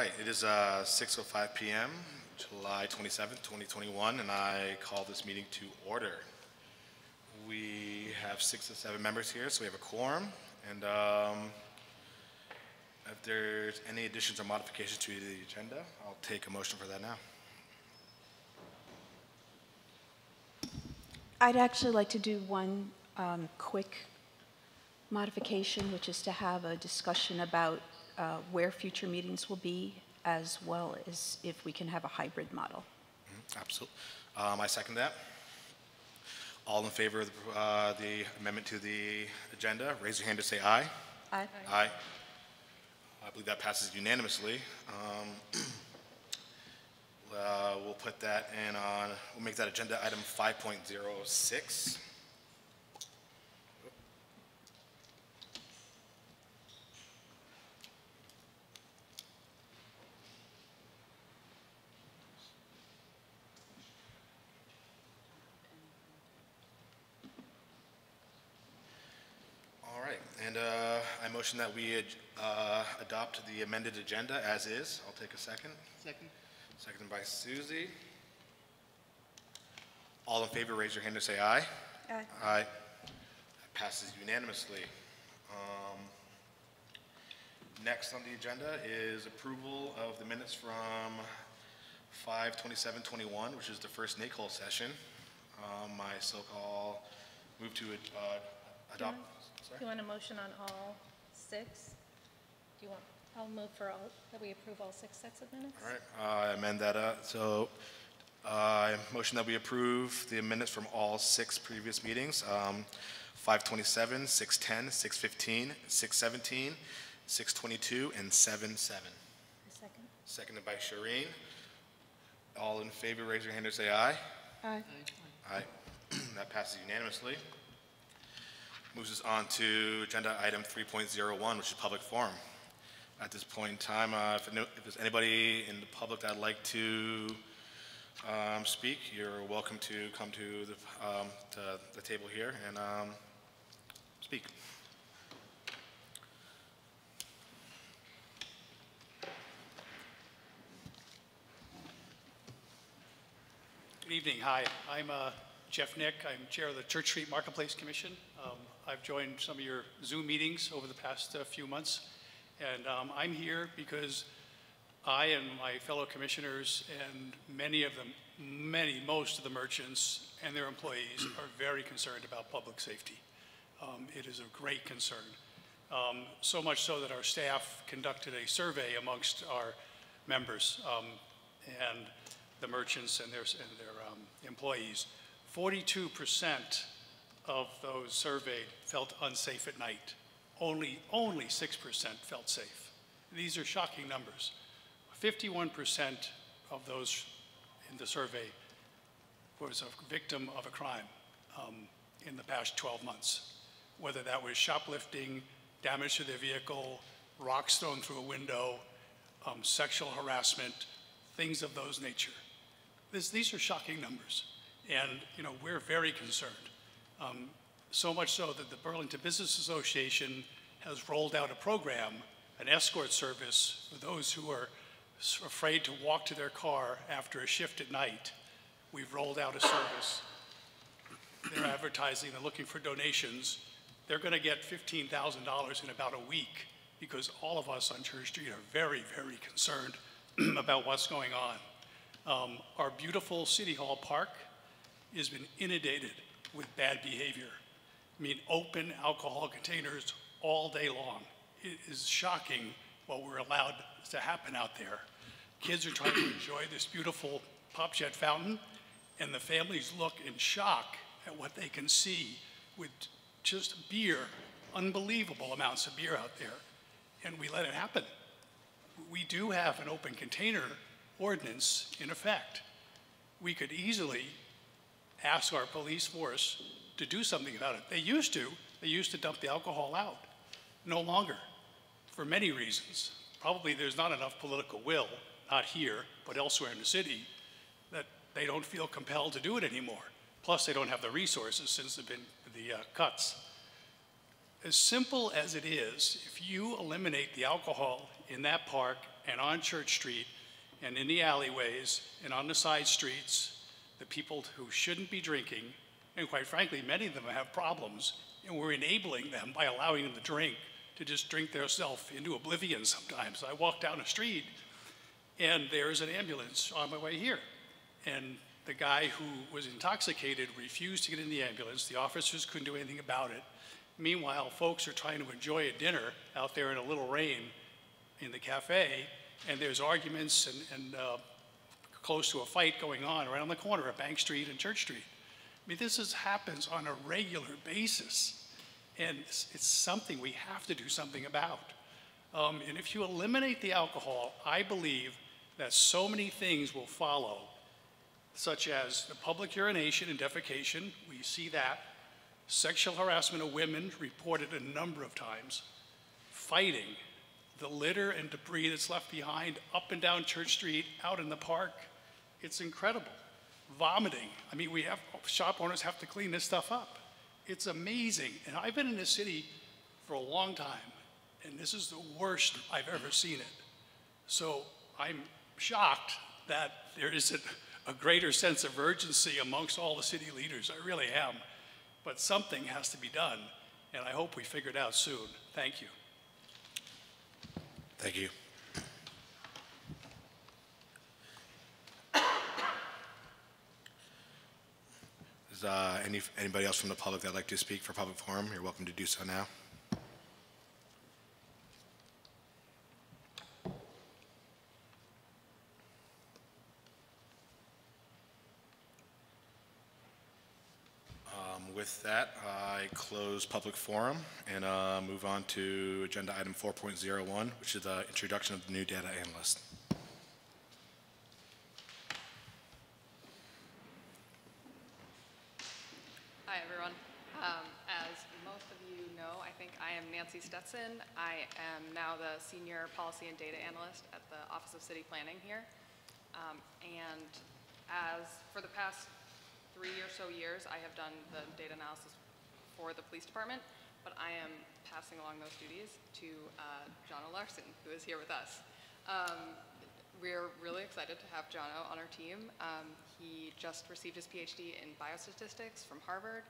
right, it is 6:05 p.m., July 27th, 2021, and I call this meeting to order. We have 6 or 7 members here, so we have a quorum, and if there's any additions or modifications to the agenda, I'll take a motion for that now. I'd actually like to do one quick modification, which is to have a discussion about where future meetings will be, as well as if we can have a hybrid model. Absolutely. I second that. All in favor of the amendment to the agenda, raise your hand to say aye. Aye. Aye. Aye. I believe that passes unanimously. We'll put that in on, we'll make that agenda item 5.06. All right, and I motion that we adopt the amended agenda as is. I'll take a second. Second. Seconded by Susie. All in favor, raise your hand to say aye. Aye. Aye. That passes unanimously. Next on the agenda is approval of the minutes from 5/27/21, which is the first NACOLE session. My so-called move to adopt. Do you want a motion on all 6? Do you want? I'll move for all, that we approve all 6 sets of minutes. All right, I amend that up. So I motion that we approve the minutes from all 6 previous meetings, 5/27, 6/10, 6/15, 6/17, 6/22, and 7/7. Second. Seconded by Shireen. All in favor, raise your hand or say aye. Aye. Aye. Aye. That passes unanimously. Moves us on to agenda item 3.01, which is public forum. At this point in time, if there's anybody in the public that'd like to speak, you're welcome to come to the table here and speak. Good evening. Hi, I'm Jeff Nick. I'm chair of the Church Street Marketplace Commission. I've joined some of your Zoom meetings over the past few months. And I'm here because I and my fellow commissioners and most of the merchants and their employees are very concerned about public safety. It is a great concern. So much so that our staff conducted a survey amongst our members and the merchants and their employees. 42% of those surveyed felt unsafe at night. Only 6% felt safe. These are shocking numbers. 51% of those in the survey was a victim of a crime in the past 12 months, whether that was shoplifting, damage to their vehicle, rocks thrown through a window, sexual harassment, things of those nature. These are shocking numbers, and we're very concerned. So much so that the Burlington Business Association has rolled out a program, an escort service for those who are afraid to walk to their car after a shift at night. We've rolled out a service. They're advertising, they're looking for donations. They're gonna get $15,000 in about a week because all of us on Church Street are very, very concerned about what's going on. Our beautiful City Hall Park has been inundated with bad behavior. Open alcohol containers all day long. It is shocking what we're allowed to happen out there. Kids are trying to enjoy this beautiful Pop Jet fountain, and the families look in shock at what they can see with just beer, unbelievable amounts of beer out there, and we let it happen. We do have an open container ordinance in effect. We could easily ask our police force to do something about it. They used to dump the alcohol out. No longer, for many reasons. Probably there's not enough political will, not here, but elsewhere in the city, that they don't feel compelled to do it anymore. Plus, they don't have the resources since there've been the cuts. as simple as it is, if you eliminate the alcohol in that park and on Church Street and in the alleyways and on the side streets, the people who shouldn't be drinking, and quite frankly, many of them have problems, and we're enabling them by allowing them to drink, to just drink themselves into oblivion sometimes. I walk down the street and there's an ambulance on my way here. And the guy who was intoxicated refused to get in the ambulance. The officers couldn't do anything about it. Meanwhile, folks are trying to enjoy a dinner out there in a little rain in the cafe, and there's arguments and close to a fight going on right on the corner of Bank Street and Church Street. I mean, this happens on a regular basis, and it's something we have to do something about. And if you eliminate the alcohol, I believe that so many things will follow, such as the public urination and defecation. We see that. Sexual harassment of women reported a number of times. Fighting, the litter and debris that's left behind up and down Church Street, out in the park. It's incredible. Vomiting. I mean, we have shop owners have to clean this stuff up. It's amazing. And I've been in this city for a long time, and this is the worst I've ever seen it. So I'm shocked that there isn't a greater sense of urgency amongst all the city leaders. I really am. But something has to be done, and I hope we figure it out soon. Thank you. Thank you. Is anybody else from the public that'd like to speak for public forum? You're welcome to do so now. With that, I close public forum and move on to agenda item 4.01, which is the introduction of the new data analyst. Hi, everyone. As most of you know, I think I am Nancy Stetson. I am now the Senior Policy and Data Analyst at the Office of City Planning here. And as for the past 3 or so years, I have done the data analysis for the police department, but I am passing along those duties to Jono Larson, who is here with us. We're really excited to have Jono on our team. He just received his PhD in biostatistics from Harvard,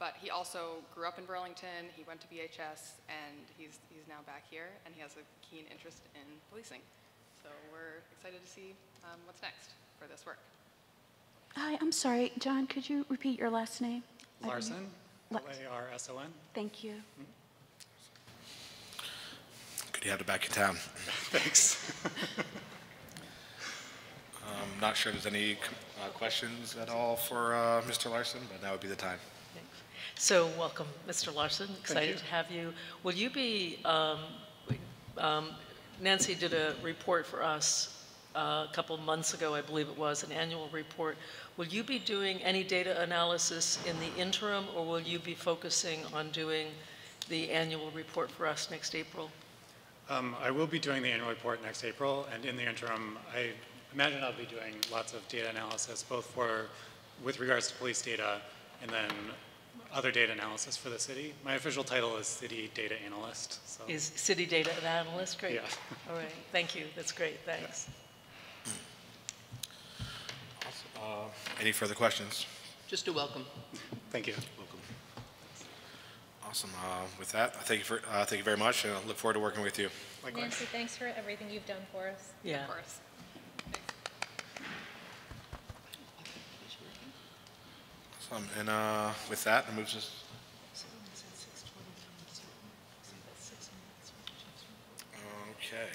but he also grew up in Burlington, he went to BHS, and he's now back here, and he has a keen interest in policing. So we're excited to see what's next for this work. Hi, I'm sorry, John, could you repeat your last name? Larson, L-A-R-S-O-N. Thank you. Good to have you back in town. Thanks. I'm not sure if there's any questions at all for Mr. Larson, but now would be the time. Okay. So welcome, Mr. Larson. Excited to have you. Will you be, Nancy did a report for us a couple months ago, I believe it was, an annual report. Will you be doing any data analysis in the interim, or will you be focusing on doing the annual report for us next April? I will be doing the annual report next April, and in the interim, I imagine I'll be doing lots of data analysis, both for, with regards to police data, and then other data analysis for the city. My official title is City Data Analyst. So. Is City Data Analyst, great. Yeah. All right, thank you, that's great, thanks. Yeah. Any further questions? Just a welcome. Thank you. Welcome. Awesome. With that, thank you very much, and I look forward to working with you. Likewise. Nancy, thanks for everything you've done for us. Yeah. Of course. Awesome. And with that, it moves us. Okay.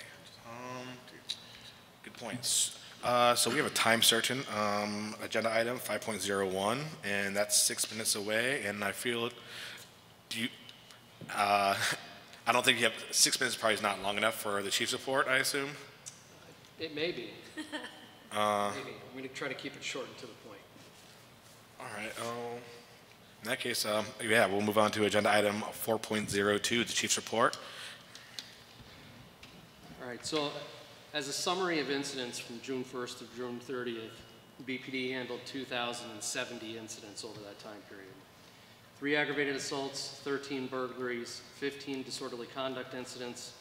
Good points. So we have a time certain agenda item 5.01, and that's 6 minutes away. And I feel, I don't think you have 6 minutes. Probably is not long enough for the chief's report, I assume. It may be. Maybe. I'm going to try to keep it short and to the point. All right. In that case, yeah, we'll move on to agenda item 4.02, the chief's report. All right. So. As a summary of incidents from June 1st to June 30th, BPD handled 2,070 incidents over that time period. 3 aggravated assaults, 13 burglaries, 15 disorderly conduct incidents,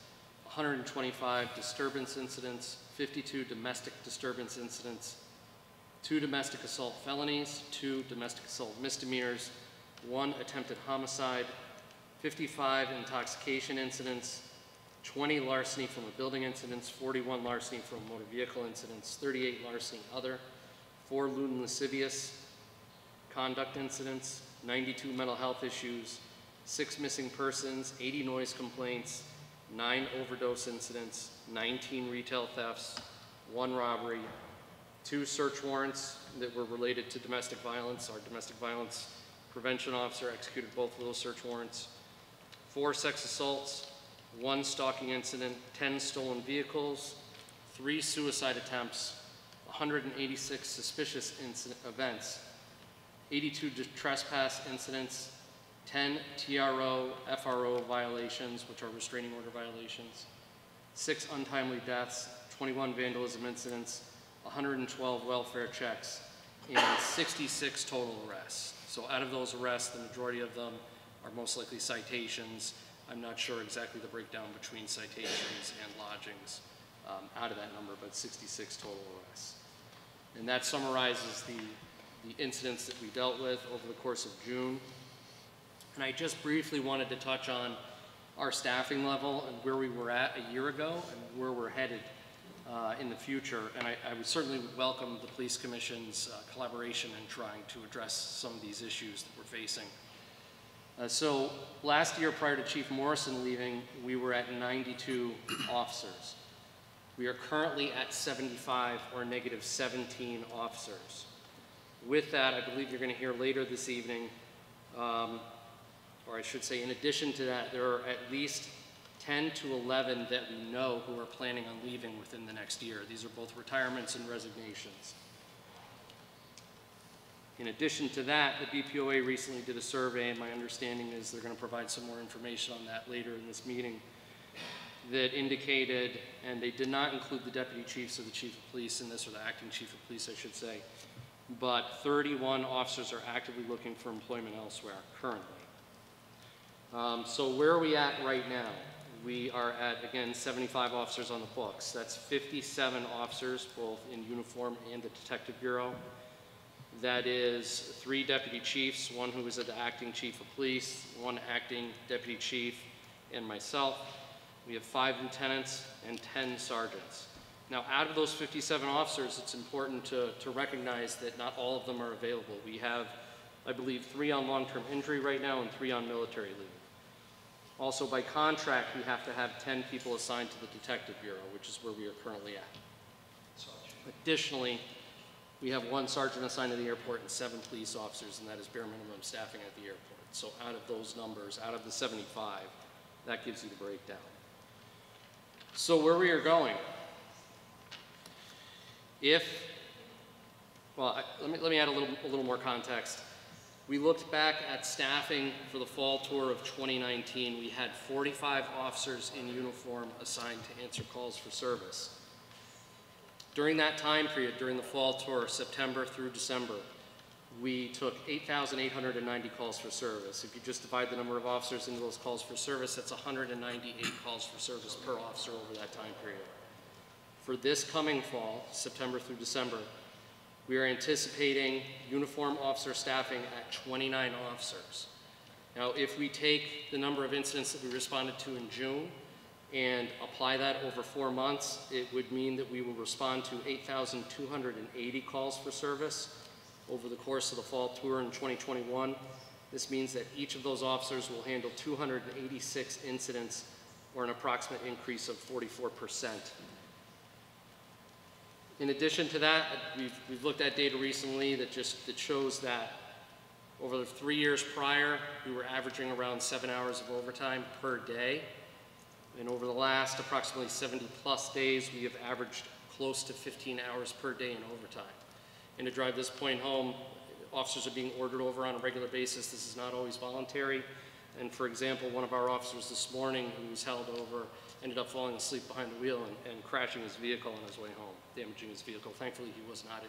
125 disturbance incidents, 52 domestic disturbance incidents, 2 domestic assault felonies, 2 domestic assault misdemeanors, 1 attempted homicide, 55 intoxication incidents, 20 larceny from a building incidents, 41 larceny from motor vehicle incidents, 38 larceny other, 4 lewd and lascivious conduct incidents, 92 mental health issues, 6 missing persons, 80 noise complaints, 9 overdose incidents, 19 retail thefts, 1 robbery, 2 search warrants that were related to domestic violence. Our domestic violence prevention officer executed both of those search warrants, 4 sex assaults, 1 stalking incident, 10 stolen vehicles, 3 suicide attempts, 186 suspicious events, 82 trespass incidents, 10 TRO, FRO violations, which are restraining order violations, 6 untimely deaths, 21 vandalism incidents, 112 welfare checks, and 66 total arrests. So out of those arrests, the majority of them are most likely citations. I'm not sure exactly the breakdown between citations and lodgings out of that number, but 66 total arrests. And that summarizes the incidents that we dealt with over the course of June. And I just briefly wanted to touch on our staffing level and where we were at a year ago and where we're headed in the future. And I would certainly welcome the Police Commission's collaboration in trying to address some of these issues that we're facing. So last year, prior to Chief Morrison leaving, we were at 92 officers. We are currently at 75, or negative 17 officers. With that, I believe you're going to hear later this evening, or I should say in addition to that, there are at least 10 to 11 that we know who are planning on leaving within the next year. These are both retirements and resignations. In addition to that, the BPOA recently did a survey, and my understanding is they're going to provide some more information on that later in this meeting, that indicated, and they did not include the deputy chiefs or the chief of police in this, or the acting chief of police, I should say, but 31 officers are actively looking for employment elsewhere currently. So where are we at right now? We are at, again, 75 officers on the books. That's 57 officers, both in uniform and the Detective Bureau. That is 3 deputy chiefs, one who is the acting chief of police, 1 acting deputy chief, and myself. We have 5 lieutenants and 10 sergeants. Now, out of those 57 officers, it's important to recognize that not all of them are available. We have, I believe, 3 on long-term injury right now and 3 on military leave. Also, by contract, we have to have 10 people assigned to the Detective Bureau, which is where we are currently at. Additionally, we have 1 sergeant assigned to the airport and 7 police officers, and that is bare minimum staffing at the airport. So out of those numbers, out of the 75, that gives you the breakdown. So where we are going. Let me add a little more context. We looked back at staffing for the fall tour of 2019. We had 45 officers in uniform assigned to answer calls for service. During that time period, during the fall tour, September through December, we took 8,890 calls for service. If you just divide the number of officers into those calls for service, that's 198 calls for service per officer over that time period. For this coming fall, September through December, we are anticipating uniform officer staffing at 29 officers. Now, if we take the number of incidents that we responded to in June, and apply that over 4 months, it would mean that we will respond to 8,280 calls for service over the course of the fall tour in 2021. This means that each of those officers will handle 286 incidents, or an approximate increase of 44%. In addition to that, we've looked at data recently that shows that over the 3 years prior, we were averaging around 7 hours of overtime per day. And over the last approximately 70-plus days, we have averaged close to 15 hours per day in overtime. And to drive this point home, officers are being ordered over on a regular basis. This is not always voluntary. And for example, one of our officers this morning who was held over ended up falling asleep behind the wheel and crashing his vehicle on his way home, damaging his vehicle. Thankfully, he was not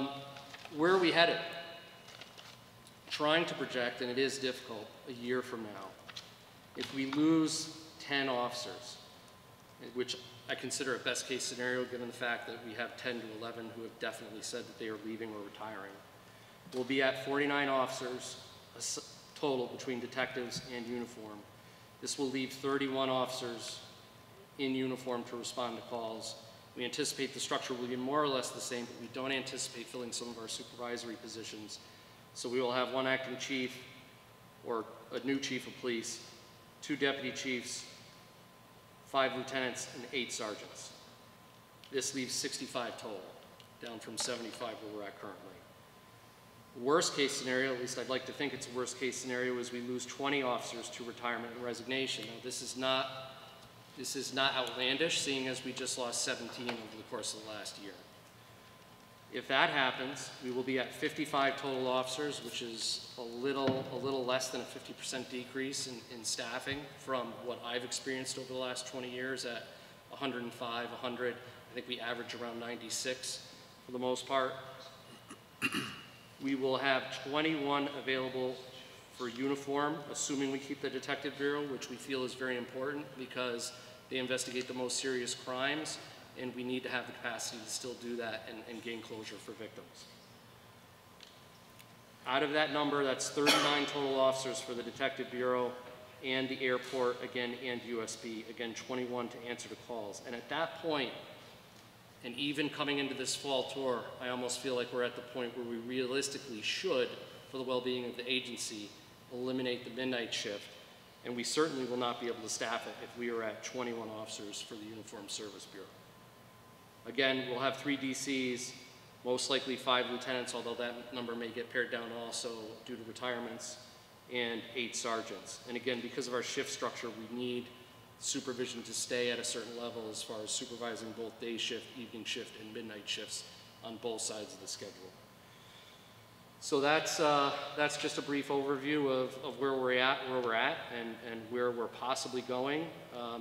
injured. Where are we headed? trying to project, and it is difficult, a year from now, if we lose 10 officers, which I consider a best case scenario given the fact that we have 10 to 11 who have definitely said that they are leaving or retiring, we'll be at 49 officers total between detectives and uniform. This will leave 31 officers in uniform to respond to calls. We anticipate the structure will be more or less the same, but we don't anticipate filling some of our supervisory positions. So we will have one acting chief, or a new chief of police, 2 deputy chiefs, 5 lieutenants, and 8 sergeants. This leaves 65 total, down from 75 where we're at currently. Worst case scenario, at least I'd like to think it's a worst case scenario, is we lose 20 officers to retirement and resignation. Now this is not outlandish, seeing as we just lost 17 over the course of the last year. If that happens, we will be at 55 total officers, which is a little less than a 50% decrease in staffing from what I've experienced over the last 20 years at 105, 100. I think we average around 96 for the most part. We will have 21 available for uniform, assuming we keep the Detective Bureau, which we feel is very important because they investigate the most serious crimes, and we need to have the capacity to still do that and gain closure for victims. Out of that number, that's 39 total officers for the Detective Bureau and the airport, again, and USB, again, 21 to answer to calls. And at that point, and even coming into this fall tour, I almost feel like we're at the point where we realistically should, for the well-being of the agency, eliminate the midnight shift, and we certainly will not be able to staff it if we are at 21 officers for the Uniformed Service Bureau. Again, we'll have 3 DCs, most likely 5 lieutenants, although that number may get pared down also due to retirements, and 8 sergeants. And again, because of our shift structure, we need supervision to stay at a certain level as far as supervising both day shift, evening shift, and midnight shifts on both sides of the schedule. So that's just a brief overview of where we're at, and where we're possibly going.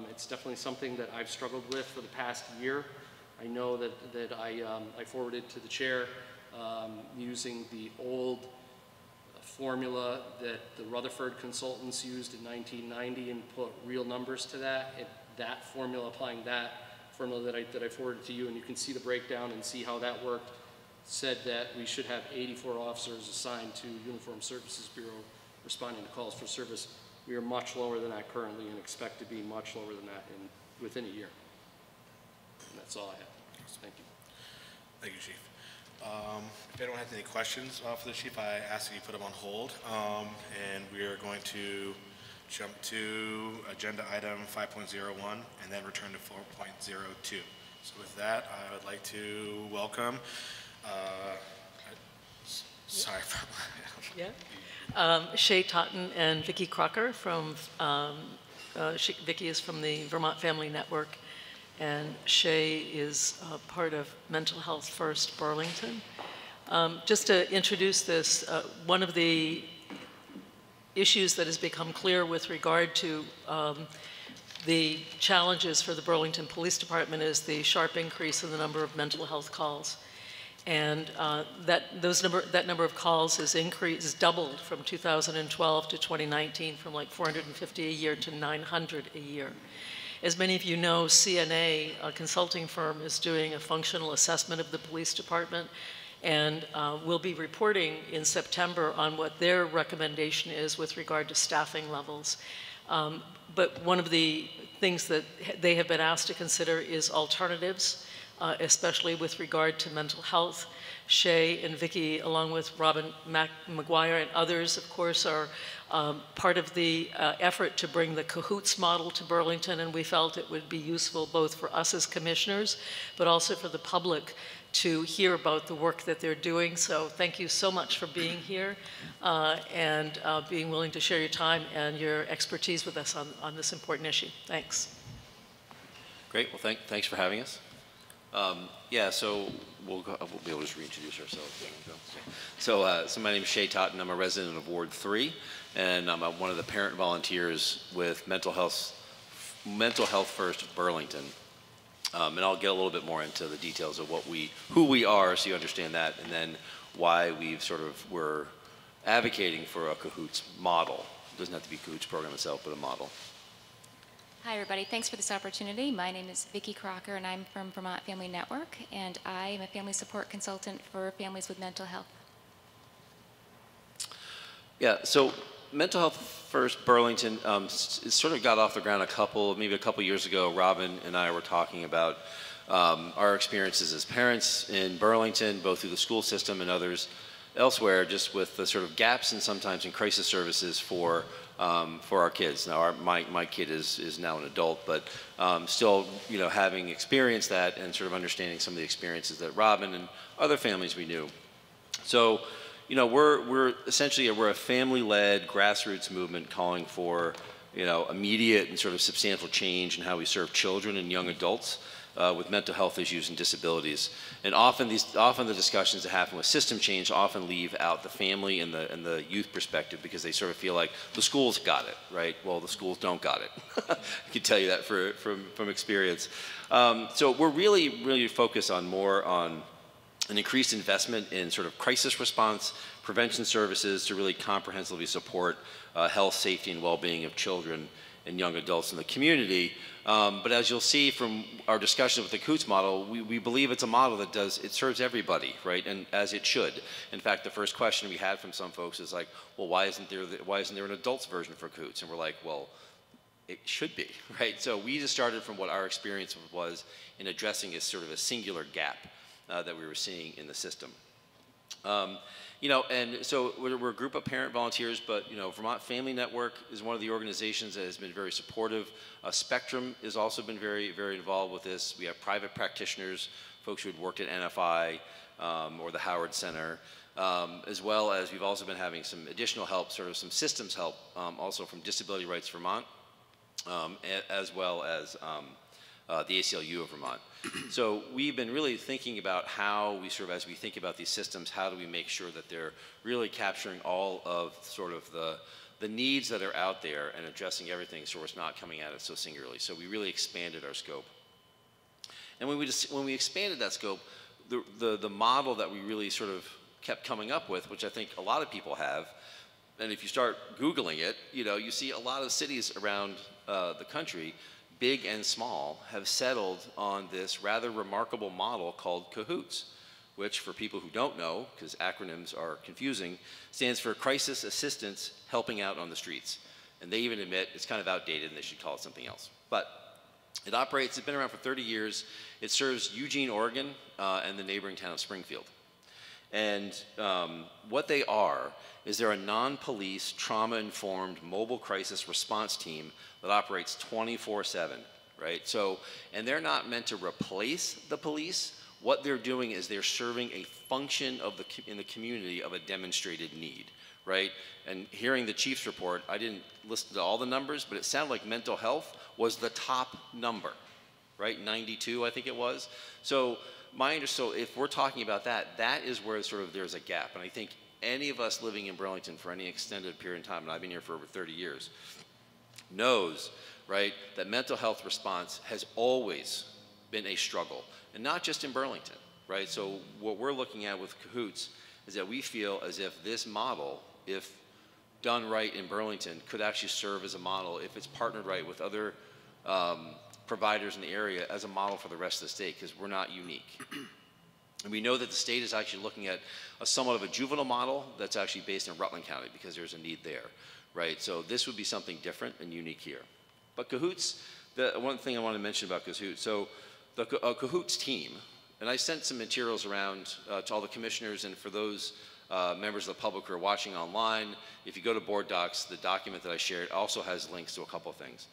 It's definitely something that I've struggled with for the past year. I know that I forwarded to the chair using the old formula that the Rutherford consultants used in 1990 and put real numbers to that. That formula, applying that formula that I forwarded to you, and you can see the breakdown and see how that worked, said that we should have 84 officers assigned to Uniformed Services Bureau responding to calls for service. We are much lower than that currently and expect to be much lower than that within a year. And that's all I have. Thank you. Thank you, Chief. If anyone has any questions for the Chief, I ask that you put them on hold. And we are going to jump to agenda item 5.01 and then return to 4.02. So with that, I would like to welcome sorry. Yeah. Shay Totten and Vicki Crocker from, Vicki is from the Vermont Family Network, and Shay is part of Mental Health First Burlington. Just to introduce this, one of the issues that has become clear with regard to the challenges for the Burlington Police Department is the sharp increase in the number of mental health calls. And that number of calls has increased, has doubled from 2012 to 2019, from like 450 a year to 900 a year. As many of you know, CNA, a consulting firm, is doing a functional assessment of the police department, and will be reporting in September on what their recommendation is with regard to staffing levels. But one of the things that they have been asked to consider is alternatives, especially with regard to mental health. Shay and Vicki, along with Robin Mac McGuire and others, of course, are part of the effort to bring the CAHOOTS model to Burlington, and we felt it would be useful both for us as commissioners, but also for the public to hear about the work that they're doing. So thank you so much for being here and being willing to share your time and your expertise with us on this important issue. Thanks. Great, well, thanks for having us. Yeah, so we'll be able to reintroduce ourselves. So my name is Shay Totten. I'm a resident of Ward 3, and I'm one of the parent volunteers with Mental Health First Burlington. And I'll get a little bit more into the details of who we are, so you understand that, and then why we're advocating for a CAHOOTS model. It doesn't have to be CAHOOTS program itself, but a model. Hi, everybody. Thanks for this opportunity. My name is Vicki Crocker, and I'm from Vermont Family Network, and I am a family support consultant for families with mental health. Yeah, so Mental Health First Burlington sort of got off the ground maybe a couple years ago. Robin and I were talking about our experiences as parents in Burlington, both through the school system and others elsewhere, just with the sort of gaps and sometimes in crisis services for our kids. Now, my kid is now an adult, but still, you know, having experienced that and sort of understanding some of the experiences that Robin and other families we knew. So, you know, we're essentially a family-led grassroots movement calling for, you know, immediate and sort of substantial change in how we serve children and young adults with mental health issues and disabilities. And often the discussions that happen with system change often leave out the family and the youth perspective, because they sort of feel like the schools got it, right? Well, the schools don't got it. I can tell you that from experience. So we're really focused on an increased investment in sort of crisis response, prevention services to really comprehensively support health, safety, and well-being of children and young adults in the community. But as you'll see from our discussion with the CAHOOTS model, we believe it's a model that serves everybody, right? And as it should. In fact, the first question we had from some folks is like, well, why isn't there an adults version for CAHOOTS? And we're like, well, it should be, right? So we just started from what our experience was in addressing as sort of a singular gap that we were seeing in the system. You know, and so we're a group of parent volunteers, but, you know, Vermont Family Network is one of the organizations that has been very supportive. Spectrum has also been very involved with this. We have private practitioners, folks who had worked at NFI or the Howard Center, as well as we've also been having some additional help, sort of some systems help, also from Disability Rights Vermont, as well as the ACLU of Vermont. So we've been really thinking about how we sort of, as we think about these systems, how do we make sure that they're really capturing all of sort of the needs that are out there and addressing everything, so it's not coming at it so singularly. So we really expanded our scope. And when we expanded that scope, the model that we really sort of kept coming up with, which I think a lot of people have, and if you start Googling it, you know, you see a lot of cities around the country, big and small, have settled on this rather remarkable model called CAHOOTS, which, for people who don't know, because acronyms are confusing, stands for Crisis Assistance Helping Out on the Streets. And they even admit it's kind of outdated and they should call it something else. But it operates, it's been around for 30 years. It serves Eugene, Oregon, and the neighboring town of Springfield. And what they are is they're a non-police, trauma-informed, mobile crisis response team that operates 24/7, right? So, and they're not meant to replace the police. What they're doing is they're serving a function of in the community of a demonstrated need, right? And hearing the chief's report, I didn't listen to all the numbers, but it sounded like mental health was the top number, right? 92, I think it was. So if we're talking about that, that is where sort of there's a gap. And I think any of us living in Burlington for any extended period of time, and I've been here for over 30 years, knows, right, that mental health response has always been a struggle. And not just in Burlington, right? So what we're looking at with CAHOOTS is that we feel as if this model, if done right in Burlington, could actually serve as a model if it's partnered right with other providers in the area as a model for the rest of the state, because we're not unique. And we know that the state is actually looking at somewhat of a juvenile model that's actually based in Rutland County, because there's a need there, right? So this would be something different and unique here. But CAHOOTS, one thing I want to mention about CAHOOTS, so the CAHOOTS team, and I sent some materials around to all the commissioners, and for those members of the public who are watching online, if you go to Board Docs, the document that I shared also has links to a couple of things.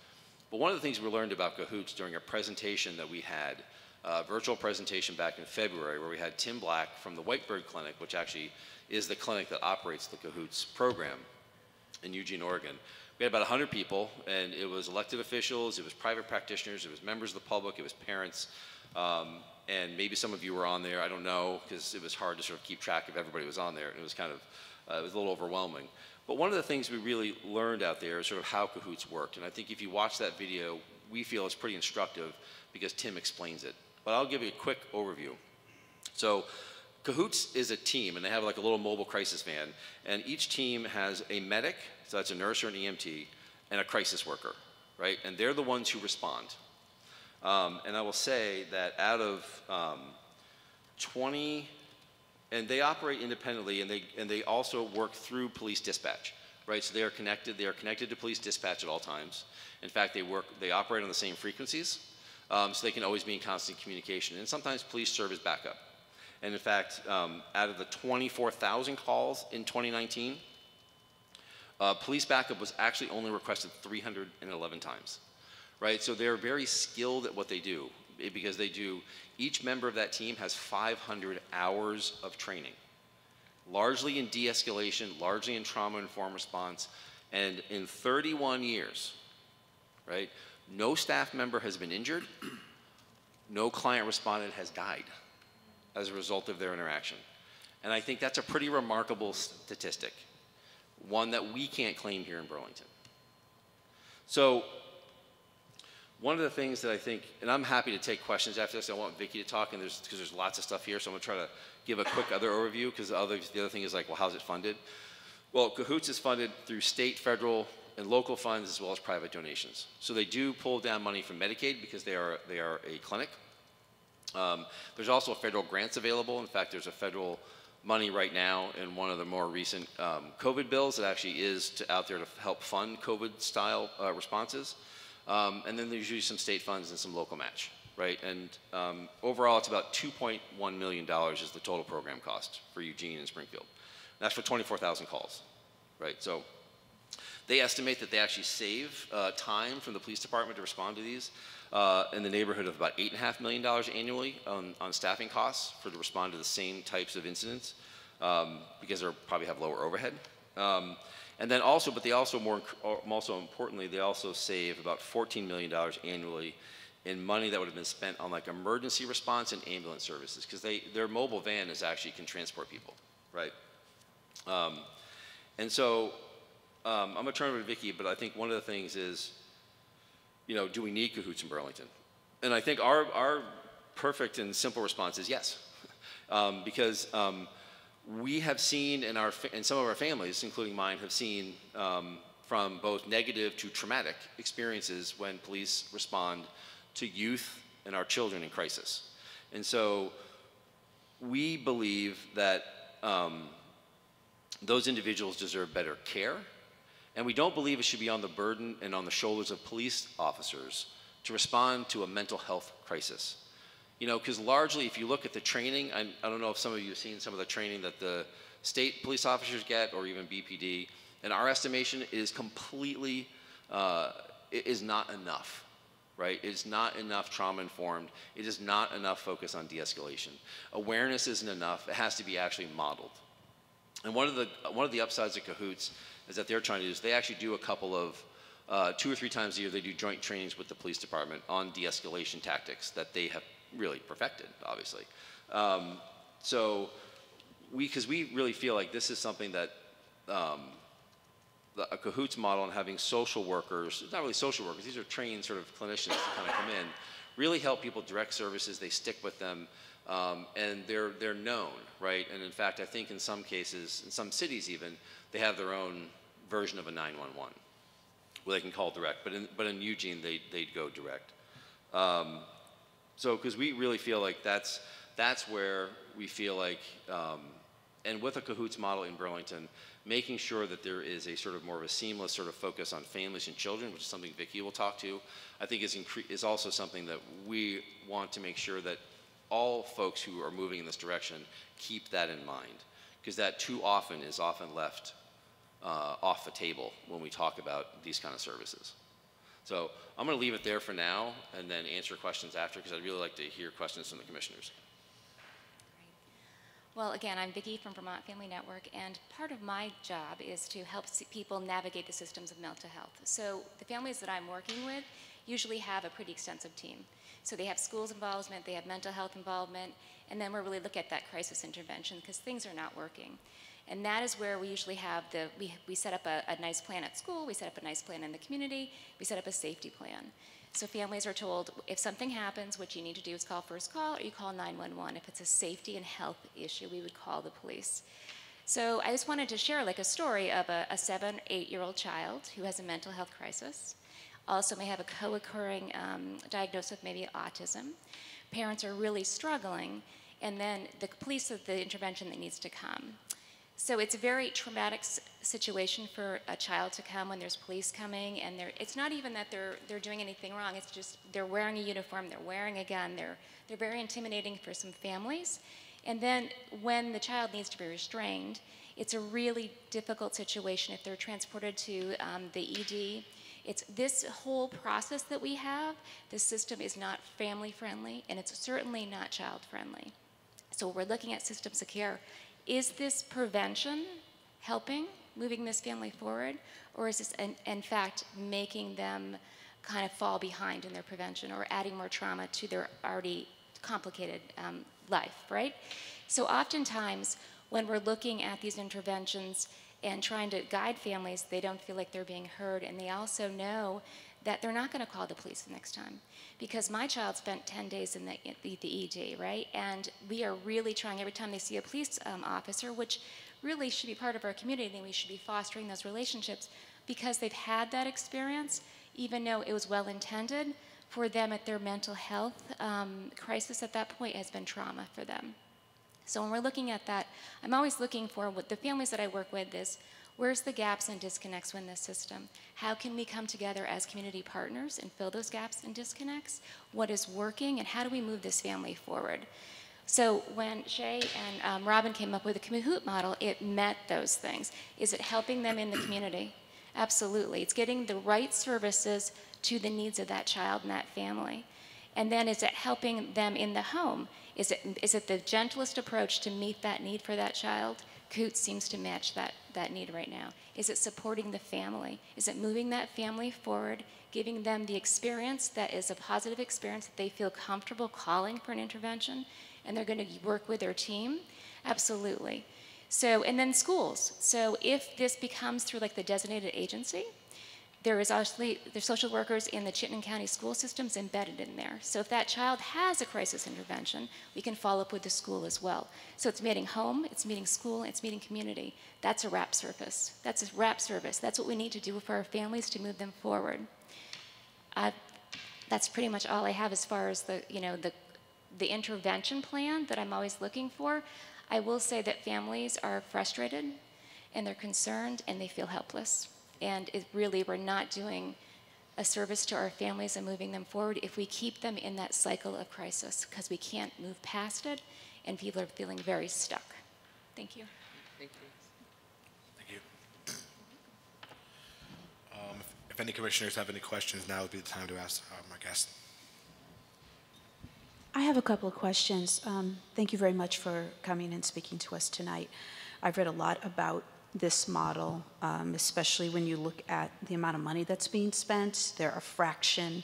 But one of the things we learned about CAHOOTS during a presentation that we had, a virtual presentation back in February, where we had Tim Black from the Whitebird Clinic, which actually is the clinic that operates the CAHOOTS program in Eugene, Oregon. We had about 100 people, and it was elected officials, it was private practitioners, it was members of the public, it was parents, and maybe some of you were on there, I don't know, because it was hard to sort of keep track of everybody who was on there, and it was kind of, it was a little overwhelming. But one of the things we really learned out there is sort of how CAHOOTS worked. And I think if you watch that video, we feel it's pretty instructive because Tim explains it. But I'll give you a quick overview. So CAHOOTS is a team, and they have like a little mobile crisis van, and each team has a medic, so that's a nurse or an EMT, and a crisis worker, right? And they're the ones who respond. And I will say that out of 20, and they operate independently, and they also work through police dispatch, right? So they are connected to police dispatch at all times. In fact, they operate on the same frequencies, so they can always be in constant communication. And sometimes police serve as backup. And in fact, out of the 24,000 calls in 2019, police backup was actually only requested 311 times, right? So they're very skilled at what they do, because they do, each member of that team has 500 hours of training, largely in de-escalation, largely in trauma-informed response, and in 31 years, right, no staff member has been injured, no client respondent has died as a result of their interaction. And I think that's a pretty remarkable statistic, one that we can't claim here in Burlington. So one of the things that I think, and I'm happy to take questions after this. I want Vicki to talk, and because there's lots of stuff here, so I'm gonna try to give a quick other overview, because the other thing is like, well, how's it funded? Well, CAHOOTS is funded through state, federal, and local funds, as well as private donations. So they do pull down money from Medicaid, because they are a clinic. There's also federal grants available. In fact, there's a federal money right now in one of the more recent COVID bills that actually is out there to help fund COVID-style responses. And then there's usually some state funds and some local match, right? And overall, it's about $2.1 million is the total program cost for Eugene and Springfield. And that's for 24,000 calls, right? So they estimate that they actually save time from the police department to respond to these in the neighborhood of about $8.5 million annually on staffing costs for to respond to the same types of incidents, because they probably have lower overhead. And then also, but they also, more importantly, they also save about $14 million annually in money that would have been spent on like emergency response and ambulance services, because their mobile van is actually can transport people, right? And so I'm gonna turn over to Vicki, but I think one of the things is, you know, do we need CAHOOTS in Burlington? And I think our perfect and simple response is yes, because we have seen in some of our families, including mine, have seen from both negative to traumatic experiences when police respond to youth and our children in crisis. And so we believe that those individuals deserve better care, and we don't believe it should be on the burden and on the shoulders of police officers to respond to a mental health crisis. You know, because largely if you look at the training, I don't know if some of you have seen some of the training that the state police officers get, or even BPD, and our estimation is completely, it is not enough, right? It's not enough trauma-informed. It is not enough focus on de-escalation. Awareness isn't enough. It has to be actually modeled. And one of the upsides of CAHOOTS is that they're trying to do is they actually do a couple of, 2 or 3 times a year, they do joint trainings with the police department on de-escalation tactics that they have really perfected, obviously. So because we really feel like this is something that a CAHOOTS model and having social workers, not really social workers, these are trained sort of clinicians to kind of come in, really help people direct services, they stick with them, and they're known, right? And in fact, I think in some cases, in some cities even, they have their own version of a 911 where they can call direct, but in Eugene, they'd go direct. So, because we really feel like that's where we feel like, and with a CAHOOTS model in Burlington, making sure that there is a sort of more of a seamless sort of focus on families and children, which is something Vicki will talk to, I think is also something that we want to make sure that all folks who are moving in this direction keep that in mind, because that too often is often left off the table when we talk about these kind of services. So I'm going to leave it there for now and then answer questions after, because I'd really like to hear questions from the commissioners. Great. Well, again, I'm Vicki from Vermont Family Network, and part of my job is to help people navigate the systems of mental health. So the families that I'm working with usually have a pretty extensive team. So they have schools involvement, they have mental health involvement, and then we're really looking at that crisis intervention because things are not working. And that is where we usually have the, we set up a nice plan at school, we set up a nice plan in the community, we set up a safety plan. So families are told, if something happens, what you need to do is call first call, or you call 911. If it's a safety and health issue, we would call the police. So I just wanted to share like a story of a 7-, 8-year-old child who has a mental health crisis, also may have a co-occurring diagnosis of maybe autism. Parents are really struggling, and then the police is the intervention that needs to come. So it's a very traumatic situation for a child to come when there's police coming, and it's not even that they're doing anything wrong, it's just they're wearing a uniform, they're wearing a gun, they're very intimidating for some families. And then when the child needs to be restrained, it's a really difficult situation if they're transported to the ED. It's this whole process that we have, the system is not family friendly, and it's certainly not child friendly. So we're looking at systems of care. Is this prevention helping, moving this family forward, or is this, in fact, making them kind of fall behind in their prevention or adding more trauma to their already complicated life, right? So oftentimes, when we're looking at these interventions and trying to guide families, they don't feel like they're being heard, and they also know that they're not going to call the police the next time, because my child spent 10 days in the ED, right? And we are really trying, every time they see a police officer, which really should be part of our community, and we should be fostering those relationships, because they've had that experience, even though it was well-intended for them at their mental health crisis at that point has been trauma for them. So when we're looking at that, I'm always looking for what the families that I work with is, where's the gaps and disconnects in this system? How can we come together as community partners and fill those gaps and disconnects? What is working, and how do we move this family forward? So when Shay and Robin came up with the CAHOOTS model, it met those things. Is it helping them in the community? Absolutely. It's getting the right services to the needs of that child and that family. And then is it helping them in the home? Is it the gentlest approach to meet that need for that child? CAHOOTS seems to match that need right now. Is it supporting the family? Is it moving that family forward, giving them the experience that is a positive experience that they feel comfortable calling for an intervention, and they're going to work with their team? Absolutely. So, and then schools. So if this becomes through like the designated agency, there is obviously, there's social workers in the Chittenden County school systems embedded in there. So if that child has a crisis intervention, we can follow up with the school as well. So it's meeting home, it's meeting school, it's meeting community. That's a wrap service. That's a wrap service. That's what we need to do for our families to move them forward. That's pretty much all I have as far as the, you know, the intervention plan that I'm always looking for. I will say that families are frustrated, and they're concerned, and they feel helpless. And it really, we're not doing a service to our families and moving them forward if we keep them in that cycle of crisis, because we can't move past it, and people are feeling very stuck. Thank you. Thank you. Thank you. If any commissioners have any questions, now would be the time to ask our guests. I have a couple of questions. Thank you very much for coming and speaking to us tonight. I've read a lot about this model, especially when you look at the amount of money that's being spent. They're a fraction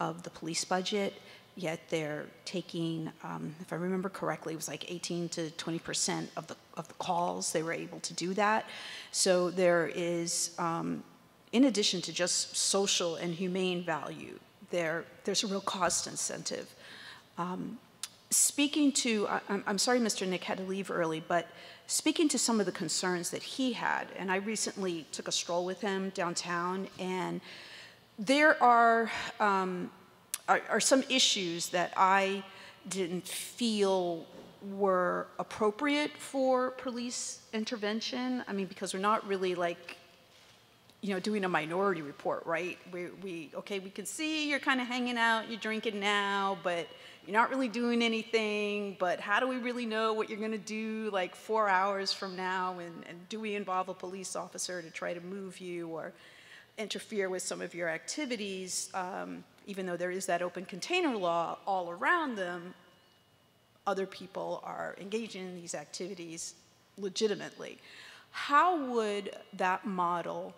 of the police budget, yet they're taking, if I remember correctly, it was like 18 to 20% of the calls. They were able to do that. So there is, in addition to just social and humane value, there's a real cost incentive. Speaking to, I'm sorry Mr. Nick had to leave early, but speaking to some of the concerns that he had, and I recently took a stroll with him downtown, and there are some issues that I didn't feel were appropriate for police intervention. I mean, because we're not really like, you know, doing a minority report, right? Okay, we can see you're kind of hanging out, you're drinking now, but you're not really doing anything, but how do we really know what you're going to do like 4 hours from now, and do we involve a police officer to try to move you or interfere with some of your activities, even though there is that open container law all around them? Other people are engaging in these activities legitimately. How would that model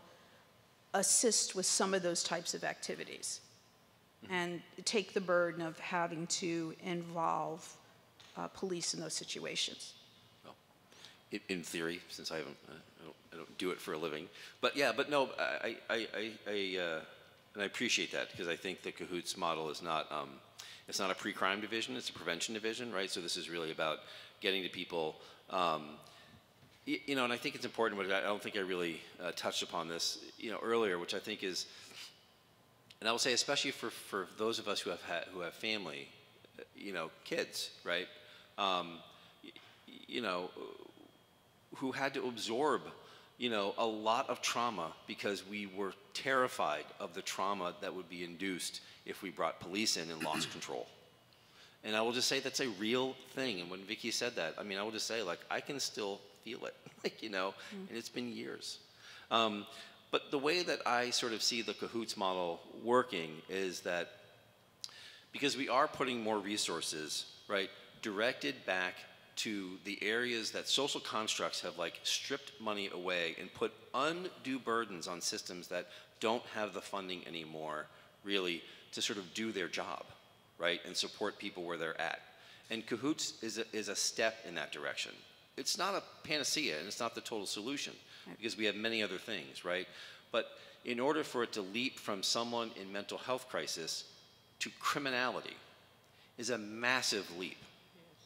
assist with some of those types of activities and take the burden of having to involve police in those situations? Well, in theory, since I haven't, I don't do it for a living. But yeah, but no, and I appreciate that, because I think the CAHOOTS model is not, it's not a pre-crime division, it's a prevention division, right? So this is really about getting to people, you know, and I think it's important, but I don't think I really touched upon this, you know, earlier, which I think is, and I will say, especially for those of us who have family, you know, kids, right? You know, who had to absorb, you know, a lot of trauma because we were terrified of the trauma that would be induced if we brought police in and lost control. And I will just say that's a real thing. And when Vicki said that, I mean, I will just say, like, I can still feel it, like, you know, and it's been years. But the way that I sort of see the CAHOOTS model working is that because we are putting more resources, right, directed back to the areas that social constructs have, like, stripped money away and put undue burdens on systems that don't have the funding anymore, really, to sort of do their job, right, and support people where they're at. And CAHOOTS is a step in that direction. It's not a panacea, and it's not the total solution, because we have many other things, right? But in order for it to leap from someone in mental health crisis to criminality is a massive leap,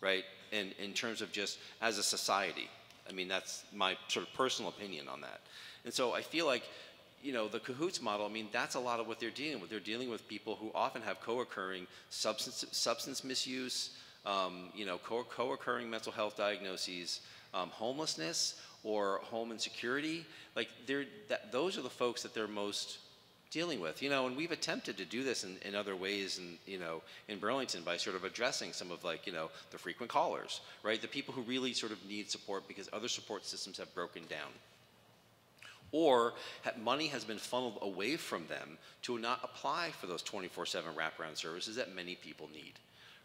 right? And in terms of just as a society, I mean, that's my sort of personal opinion on that. And so I feel like, you know, the CAHOOTS model, I mean, that's a lot of what they're dealing with. They're dealing with people who often have co-occurring substance misuse, you know, co-occurring mental health diagnoses, homelessness, or home insecurity. Like, those are the folks that they're most dealing with, you know. And we've attempted to do this in other ways, and, you know, in Burlington by sort of addressing some of, like, you know, the frequent callers, right, the people who really sort of need support because other support systems have broken down, or money has been funneled away from them to not apply for those 24/7 wraparound services that many people need.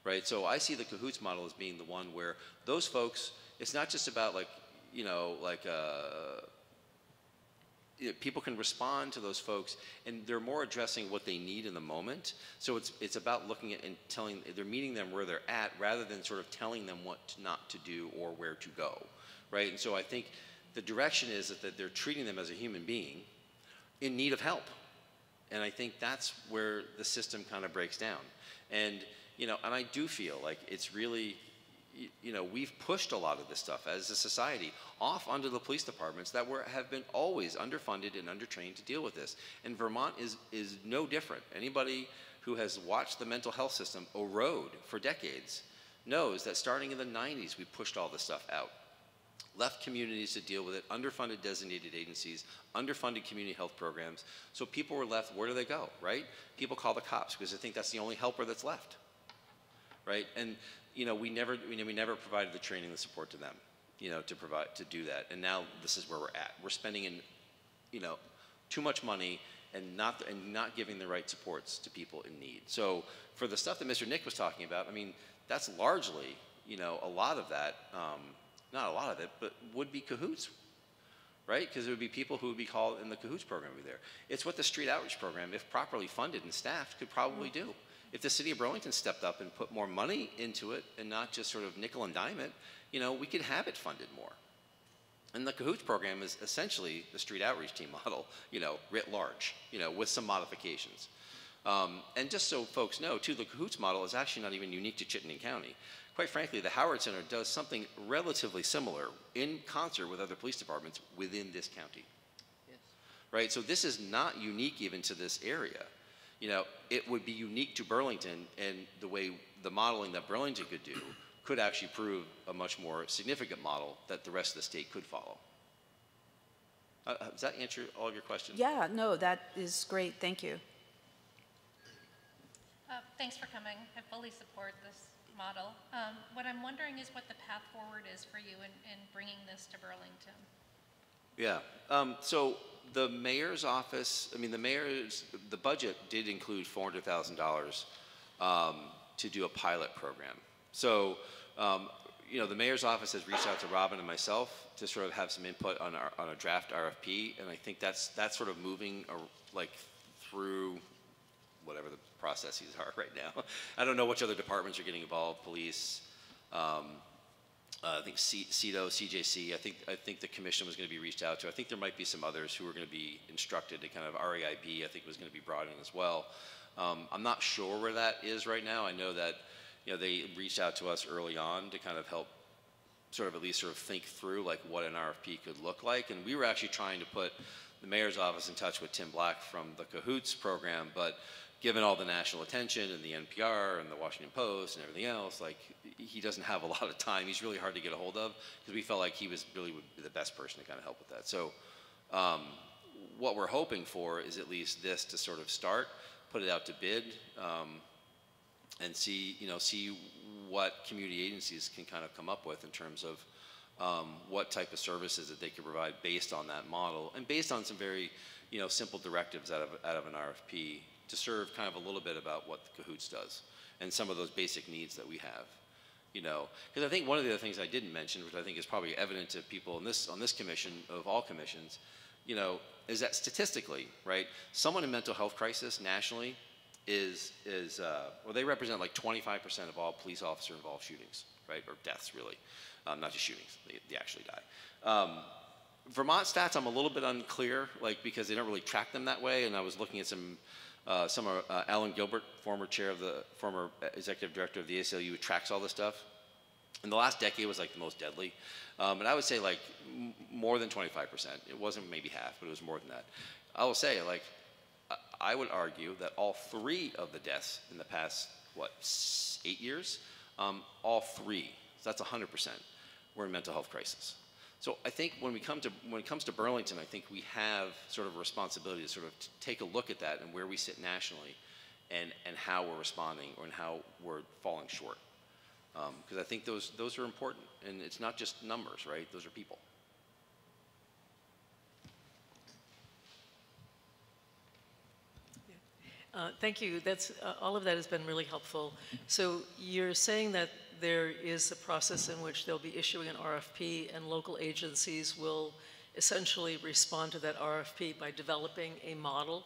Right, so I see the CAHOOTS model as being the one where those folks, it's not just about, like, you know, like, you know, people can respond to those folks, and they're more addressing what they need in the moment. So it's about looking at and telling, they're meeting them where they're at, rather than sort of telling them what not to do or where to go, right? And so I think the direction is that they're treating them as a human being in need of help, and I think that's where the system kind of breaks down. And, you know, and I do feel like it's really, you know, we've pushed a lot of this stuff as a society off onto the police departments that have been always underfunded and undertrained to deal with this. And Vermont is no different. Anybody who has watched the mental health system erode for decades knows that starting in the 90s, we pushed all this stuff out, left communities to deal with it, underfunded designated agencies, underfunded community health programs. So people were left, where do they go, right? People call the cops because they think that's the only helper that's left. Right, and, you know, we never provided the training and the support to them, you know, to do that. And now this is where we're at. We're spending, in, you know, too much money and not giving the right supports to people in need. So for the stuff that Mr. Nick was talking about, I mean, that's largely, you know, a lot of that, not a lot of it, but would be CAHOOTS, right? Because it would be people who would be called in the CAHOOTS program would be there. It's what the street outreach program, if properly funded and staffed, could probably do. If the city of Burlington stepped up and put more money into it and not just sort of nickel and dime it, you know, we could have it funded more. And the CAHOOTS program is essentially the street outreach team model, you know, writ large, you know, with some modifications. And just so folks know, too, the CAHOOTS model is actually not even unique to Chittenden County. Quite frankly, the Howard Center does something relatively similar in concert with other police departments within this county. Yes. Right? So this is not unique even to this area. You know, it would be unique to Burlington, and the way the modeling that Burlington could do could actually prove a much more significant model that the rest of the state could follow. Does that answer all of your questions? Yeah, no, that is great. Thank you. Thanks for coming. I fully support this model. What I'm wondering is what the path forward is for you in bringing this to Burlington. Yeah. So the mayor's office, I mean, the budget did include $400,000 to do a pilot program. So, you know, the mayor's office has reached out to Robin and myself to sort of have some input on a draft RFP, and I think that's sort of moving, like, through whatever the processes are right now. I don't know which other departments are getting involved, police, I think CEDO, CJC, I think the commission was going to be reached out to. I think there might be some others who were going to be instructed to kind of REIB, I think was going to be brought in as well. I'm not sure where that is right now. I know that, you know, they reached out to us early on to kind of help sort of at least sort of think through like what an RFP could look like. And we were actually trying to put the mayor's office in touch with Tim Black from the CAHOOTS program, but given all the national attention and the NPR and the Washington Post and everything else, like he doesn't have a lot of time. He's really hard to get a hold of because we felt like he was really would be the best person to kind of help with that. So what we're hoping for is at least this to sort of start, put it out to bid, and see, you know, see what community agencies can kind of come up with in terms of what type of services that they can provide based on that model and based on some very, you know, simple directives out of an RFP to serve kind of a little bit about what the CAHOOTS does and some of those basic needs that we have, you know. Because I think one of the other things I didn't mention, which I think is probably evident to people in this, on this commission of all commissions, you know, is that statistically, right, someone in mental health crisis nationally well, they represent like 25% of all police officer-involved shootings, right, or deaths, really, not just shootings. They actually die. Vermont stats, I'm a little bit unclear, like because they don't really track them that way. And I was looking at some Alan Gilbert, former executive director of the ACLU, who tracks all this stuff. And the last decade was like the most deadly. And I would say like more than 25%. It wasn't maybe half, but it was more than that. I will say, like, I would argue that all three of the deaths in the past, what, 8 years, all three, so that's 100%, were in mental health crisis. So I think when it comes to Burlington, I think we have sort of a responsibility to sort of take a look at that and where we sit nationally and how we're responding or how we're falling short. Because I think those are important. And it's not just numbers, right? Those are people. Thank you. That's all of that has been really helpful. So you're saying that there is a process in which they'll be issuing an RFP and local agencies will essentially respond to that RFP by developing a model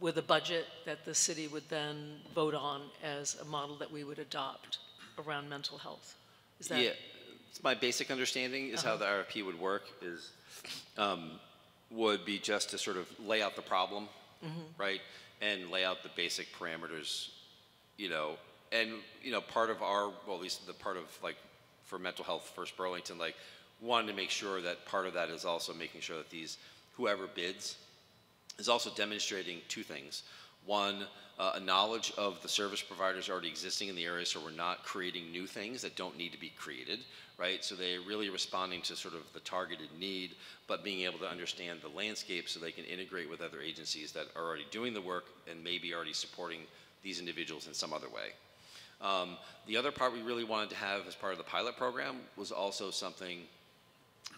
with a budget that the city would then vote on as a model that we would adopt around mental health. Is that? Yeah, it's my basic understanding is how the RFP would work is would be just to sort of lay out the problem. Mm-hmm. Right, and lay out the basic parameters, you know, and you know part of our, well, at least the part of like for Mental Health First Burlington, like wanted to make sure that part of that is also making sure that these whoever bids is also demonstrating two things: one, a knowledge of the service providers already existing in the area, so we're not creating new things that don't need to be created, right? So they're really responding to sort of the targeted need, but being able to understand the landscape so they can integrate with other agencies that are already doing the work and maybe already supporting these individuals in some other way. The other part we really wanted to have as part of the pilot program was also something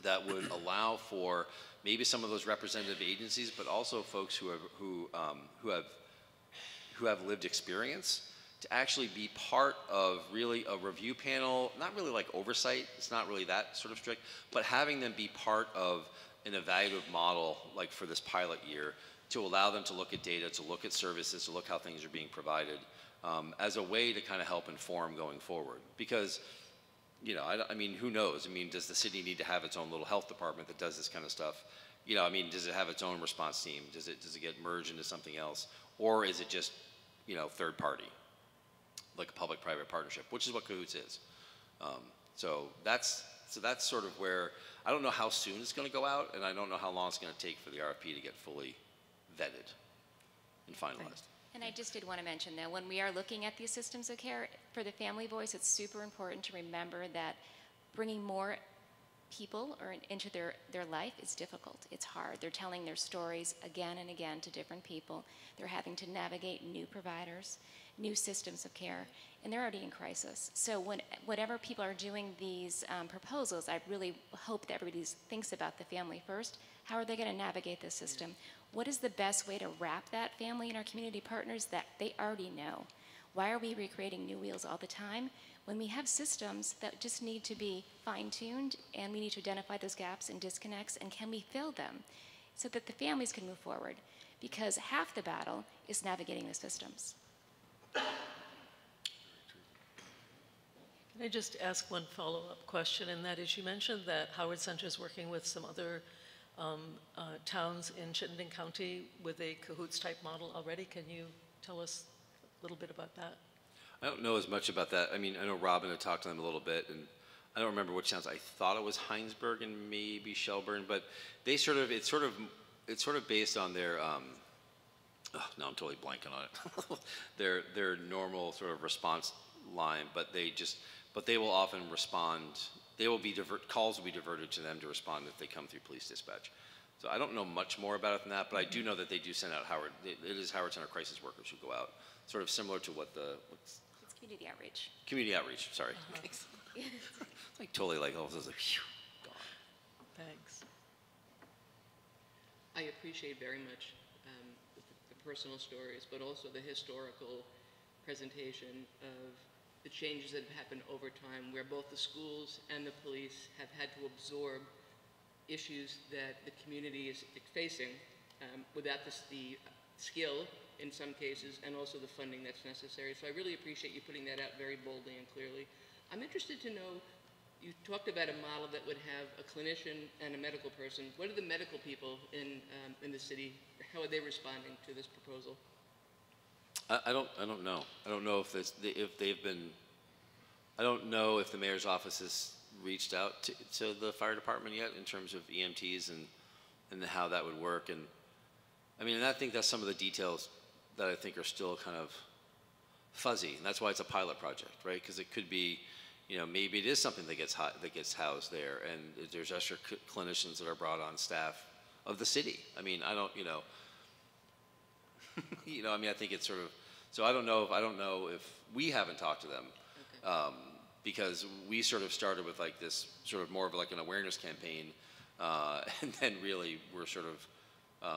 that would allow for maybe some of those representative agencies, but also folks who have lived experience to actually be part of really a review panel, not really like oversight, it's not really that sort of strict, but having them be part of an evaluative model like for this pilot year to allow them to look at data, to look at services, to look how things are being provided as a way to kind of help inform going forward. Because, you know, I mean, who knows? I mean, does the city need to have its own little health department that does this kind of stuff? You know, I mean, does it have its own response team? Does it get merged into something else? Or is it just, you know, third party, like a public-private partnership, which is what CAHOOTS is. So that's sort of where, I don't know how soon it's gonna go out, and I don't know how long it's gonna take for the RFP to get fully vetted and finalized. And I just did want to mention that when we are looking at these systems of care, for the family voice, it's super important to remember that bringing more people or into their life is difficult. It's hard. They're telling their stories again and again to different people. They're having to navigate new providers, new systems of care, and they're already in crisis. So whatever people are doing these proposals, I really hope that everybody thinks about the family first. How are they going to navigate this system? What is the best way to wrap that family and our community partners that they already know? Why are we recreating new wheels all the time when we have systems that just need to be fine-tuned, and we need to identify those gaps and disconnects, and can we fill them so that the families can move forward? Because half the battle is navigating the systems. Can I just ask one follow-up question, and that is, you mentioned that Howard Center is working with some other towns in Chittenden County with a CAHOOTS type model already. Can you tell us a little bit about that? I don't know as much about that. I mean, I know Robin had talked to them a little bit, and I don't remember which towns. I thought it was Hinesburg and maybe Shelburne, but they it's sort of based on their I'm totally blanking on it. their normal sort of response line, but they will often respond. Calls will be diverted to them to respond if they come through police dispatch. So I don't know much more about it than that, but I do know that they do send out it is Howard Center crisis workers who go out, sort of similar to it's community outreach. Community outreach, sorry. Thanks. It's like totally like all of a sudden, gone. Thanks. I appreciate very much the personal stories, but also the historical presentation of the changes that have happened over time, where both the schools and the police have had to absorb issues that the community is facing without the skill in some cases, and also the funding that's necessary. So I really appreciate you putting that out very boldly and clearly. I'm interested to know, you talked about a model that would have a clinician and a medical person. What are the medical people in the city, how are they responding to this proposal? I don't know. I don't know I don't know if the mayor's office has reached out to the fire department yet in terms of EMTs and how that would work. And I mean, and I think that's some of the details that I think are still kind of fuzzy, and that's why it's a pilot project, right? Because it could be, you know, maybe it is something that gets housed there, and there's extra clinicians that are brought on staff of the city. I mean, I don't, you know. You know, I mean, I think it's sort of, so I don't know if we haven't talked to them, okay. Because we sort of started with like this sort of more of like an awareness campaign, and then really we're sort of,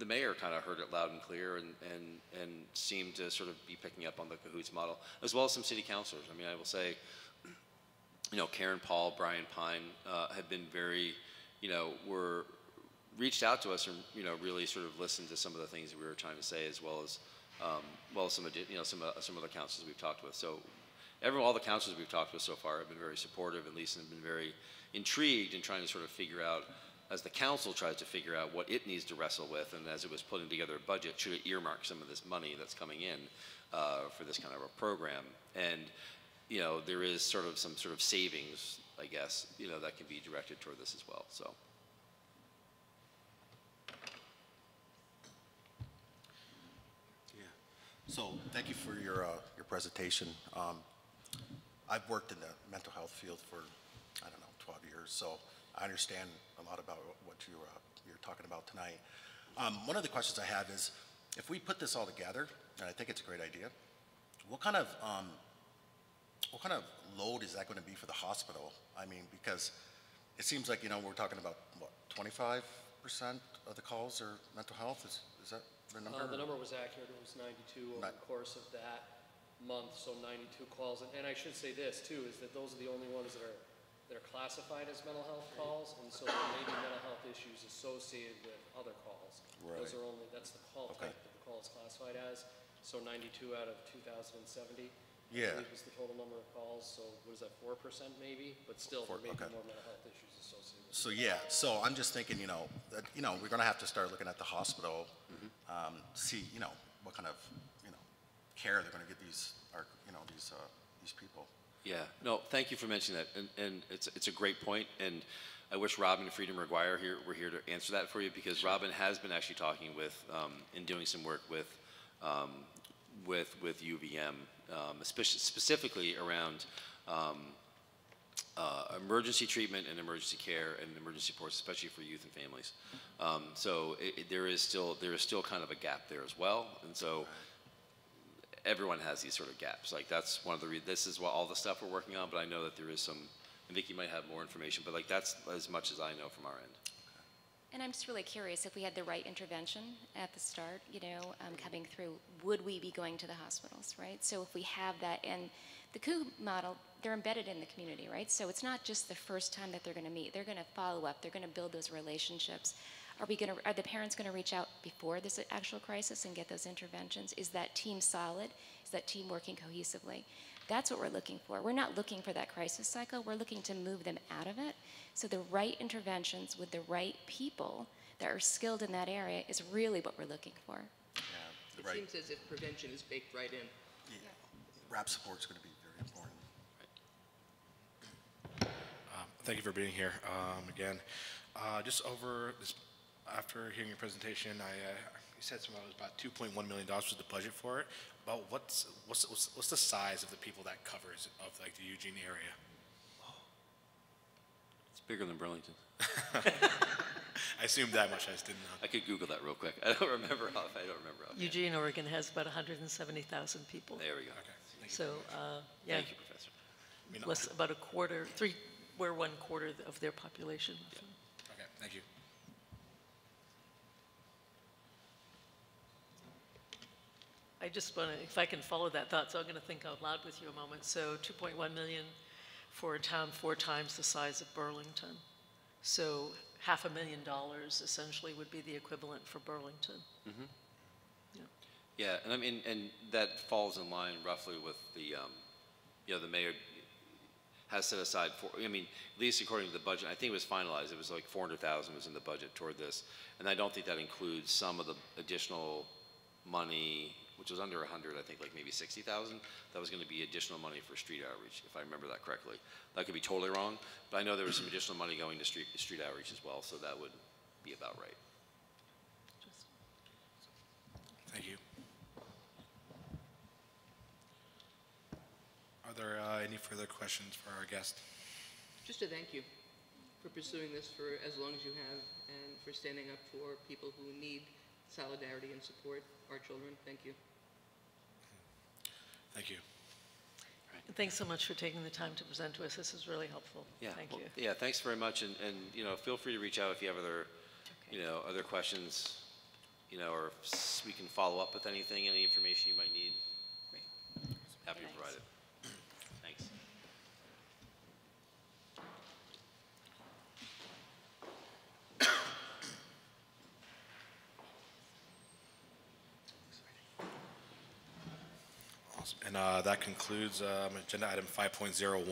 the mayor kind of heard it loud and clear and seemed to sort of be picking up on the CAHOOTS model, as well as some city councilors. I mean, I will say, you know, Karen Paul, Brian Pine have been very, you know, reached out to us and, you know, really sort of listened to some of the things that we were trying to say, as well as some of the councils we've talked with. So all the councils we've talked with so far have been very supportive, at least, and have been very intrigued in trying to sort of figure out, as the council tries to figure out what it needs to wrestle with, and as it was putting together a budget, should it earmark some of this money that's coming in for this kind of a program? And, you know, there is sort of some sort of savings, I guess, you know, that can be directed toward this as well, so. So thank you for your presentation. I've worked in the mental health field for, I don't know, 12 years, so I understand a lot about what you're talking about tonight. One of the questions I have is, if we put this all together, and I think it's a great idea, what kind of load is that going to be for the hospital? I mean, because it seems like, you know, we're talking about what, 25% of the calls are mental health. Is that? The number was accurate. It was 92 over the course of that month, so 92 calls. And I should say this too, is that those are the only ones that are classified as mental health calls, and so there may be mental health issues associated with other calls. Right. Those are that's the call type that the call is classified as. So 92 out of 2,070. Yeah. I believe was the total number of calls. So what is that, 4% maybe? But still, there may be more mental health issues associated with it. So yeah. So I'm just thinking, you know, that, you know, we're going to have to start looking at the hospital. See, you know, what kind of, you know, care they're going to get these people. Yeah. No, thank you for mentioning that, and it's a great point, and I wish Robin and Freedom McGuire were here to answer that for you, because Robin has been actually talking with and doing some work with UVM, specifically around emergency treatment and emergency care and emergency supports, especially for youth and families. So there is still kind of a gap there as well, and so everyone has these sort of gaps. Like that's one of the this is what all the stuff we're working on, but I know that there is some, and Vicki might have more information, but like that's as much as I know from our end. And I'm just really curious, if we had the right intervention at the start, you know, coming through, would we be going to the hospitals, right? So if we have that, and the CAHOOTS model, they're embedded in the community, right? So it's not just the first time that they're going to meet. They're going to follow up. They're going to build those relationships. Are the parents going to reach out before this actual crisis and get those interventions? Is that team solid? Is that team working cohesively? That's what we're looking for. We're not looking for that crisis cycle. We're looking to move them out of it. So the right interventions with the right people that are skilled in that area is really what we're looking for. Yeah, it right. seems as if prevention is baked right in. Yeah. Yeah. RAP support is going to be very important. Thank you for being here again. Just over this, after hearing your presentation, you said something about $2.1 million was the budget for it. About what's the size of the people that covers of like the Eugene area? It's bigger than Burlington. I assumed that much. I just didn't know. I could Google that real quick. I don't remember. Eugene, Oregon has about 170,000 people. There we go. Okay. Thank so you. Yeah. Thank you, Professor. I mean, less about a quarter, three. We're 1/4 of their population. Yeah. Okay, thank you. I just want to, if I can follow that thought, so I'm going to think out loud with you a moment. So 2.1 million for a town 4 times the size of Burlington. So $500,000 essentially would be the equivalent for Burlington. Mm-hmm. Yeah. Yeah, and I mean, and that falls in line roughly with the, you know, the mayor has set aside for, I mean, at least according to the budget, I think it was finalized, it was like 400,000 was in the budget toward this, and I don't think that includes some of the additional money, which was under 100, I think like maybe 60,000, that was gonna be additional money for street outreach, if I remember that correctly. That could be totally wrong, but I know there was some additional money going to street outreach as well, so that would be about right. Thank you. Are there any further questions for our guest? Just a thank you for pursuing this for as long as you have and for standing up for people who need solidarity and support, our children. Thank you. Thank you. Right. Thanks so much for taking the time to present to us. This is really helpful. Yeah, thank you. Yeah, thanks very much. And you know, feel free to reach out if you have other, you know, other questions, you know, or if we can follow up with anything, any information you might need. Great. Happy to provide it. And that concludes agenda item 5.01.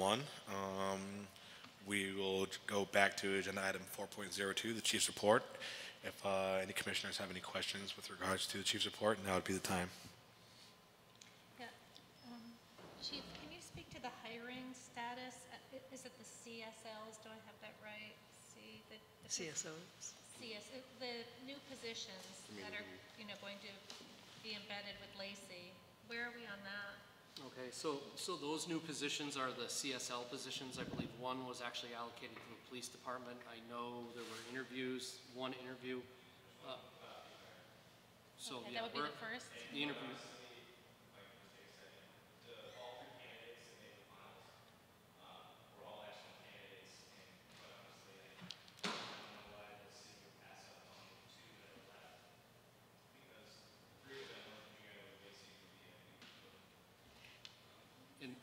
We will go back to agenda item 4.02, the Chief's Report. If any commissioners have any questions with regards to the Chief's Report, now would be the time. Yeah. Chief, can you speak to the hiring status? Is it the CSLs? Do I have that right? See, the CSOs? CS, the new positions that are going to be embedded with Lacey. Where are we on that? Okay, so those new positions are the CSL positions. I believe one was actually allocated to the police department. I know there were interviews, one interview. So okay, yeah, that would be the first? The interview.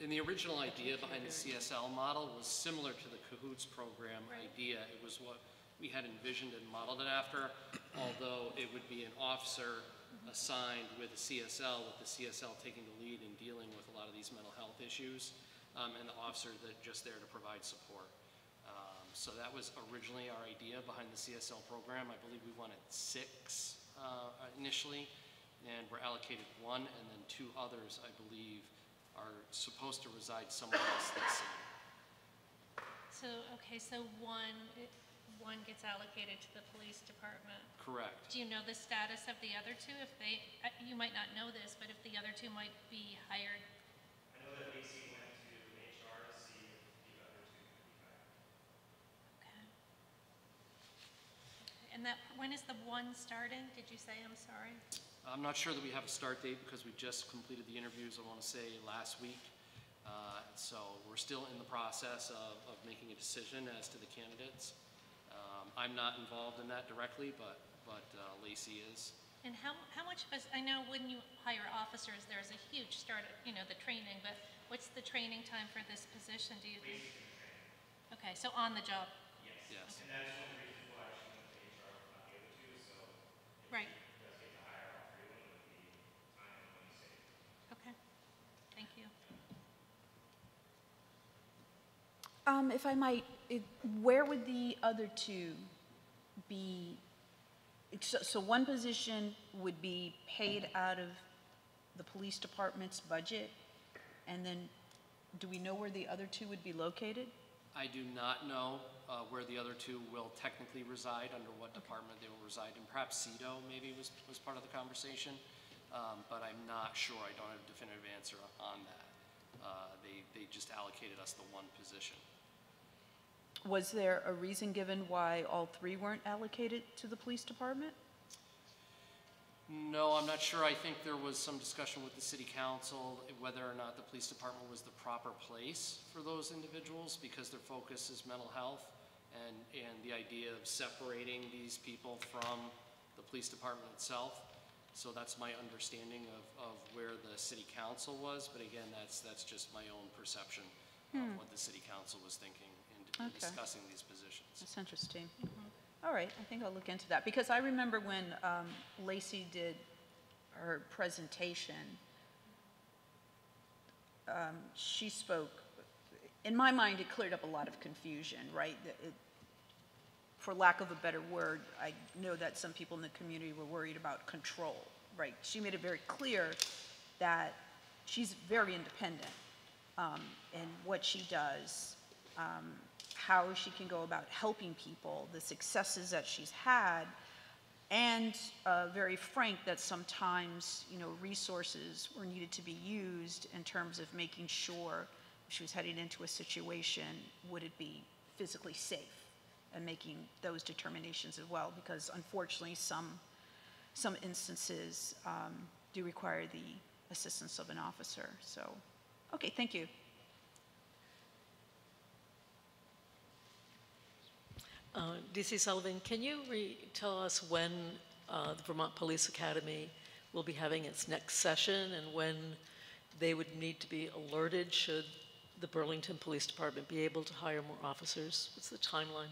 And the original idea behind the CSL model was similar to the CAHOOTS program idea. It was what we had envisioned and modeled it after, although it would be an officer assigned with a CSL, with the CSL taking the lead in dealing with a lot of these mental health issues, and the officer that just there to provide support. So that was originally our idea behind the CSL program. I believe we wanted 6 initially, and we're allocated 1, and then 2 others, I believe, are supposed to reside somewhere else this year. So, okay, so one gets allocated to the police department. Correct. Do you know the status of the other 2? If they, you might not know this, but if the other 2 might be hired. I know that Lacey went to HR to see if the other 2 could be hired. Okay. And that, when is the 1 starting? Did you say? I'm sorry. I'm not sure that we have a start date because we just completed the interviews, I want to say, last week. So we're still in the process of making a decision as to the candidates. I'm not involved in that directly, but Lacey is. And how much of us, I know when you hire officers, there's a huge start, you know, the training, but what's the training time for this position, do you think? Okay, so on the job. Yes. Yes. And that's one reason why she went to HR about the other 2, so. Right. If I might, where would the other two be? So one position would be paid out of the police department's budget, and then do we know where the other two would be located? I do not know where the other two will technically reside, under what department they will reside in. Perhaps CEDO maybe was part of the conversation, but I'm not sure. I don't have a definitive answer on that. They just allocated us the one position. Was there a reason given why all three weren't allocated to the police department? No, I'm not sure. I think there was some discussion with the city council whether or not the police department was the proper place for those individuals, because their focus is mental health, and the idea of separating these people from the police department itself. So that's my understanding of where the city council was, but again, that's just my own perception of what the city council was thinking in discussing these positions. That's interesting. All right, I think I'll look into that, because I remember when Lacey did her presentation, she spoke, in my mind it cleared up a lot of confusion, right? For lack of a better word, I know that some people in the community were worried about control, right? She made it very clear that she's very independent in what she does, how she can go about helping people, the successes that she's had, and very frank that sometimes, you know, resources were needed to be used in terms of making sure if she was heading into a situation, would it be physically safe, and making those determinations as well, because unfortunately some instances do require the assistance of an officer. So, okay, thank you. DC Sullivan, can you tell us when the Vermont Police Academy will be having its next session, and when they would need to be alerted should the Burlington Police Department be able to hire more officers? What's the timeline?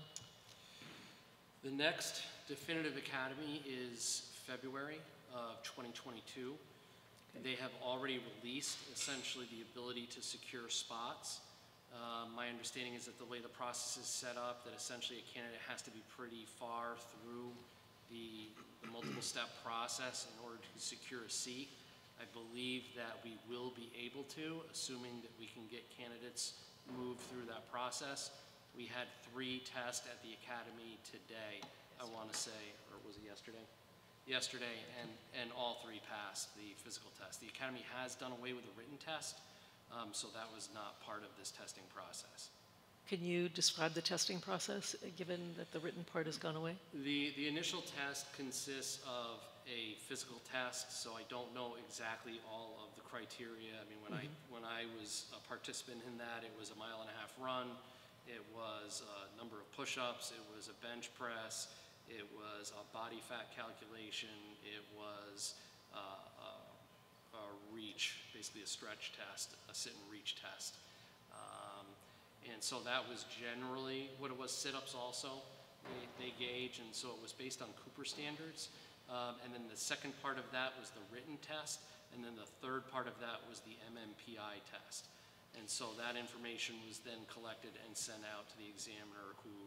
The next definitive academy is February of 2022. Okay. They have already released essentially the ability to secure spots. My understanding is that the way the process is set up, that essentially a candidate has to be pretty far through the multiple-step process in order to secure a seat. I believe that we will be able to, assuming that we can get candidates moved through that process. We had 3 tests at the academy today, I want to say, or was it yesterday? Yesterday, and all 3 passed the physical test. The academy has done away with a written test. So that was not part of this testing process. Can you describe the testing process, given that the written part has gone away? The initial test consists of a physical test, so I don't know exactly all of the criteria. I mean, when I was a participant in that, it was a 1.5-mile run, it was a number of push-ups, it was a bench press, it was a body fat calculation, it was a reach, basically a stretch test, a sit and reach test. And so that was generally what it was. Sit-ups also, they gauge, and so it was based on Cooper standards. And then the second part of that was the written test, and then the third part of that was the MMPI test. And so that information was then collected and sent out to the examiner, who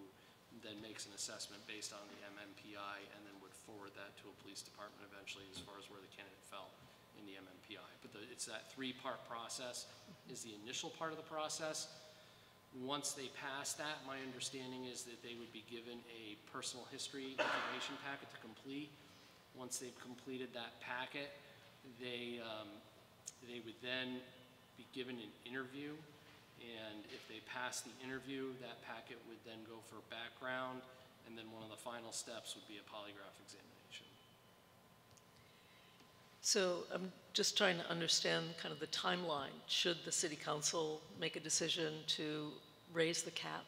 then makes an assessment based on the MMPI, and then would forward that to a police department eventually as far as where the candidate fell in the MMPI. But it's that 3-part process is the initial part of the process. Once they pass that, my understanding is that they would be given a personal history information packet to complete. Once they've completed that packet, they would then be given an interview, and if they pass the interview, that packet would then go for background, and then one of the final steps would be a polygraph examination. So I'm just trying to understand kind of the timeline. Should the city council make a decision to raise the cap?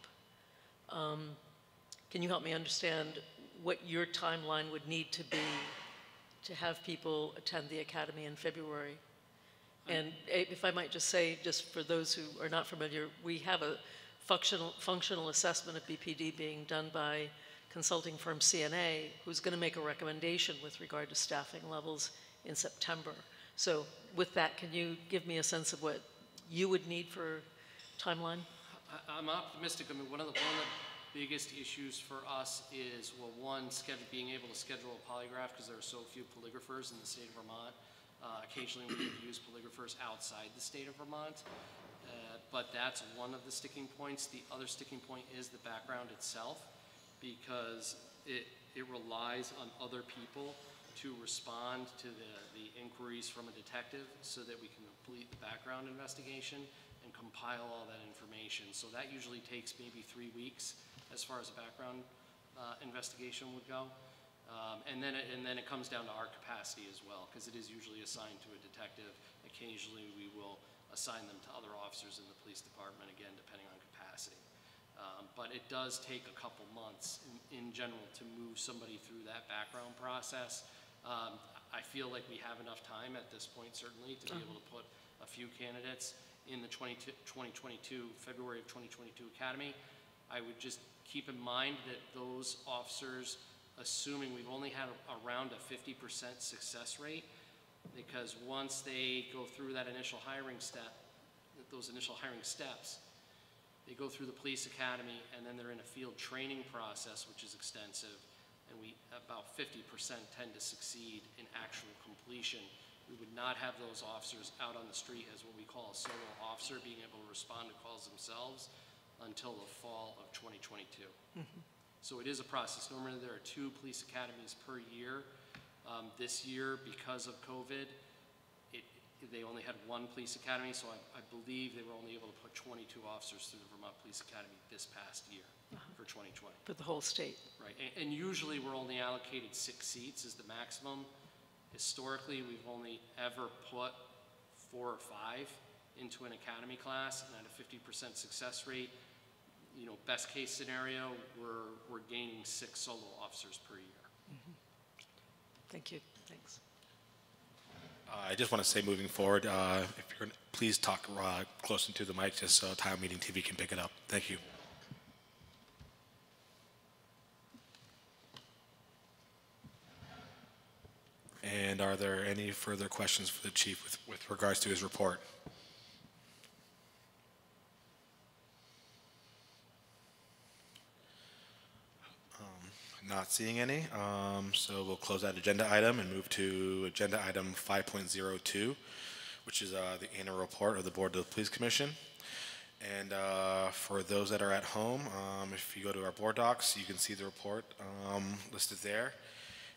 Can you help me understand what your timeline would need to be to have people attend the academy in February? And if I might just say, just for those who are not familiar, we have a functional assessment of BPD being done by consulting firm CNA, who's going to make a recommendation with regard to staffing levels in September. So with that, can you give me a sense of what you would need for timeline? I'm optimistic. I mean, one of the biggest issues for us is, well, one, being able to schedule a polygraph, because there are so few polygraphers in the state of Vermont. Occasionally we could use polygraphers outside the state of Vermont, but that's one of the sticking points. The other sticking point is the background itself, because it relies on other people to respond to the inquiries from a detective so that we can complete the background investigation and compile all that information. So that usually takes maybe 3 weeks as far as a background investigation would go. And then it comes down to our capacity as well, because it is usually assigned to a detective. Occasionally we will assign them to other officers in the police department, again, depending on capacity. But it does take a couple months in general to move somebody through that background process. I feel like we have enough time at this point, certainly, to be able to put a few candidates in the February of 2022 Academy. I would just keep in mind that those officers, assuming we've only had around a 50% success rate, because once they go through that initial hiring step, they go through the police academy, and then they're in a field training process, which is extensive, and about 50% tend to succeed in actual completion. We would not have those officers out on the street as what we call a solo officer, being able to respond to calls themselves, until the fall of 2022. Mm-hmm. So it is a process. Normally there are 2 police academies per year. This year, because of COVID, they only had 1 police academy, so I believe they were only able to put 22 officers through the Vermont Police Academy this past year for 2020. For the whole state. Right, and usually we're only allocated 6 seats is the maximum. Historically, we've only ever put 4 or 5 into an academy class, and at a 50% success rate, you know, best case scenario, we're gaining 6 solo officers per year. Mm-hmm. Thank you. Thanks. I just want to say, moving forward, if you're gonna, please talk close into the mic, just so Town Meeting TV can pick it up. Thank you. And are there any further questions for the chief with regards to his report? Not seeing any, so we'll close that agenda item and move to agenda item 5.02, which is the annual report of the Board of the Police Commission. And for those that are at home, if you go to our Board Docs, you can see the report listed there.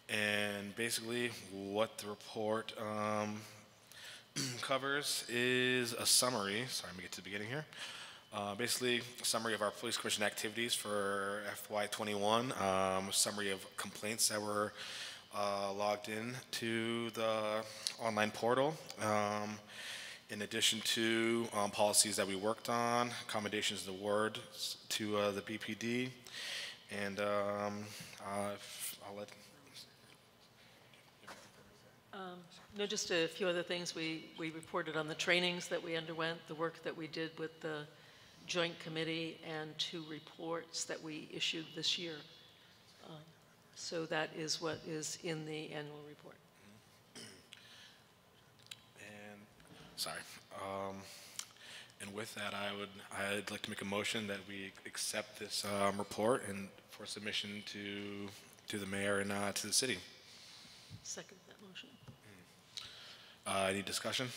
And basically what the report covers is a summary. Sorry, let me get to the beginning here. Basically, a summary of our police commission activities for FY21, a summary of complaints that were logged in to the online portal, in addition to policies that we worked on, accommodations and awards to the BPD, and I'll let... No, just a few other things. We reported on the trainings that we underwent, the work that we did with the Joint Committee, and 2 reports that we issued this year. So that is what is in the annual report. And sorry. And with that, I'd like to make a motion that we accept this report and for submission to the mayor and to the city. Second that motion. Any discussion?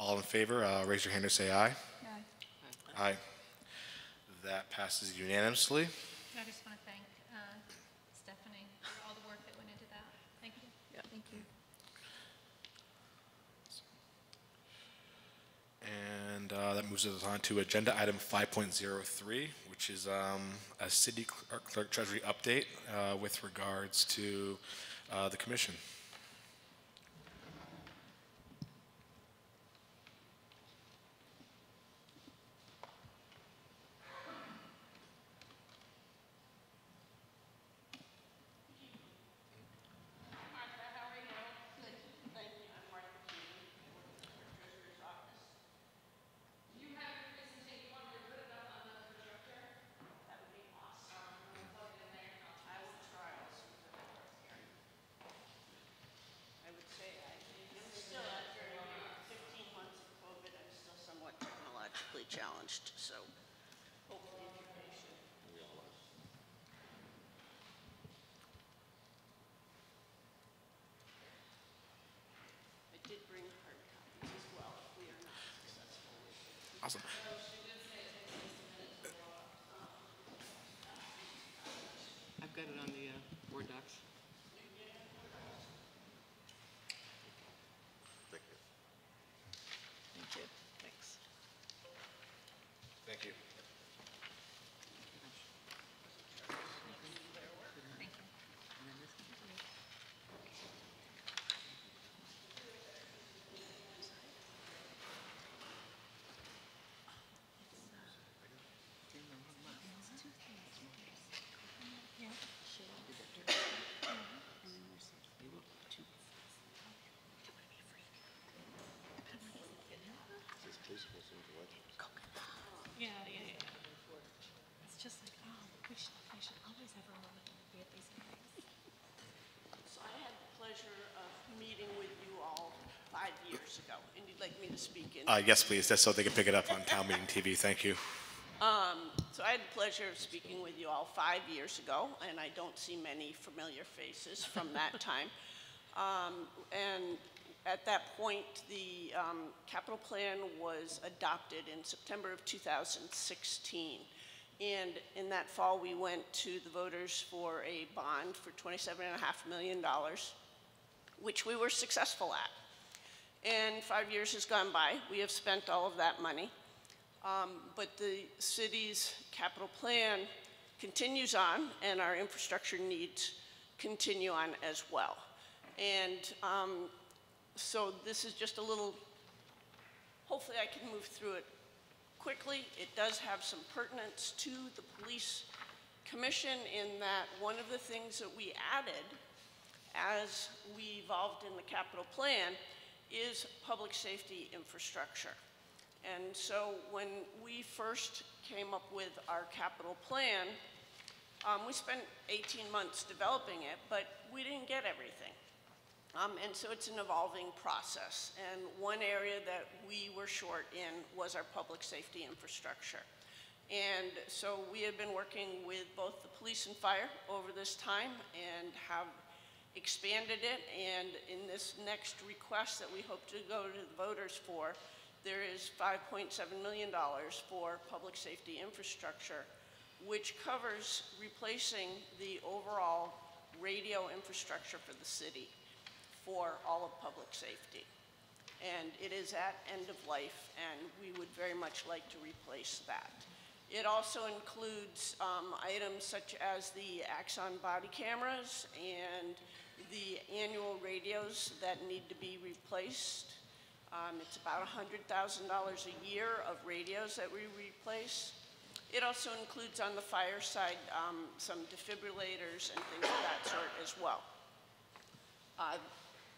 All in favor, raise your hand or say aye. Aye. Aye. That passes unanimously. I just want to thank Stephanie for all the work that went into that. Thank you. Yeah. Thank you. And that moves us on to agenda item 5.03, which is a city clerk treasury update with regards to the commission. launched, so hopefully information. I did bring hard copies as well if we are not successful with it. Awesome. I've got it on the Board Docs. Thank you. It's just like, oh, we should always have a moment to be at these meetings. So I had the pleasure of meeting with you all 5 years ago, and you'd like me to speak in? Yes, please. That's so they can pick it up on Town Meeting TV. Thank you. So I had the pleasure of speaking with you all 5 years ago, and I don't see many familiar faces from that time. And at that point, the capital plan was adopted in September of 2016. And in that fall, we went to the voters for a bond for $27.5 million, which we were successful at. And 5 years has gone by. We have spent all of that money. But the city's capital plan continues on, and our infrastructure needs continue on as well. And so this is just a little, hopefully I can move through it quickly. It does have some pertinence to the police commission in that one of the things that we added as we evolved in the capital plan is public safety infrastructure. And so when we first came up with our capital plan, we spent 18 months developing it, but we didn't get everything. And so it's an evolving process. And one area that we were short in was our public safety infrastructure. And so we have been working with both the police and fire over this time and have expanded it. And in this next request that we hope to go to the voters for, there is $5.7 million for public safety infrastructure, which covers replacing the overall radio infrastructure for the city for all of public safety. And it is at end of life, and we would very much like to replace that. It also includes items such as the Axon body cameras and the annual radios that need to be replaced. It's about $100,000 a year of radios that we replace. It also includes on the fire side some defibrillators and things of that sort as well.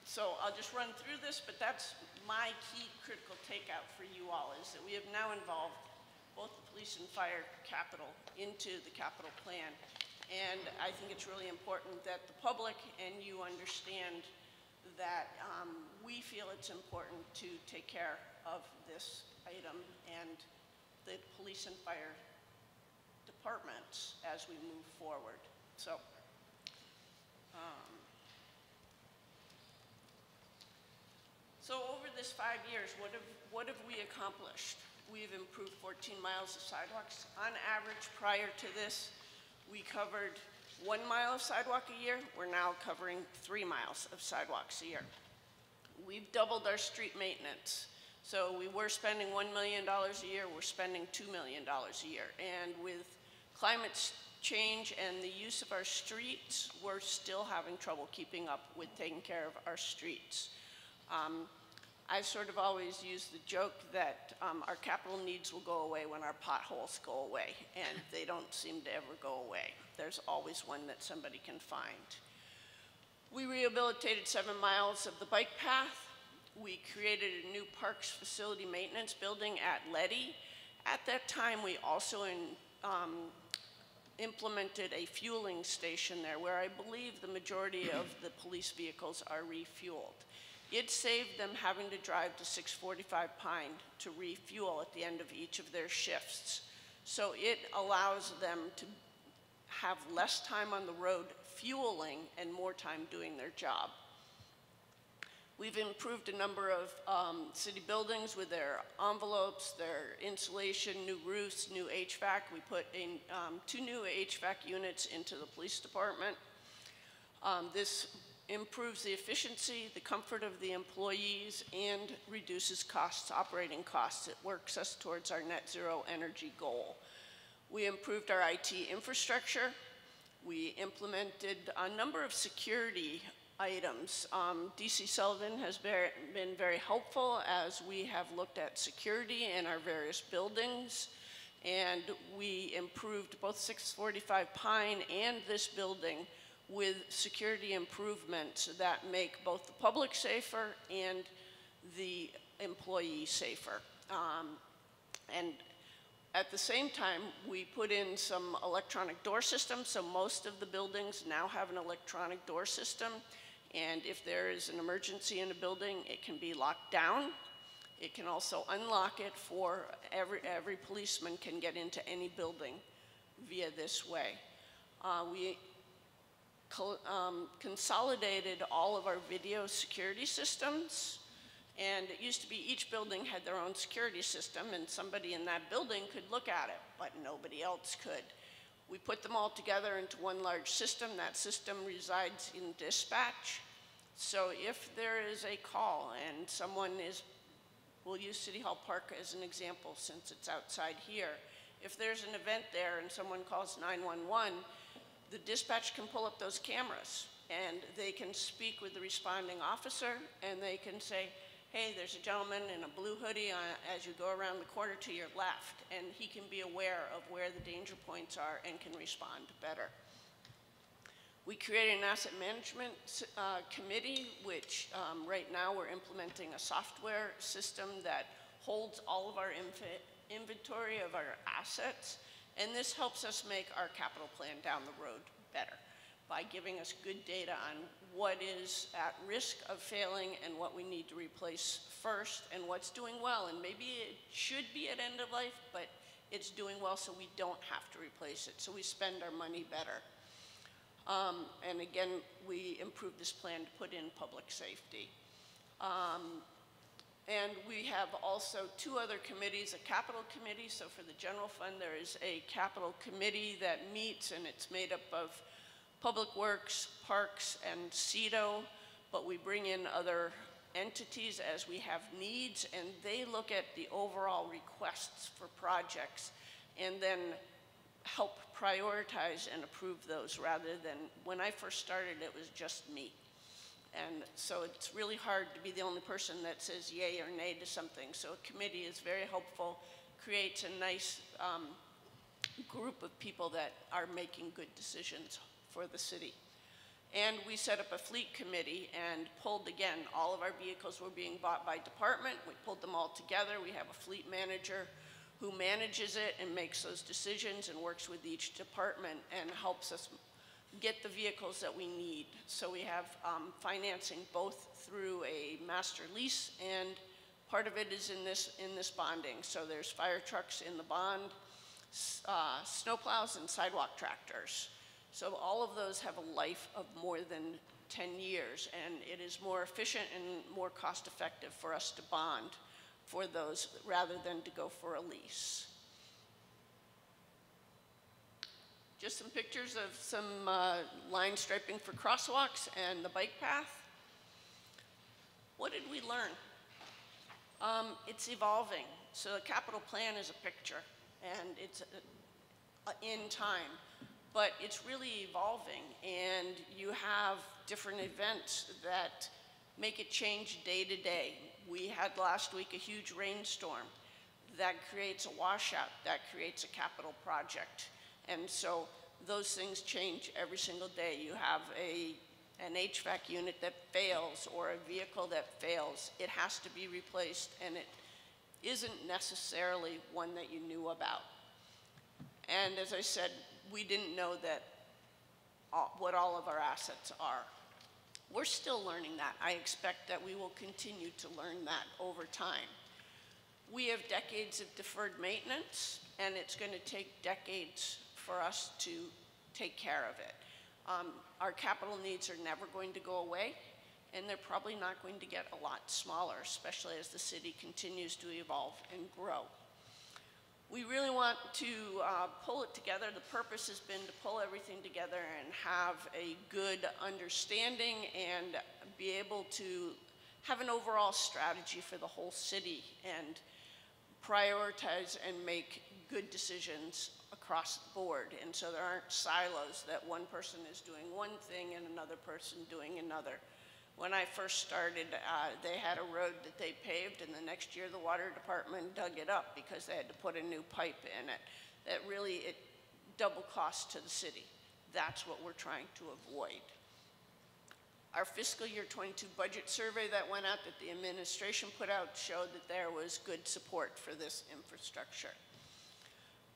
So I'll just run through this, but that's my key critical takeout for you all, is that we have now involved both the police and fire capital into the capital plan. And I think it's really important that the public and you understand that we feel it's important to take care of this item and the police and fire departments as we move forward. So. So over this 5 years, what have we accomplished? We've improved 14 miles of sidewalks. On average, prior to this, we covered 1 mile of sidewalk a year. We're now covering 3 miles of sidewalks a year. We've doubled our street maintenance. So we were spending $1 million a year. We're spending $2 million a year. And with climate change and the use of our streets, we're still having trouble keeping up with taking care of our streets. I've sort of always used the joke that our capital needs will go away when our potholes go away, and they don't seem to ever go away. There's always one that somebody can find. We rehabilitated 7 miles of the bike path. We created a new parks facility maintenance building at Letty. At that time, we also implemented a fueling station there, where I believe the majority of the police vehicles are refueled. It saved them having to drive to 645 Pine to refuel at the end of each of their shifts. So it allows them to have less time on the road fueling and more time doing their job. We've improved a number of city buildings with their envelopes, their insulation, new roofs, new HVAC. We put in 2 new HVAC units into the police department. This improves the efficiency, the comfort of the employees, and reduces costs, operating costs. It works us towards our net zero energy goal. We improved our IT infrastructure. We implemented a number of security items. DC Sullivan has been very helpful as we have looked at security in our various buildings, and we improved both 645 Pine and this building with security improvements that make both the public safer and the employee safer. And at the same time, we put in some electronic door systems, so most of the buildings now have an electronic door system. And if there is an emergency in a building, it can be locked down. It can also unlock it for every policeman can get into any building via this way. We consolidated all of our video security systems. And it used to be each building had their own security system, and somebody in that building could look at it, but nobody else could. We put them all together into one large system. That system resides in dispatch. So if there is a call and someone is, we'll use City Hall Park as an example since it's outside here. If there's an event there and someone calls 911, the dispatch can pull up those cameras and they can speak with the responding officer and they can say, hey, there's a gentleman in a blue hoodie as you go around the corner to your left, and he can be aware of where the danger points are and can respond better. We created an asset management committee, which right now we're implementing a software system that holds all of our inventory of our assets, and this helps us make our capital plan down the road better by giving us good data on what is at risk of failing and what we need to replace first and what's doing well. And maybe it should be at end of life, but it's doing well so we don't have to replace it. So we spend our money better. And again, we improved this plan to put in public safety. And we have also 2 other committees, a capital committee. So for the general fund, there is a capital committee that meets, and it's made up of Public Works, Parks, and CEDO, but we bring in other entities as we have needs, and they look at the overall requests for projects and then help prioritize and approve those rather than, when I first started, it was just me. And so it's really hard to be the only person that says yay or nay to something. So a committee is very helpful, creates a nice group of people that are making good decisions for the city. And we set up a fleet committee and pulled, again, all of our vehicles were being bought by department. We pulled them all together. We have a fleet manager who manages it and makes those decisions and works with each department and helps us get the vehicles that we need. So we have financing both through a master lease, and part of it is in this bonding. So there's fire trucks in the bond, snowplows, and sidewalk tractors. So all of those have a life of more than 10 years, and it is more efficient and more cost effective for us to bond for those rather than to go for a lease. Just some pictures of some line striping for crosswalks and the bike path. What did we learn? It's evolving. So the capital plan is a picture, and it's in time. But it's really evolving, and you have different events that make it change day to day. We had last week a huge rainstorm. That creates a washout. That creates a capital project. And so those things change every single day. You have an HVAC unit that fails or a vehicle that fails. It has to be replaced, and it isn't necessarily one that you knew about. And as I said, we didn't know what all of our assets are. We're still learning that. I expect that we will continue to learn that over time. We have decades of deferred maintenance, and it's going to take decades for us to take care of it. Our capital needs are never going to go away, and they're probably not going to get a lot smaller, especially as the city continues to evolve and grow. We really want to pull it together. The purpose has been to pull everything together and have a good understanding and be able to have an overall strategy for the whole city and prioritize and make good decisions across the board. And so there aren't silos that one person is doing one thing and another person doing another. When I first started, they had a road that they paved, and the next year the water department dug it up because they had to put a new pipe in it. That really, it double cost to the city. That's what we're trying to avoid. Our fiscal year 22 budget survey that went out, that the administration put out, showed that there was good support for this infrastructure.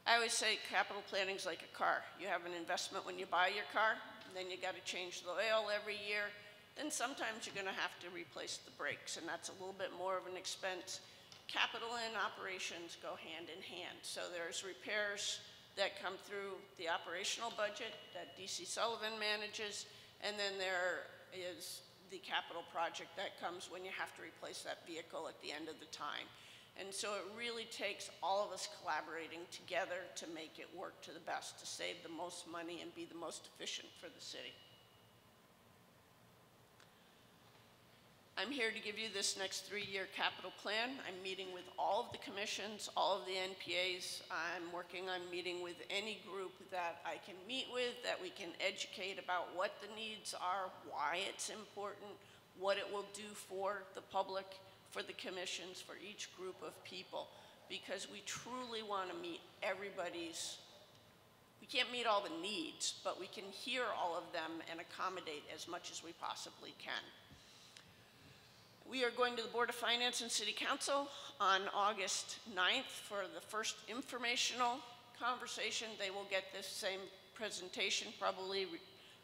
I always say capital planning is like a car. You have an investment when you buy your car, and then you got to change the oil every year. Then sometimes you're going to have to replace the brakes, and that's a little bit more of an expense. Capital and operations go hand in hand. So there's repairs that come through the operational budget that DC Sullivan manages, and then there is the capital project that comes when you have to replace that vehicle at the end of the time. And so it really takes all of us collaborating together to make it work to the best, to save the most money and be the most efficient for the city. I'm here to give you this next three-year capital plan. I'm meeting with all of the commissions, all of the NPAs. I'm working on meeting with any group that I can meet with, that we can educate about what the needs are, why it's important, what it will do for the public, for the commissions, for each group of people, because we truly want to meet everybody's. We can't meet all the needs, but we can hear all of them and accommodate as much as we possibly can. We are going to the Board of Finance and City Council on August 9th for the first informational conversation. They will get this same presentation, probably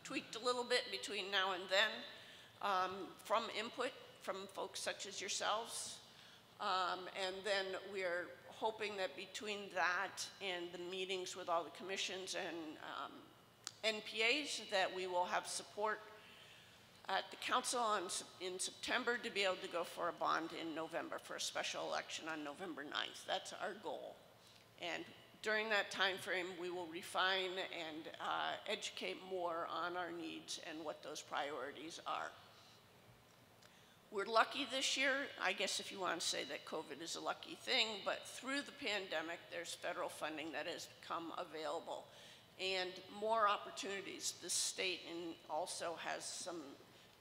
tweaked a little bit between now and then, from input from folks such as yourselves. And then we're hoping that between that and the meetings with all the commissions and NPAs that we will have support at the council in September to be able to go for a bond in November for a special election on November 9th. That's our goal. And during that time frame, we will refine and educate more on our needs and what those priorities are. We're lucky this year, I guess, if you want to say that COVID is a lucky thing, but through the pandemic, there's federal funding that has become available and more opportunities. The state also has some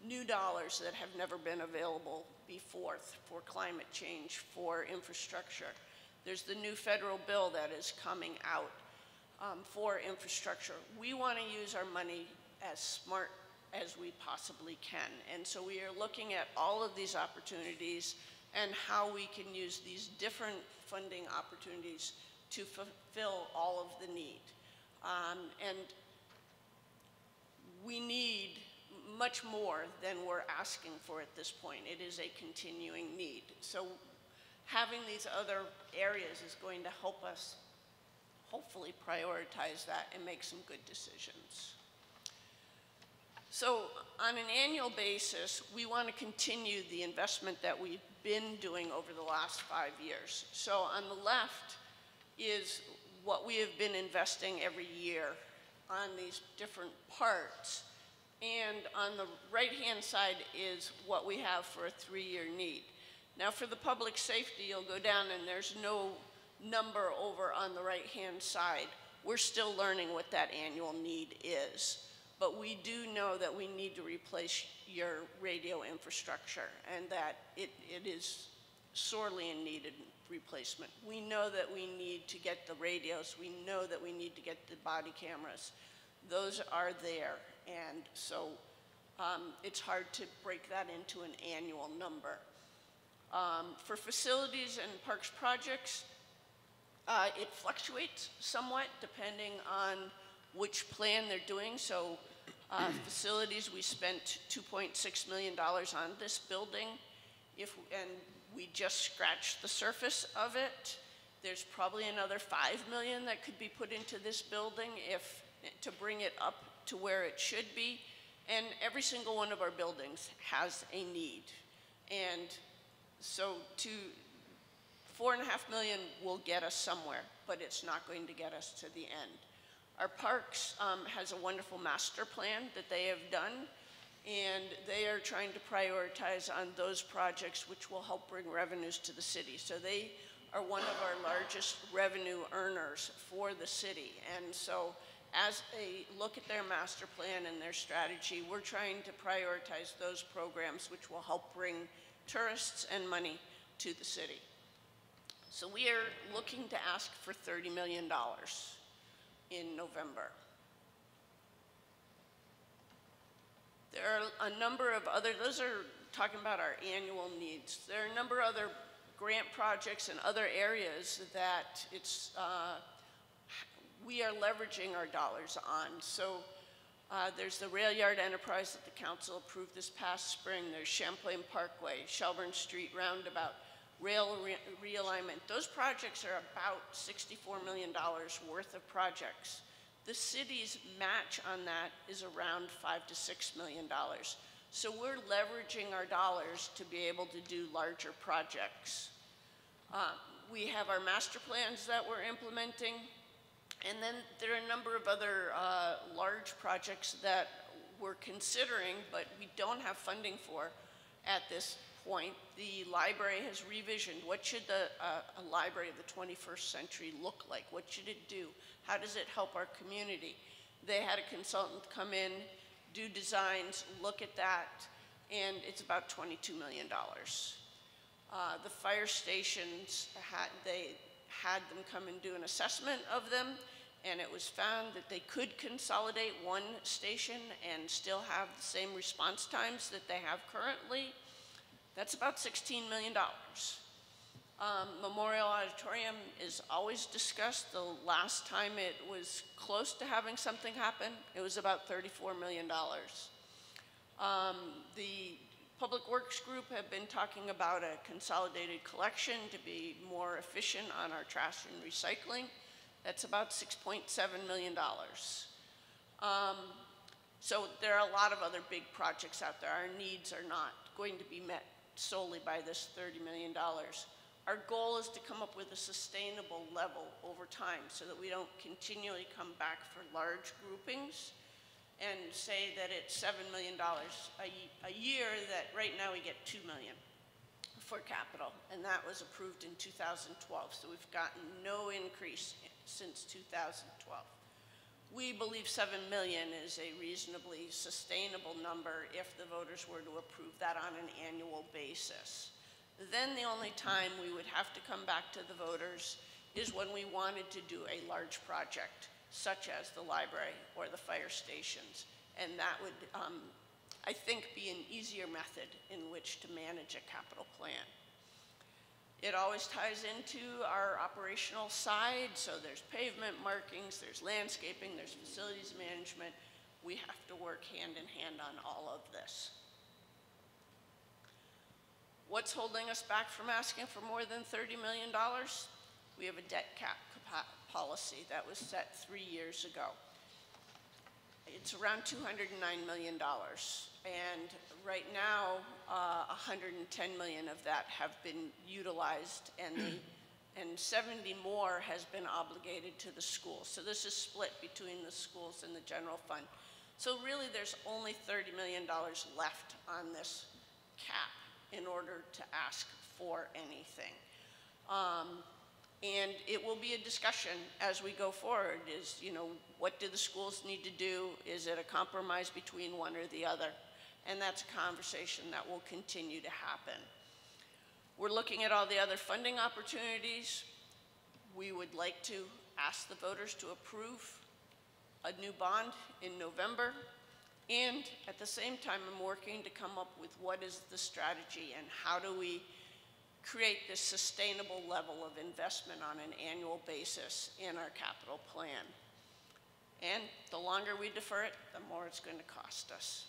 new dollars that have never been available before for climate change, for infrastructure. There's the new federal bill that is coming out for infrastructure. We want to use our money as smart as we possibly can. And so we are looking at all of these opportunities and how we can use these different funding opportunities to fulfill all of the need. And we need much more than we're asking for at this point. It is a continuing need. So having these other areas is going to help us hopefully prioritize that and make some good decisions. So on an annual basis, we want to continue the investment that we've been doing over the last 5 years. So on the left is what we have been investing every year on these different parts. And on the right-hand side is what we have for a three-year need. Now for the public safety, you'll go down and there's no number over on the right-hand side. We're still learning what that annual need is. But we do know that we need to replace your radio infrastructure and that it is sorely needed replacement. We know that we need to get the radios. We know that we need to get the body cameras. Those are there. And so it's hard to break that into an annual number. For facilities and parks projects, it fluctuates somewhat depending on which plan they're doing. So Facilities, we spent $2.6 million on this building, and we just scratched the surface of it. There's probably another $5 million that could be put into this building to bring it up to where it should be. And every single one of our buildings has a need. And so to $4.5 million will get us somewhere, but it's not going to get us to the end. Our parks has a wonderful master plan that they have done, and they are trying to prioritize on those projects which will help bring revenues to the city. So they are one of our largest revenue earners for the city. And so as they look at their master plan and their strategy, we're trying to prioritize those programs which will help bring tourists and money to the city. So we are looking to ask for $30 million in November. There are a number of other, those are talking about our annual needs. There are a number of other grant projects in other areas that it's, we are leveraging our dollars on. So there's the rail yard enterprise that the council approved this past spring. There's Champlain Parkway, Shelburne Street Roundabout, rail realignment. Those projects are about $64 million worth of projects. The city's match on that is around $5 to $6 million. So we're leveraging our dollars to be able to do larger projects. We have our master plans that we're implementing. And then there are a number of other large projects that we're considering, but we don't have funding for at this point. The library has revisioned. What should a library of the 21st century look like? What should it do? How does it help our community? They had a consultant come in, do designs, look at that, and it's about $22 million. The fire stations, they had them come and do an assessment of them, and it was found that they could consolidate one station and still have the same response times that they have currently. That's about $16 million. Memorial Auditorium is always discussed. The last time it was close to having something happen, it was about $34 million. The Public Works Group have been talking about a consolidated collection to be more efficient on our trash and recycling. That's about $6.7 million. So there are a lot of other big projects out there. Our needs are not going to be met solely by this $30 million. Our goal is to come up with a sustainable level over time so that we don't continually come back for large groupings and say that it's $7 million a year, that right now we get $2 million for capital, and that was approved in 2012. So we've gotten no increase since 2012. We believe $7 million is a reasonably sustainable number if the voters were to approve that on an annual basis. Then the only time we would have to come back to the voters is when we wanted to do a large project, such as the library or the fire stations. And that would, I think, be an easier method in which to manage a capital plan. It always ties into our operational side, so there's pavement markings, there's landscaping, there's facilities management. We have to work hand in hand on all of this. What's holding us back from asking for more than $30 million? We have a debt cap policy that was set 3 years ago. It's around $209 million, and right now, $110 million of that have been utilized, and, and 70 more has been obligated to the schools. So this is split between the schools and the general fund. So really, there's only $30 million left on this cap in order to ask for anything. And it will be a discussion as we go forward is, you know, what do the schools need to do? Is it a compromise between one or the other? And that's a conversation that will continue to happen. We're looking at all the other funding opportunities. We would like to ask the voters to approve a new bond in November. And at the same time, I'm working to come up with what is the strategy and how do we create this sustainable level of investment on an annual basis in our capital plan. And the longer we defer it, the more it's going to cost us.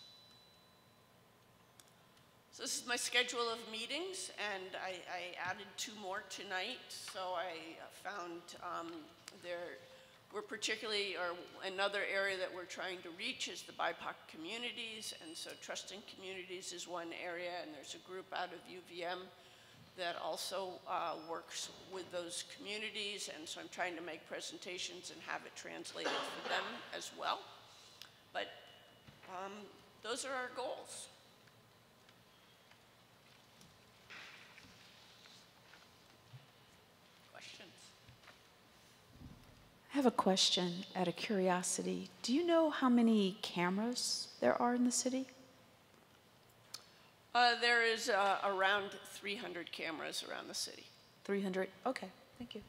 So this is my schedule of meetings, and I added two more tonight. So I found there were particularly, or another area that we're trying to reach is the BIPOC communities, and so trusting communities is one area, and there's a group out of UVM that also works with those communities, and so I'm trying to make presentations and have it translated for them as well. But those are our goals. Questions? I have a question out of curiosity. Do you know how many cameras there are in the city? There is around 300 cameras around the city. 300? Okay, thank you.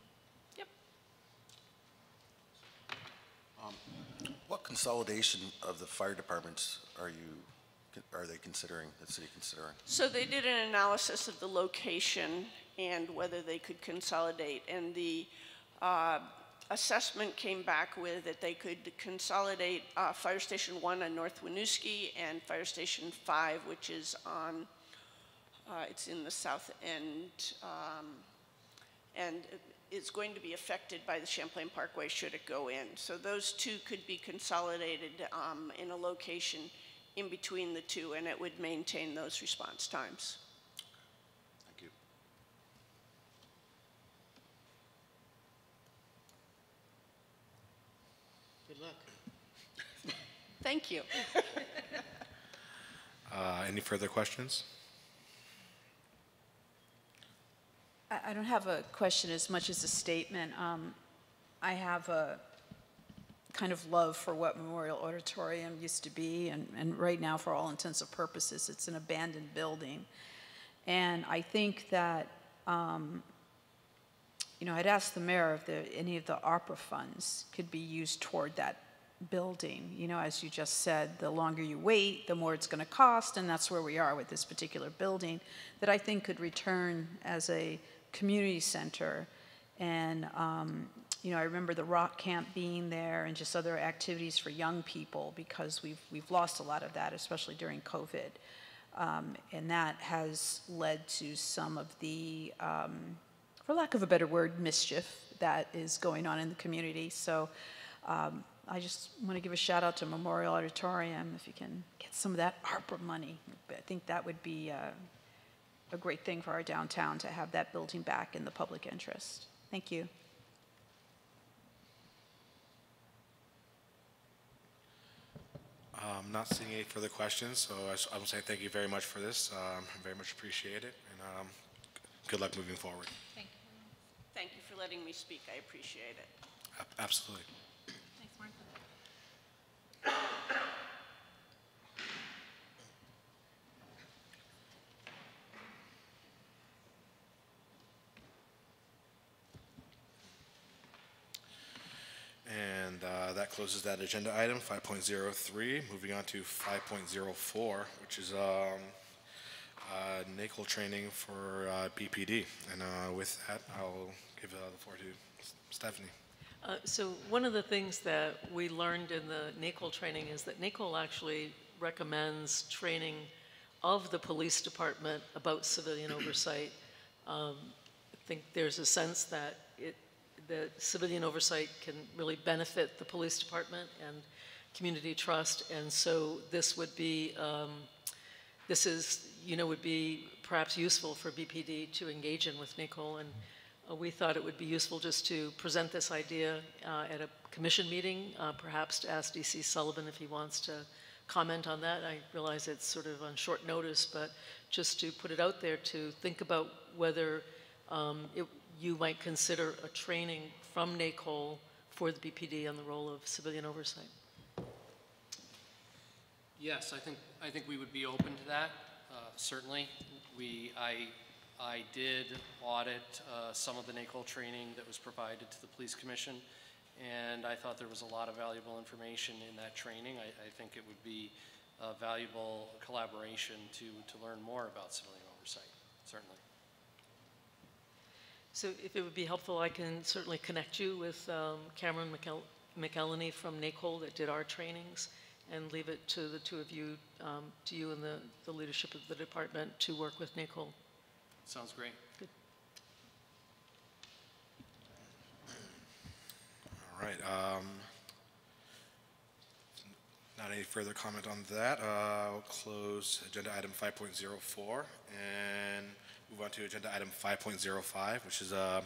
Yep. What consolidation of the fire departments are they considering, the city considering? So they did an analysis of the location and whether they could consolidate, and the assessment came back with that they could consolidate Fire Station 1 on North Winooski and Fire Station 5, which is on, it's in the south end, and it's going to be affected by the Champlain Parkway should it go in. So those two could be consolidated in a location in between the two, and it would maintain those response times. Look. Thank you. Any further questions? I don't have a question as much as a statement. I have a kind of love for what Memorial Auditorium used to be, and right now, for all intents and purposes, it's an abandoned building. And I think that, you know, I'd asked the mayor if any of the ARPA funds could be used toward that building. You know, as you just said, the longer you wait, the more it's going to cost, and that's where we are with this particular building that I think could return as a community center. And, you know, I remember the rock camp being there and just other activities for young people, because we've lost a lot of that, especially during COVID. And that has led to some of the... for lack of a better word, mischief that is going on in the community. So I just want to give a shout out to Memorial Auditorium. If you can get some of that ARPA money, I think that would be a great thing for our downtown, to have that building back in the public interest. Thank you. I'm not seeing any further questions, so I will say thank you very much for this. I very much appreciate it, and good luck moving forward. Thank you. Thank you for letting me speak. I appreciate it. Absolutely. Thanks, Martha. And that closes that agenda item, 5.03. Moving on to 5.04, which is NACOLE training for BPD. And with that, I'll give the floor to Stephanie. So one of the things that we learned in the NACOLE training is that NACOLE actually recommends training of the police department about civilian oversight. I think there's a sense that the civilian oversight can really benefit the police department and community trust, and so this would be would be perhaps useful for BPD to engage in with NACOLE, and we thought it would be useful just to present this idea at a commission meeting, perhaps to ask DC Sullivan if he wants to comment on that. I realize it's sort of on short notice, but just to put it out there to think about whether you might consider a training from NACOLE for the BPD on the role of civilian oversight. Yes, I think we would be open to that. Certainly, I did audit some of the NACOLE training that was provided to the police commission, and I thought there was a lot of valuable information in that training. I think it would be a valuable collaboration to learn more about civilian oversight. Certainly. So, if it would be helpful, I can certainly connect you with Cameron McElhenney from NACOLE that did our trainings, and leave it to the two of you, to you and the leadership of the department to work with NACOLE. Sounds great. Good. All right. Not any further comment on that. We'll close agenda item 5.04 and move on to agenda item 5.05, which is a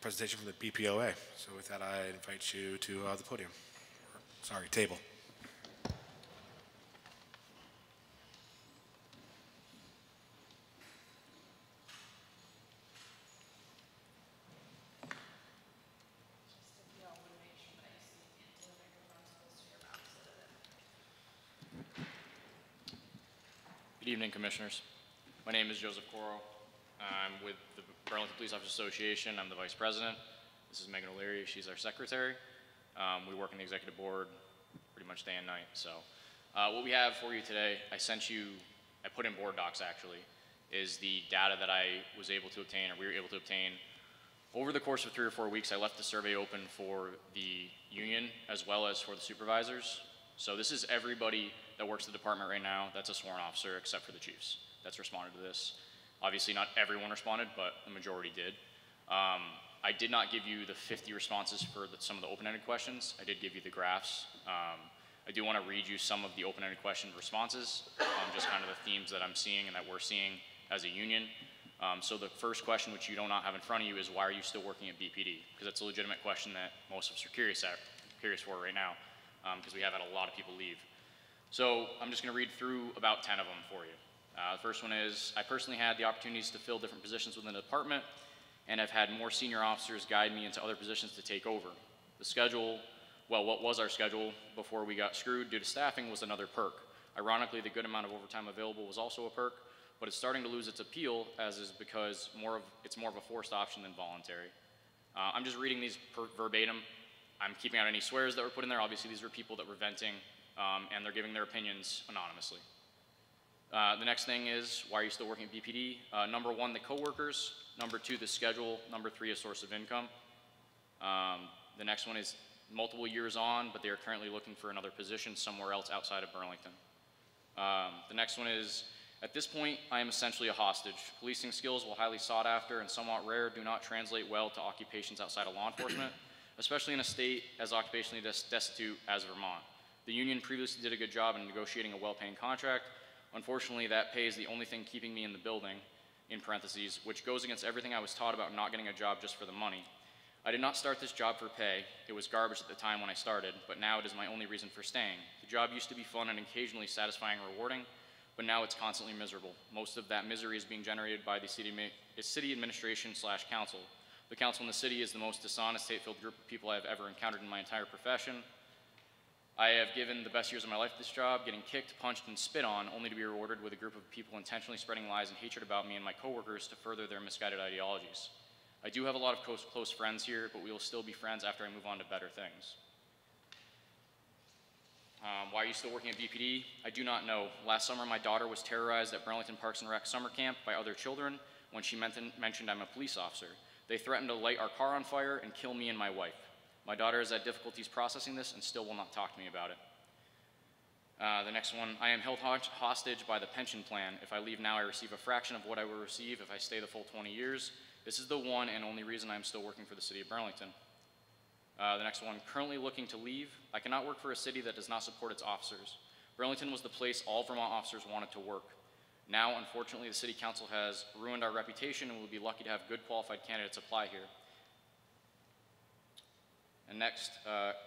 presentation from the BPOA. So with that, I invite you to the podium. Sorry, table. Good evening, Commissioners. My name is Joseph Coro. I'm with the Burlington Police Officers Association. I'm the Vice President. This is Megan O'Leary. She's our Secretary. We work in the Executive Board pretty much day and night. So what we have for you today, I put in Board Docs actually, is the data that I was able to obtain, or we were able to obtain. Over the course of 3 or 4 weeks, I left the survey open for the union as well as for the supervisors. So this is everybody that works at the department right now that's a sworn officer except for the chiefs. That's responded to this. Obviously not everyone responded, but the majority did. I did not give you the 50 responses for some of the open-ended questions. I did give you the graphs. I do want to read you some of the open-ended question responses, just kind of the themes that I'm seeing and that we're seeing as a union. So the first question, which you do not have in front of you, is why are you still working at BPD? Because that's a legitimate question that most of us are curious for right now, because we have had a lot of people leave. So I'm just going to read through about 10 of them for you. The first one is, I personally had the opportunities to fill different positions within the department, and I've had more senior officers guide me into other positions to take over. The schedule, well, what was our schedule before we got screwed due to staffing was another perk. Ironically, the good amount of overtime available was also a perk, but it's starting to lose its appeal, as is because it's more of a forced option than voluntary. I'm just reading these verbatim. I'm keeping out any swears that were put in there. Obviously, these were people that were venting, and they're giving their opinions anonymously. The next thing is, why are you still working at BPD? Number one, the coworkers. Number two, the schedule. Number three, a source of income. The next one is multiple years on, but they are currently looking for another position somewhere else outside of Burlington. The next one is, at this point, I am essentially a hostage. Policing skills, while highly sought after and somewhat rare, do not translate well to occupations outside of law enforcement, especially in a state as occupationally destitute as Vermont. The union previously did a good job in negotiating a well-paying contract. Unfortunately, that pay is the only thing keeping me in the building, in parentheses, which goes against everything I was taught about not getting a job just for the money. I did not start this job for pay. It was garbage at the time when I started, but now it is my only reason for staying. The job used to be fun and occasionally satisfying and rewarding, but now it's constantly miserable. Most of that misery is being generated by the city administration / council. The council in the city is the most dishonest, hate-filled group of people I have ever encountered in my entire profession. I have given the best years of my life this job, getting kicked, punched, and spit on, only to be rewarded with a group of people intentionally spreading lies and hatred about me and my coworkers to further their misguided ideologies. I do have a lot of close friends here, but we will still be friends after I move on to better things. Why are you still working at BPD? I do not know. Last summer, my daughter was terrorized at Burlington Parks and Rec summer camp by other children when she mentioned I'm a police officer. They threatened to light our car on fire and kill me and my wife. My daughter has had difficulties processing this and still will not talk to me about it. The next one, I am held hostage by the pension plan. If I leave now, I receive a fraction of what I will receive if I stay the full 20 years. This is the one and only reason I am still working for the city of Burlington. The next one, currently looking to leave. I cannot work for a city that does not support its officers. Burlington was the place all Vermont officers wanted to work. Now, unfortunately, the city council has ruined our reputation, and we'll be lucky to have good qualified candidates apply here. And next,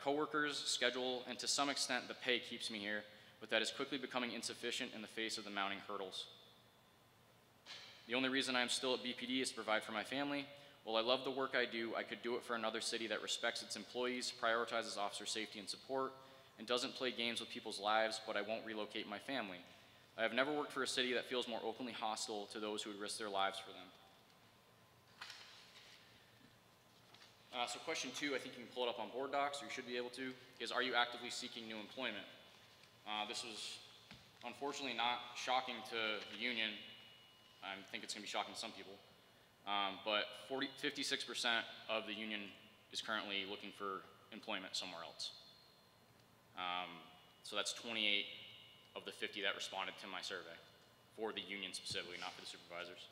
coworkers, schedule, and to some extent the pay keeps me here, but that is quickly becoming insufficient in the face of the mounting hurdles. The only reason I am still at BPD is to provide for my family. While I love the work I do, I could do it for another city that respects its employees, prioritizes officer safety and support, and doesn't play games with people's lives, but I won't relocate my family. I have never worked for a city that feels more openly hostile to those who would risk their lives for them. So question two, I think you can pull it up on Board Docs, or you should be able to, is are you actively seeking new employment? This was unfortunately not shocking to the union. I think it's going to be shocking to some people. But 56% of the union is currently looking for employment somewhere else. So that's 28 of the 50 that responded to my survey, for the union specifically, not for the supervisors.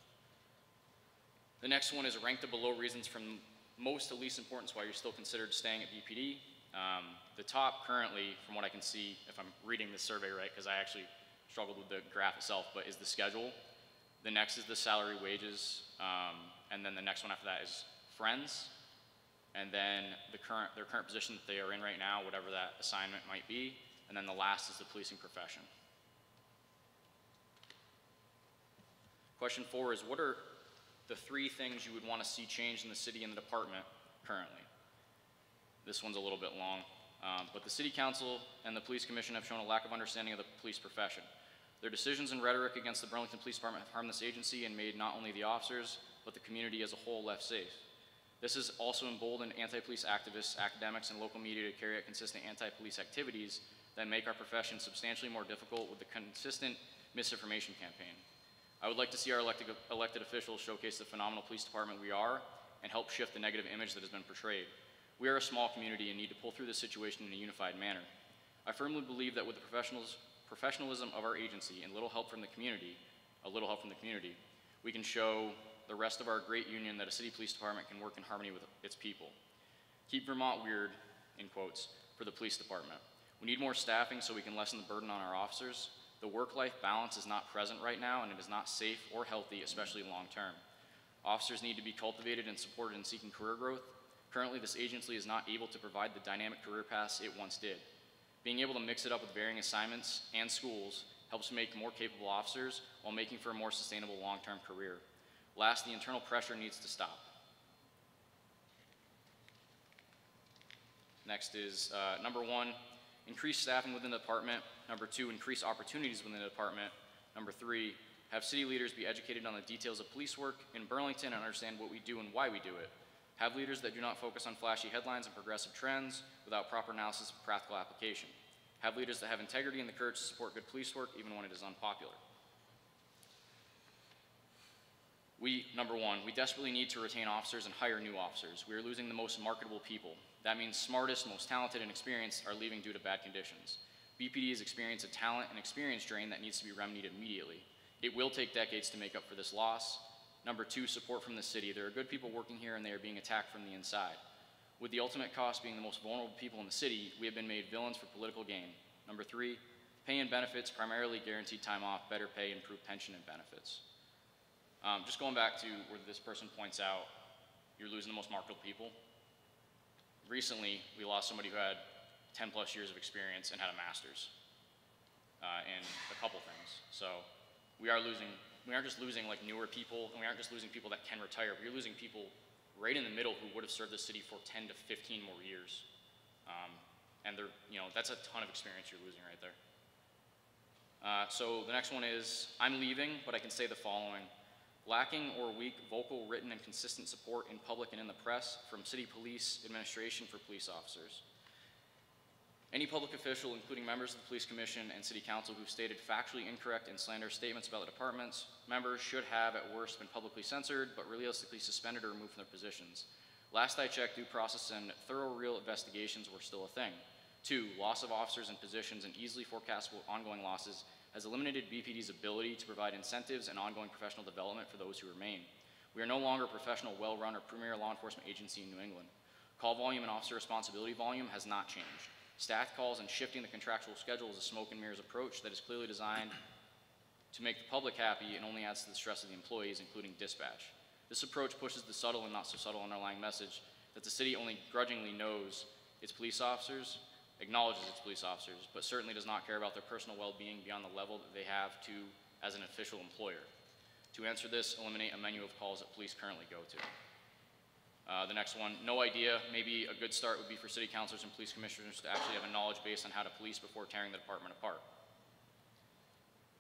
The next one is rank the below reasons from most to least importance why you're still considered staying at BPD. The top currently, from what I can see, if I'm reading this survey right, because I actually struggled with the graph itself, but is the schedule. The next is the salary wages, and then the next one after that is friends, and then the their current position that they are in right now, whatever that assignment might be, and then the last is the policing profession. Question 4 is, what are the 3 things you would want to see changed in the city and the department currently? This one's a little bit long, but the City Council and the Police Commission have shown a lack of understanding of the police profession. Their decisions and rhetoric against the Burlington Police Department have harmed this agency and made not only the officers, but the community as a whole left safe. This has also emboldened anti-police activists, academics, and local media to carry out consistent anti-police activities that make our profession substantially more difficult with the consistent misinformation campaign. I would like to see our elected officials showcase the phenomenal police department we are and help shift the negative image that has been portrayed. We are a small community and need to pull through this situation in a unified manner. I firmly believe that with the professionalism of our agency and a little help from the community, we can show the rest of our great union that a city police department can work in harmony with its people. Keep Vermont weird, in quotes, for the police department. We need more staffing so we can lessen the burden on our officers. The work-life balance is not present right now, and it is not safe or healthy, especially long-term. Officers need to be cultivated and supported in seeking career growth. Currently, this agency is not able to provide the dynamic career paths it once did. Being able to mix it up with varying assignments and schools helps make more capable officers while making for a more sustainable long-term career. Last, the internal pressure needs to stop. Next is number 1, increase staffing within the department. Number 2, increase opportunities within the department. Number 3, have city leaders be educated on the details of police work in Burlington and understand what we do and why we do it. Have leaders that do not focus on flashy headlines and progressive trends without proper analysis of practical application. Have leaders that have integrity and the courage to support good police work even when it is unpopular. Number 1, we desperately need to retain officers and hire new officers. We are losing the most marketable people. That means smartest, most talented, and experienced are leaving due to bad conditions. BPD has experienced a talent and experience drain that needs to be remedied immediately. It will take decades to make up for this loss. Number 2, support from the city. There are good people working here and they are being attacked from the inside. With the ultimate cost being the most vulnerable people in the city, we have been made villains for political gain. Number 3, pay and benefits, primarily guaranteed time off, better pay, improved pension and benefits. Just going back to where this person points out, you're losing the most marketable people. Recently, we lost somebody who had 10+ years of experience and had a master's in a couple things. So we aren't just losing like newer people, and we aren't just losing people that can retire, but you're losing people right in the middle who would have served the city for 10 to 15 more years. And they're, you know, that's a ton of experience you're losing right there. So the next one is, I'm leaving, but I can say the following. Lacking or weak vocal, written, and consistent support in public and in the press from city police administration for police officers. Any public official, including members of the Police Commission and City Council, who stated factually incorrect and slanderous statements about the department's members should have, at worst, been publicly censored, but realistically suspended or removed from their positions. Last I checked, due process and thorough real investigations were still a thing. 2, loss of officers and positions and easily forecastable ongoing losses has eliminated BPD's ability to provide incentives and ongoing professional development for those who remain. We are no longer a professional, well-run, or premier law enforcement agency in New England. Call volume and officer responsibility volume has not changed. Staff calls and shifting the contractual schedule is a smoke and mirrors approach that is clearly designed to make the public happy and only adds to the stress of the employees, including dispatch. This approach pushes the subtle and not so subtle underlying message that the city only grudgingly knows its police officers, acknowledges its police officers, but certainly does not care about their personal well-being beyond the level that they have to as an official employer. To answer this, eliminate a menu of calls that police currently go to. The next one, no idea. Maybe a good start would be for city councilors and police commissioners to actually have a knowledge base on how to police before tearing the department apart.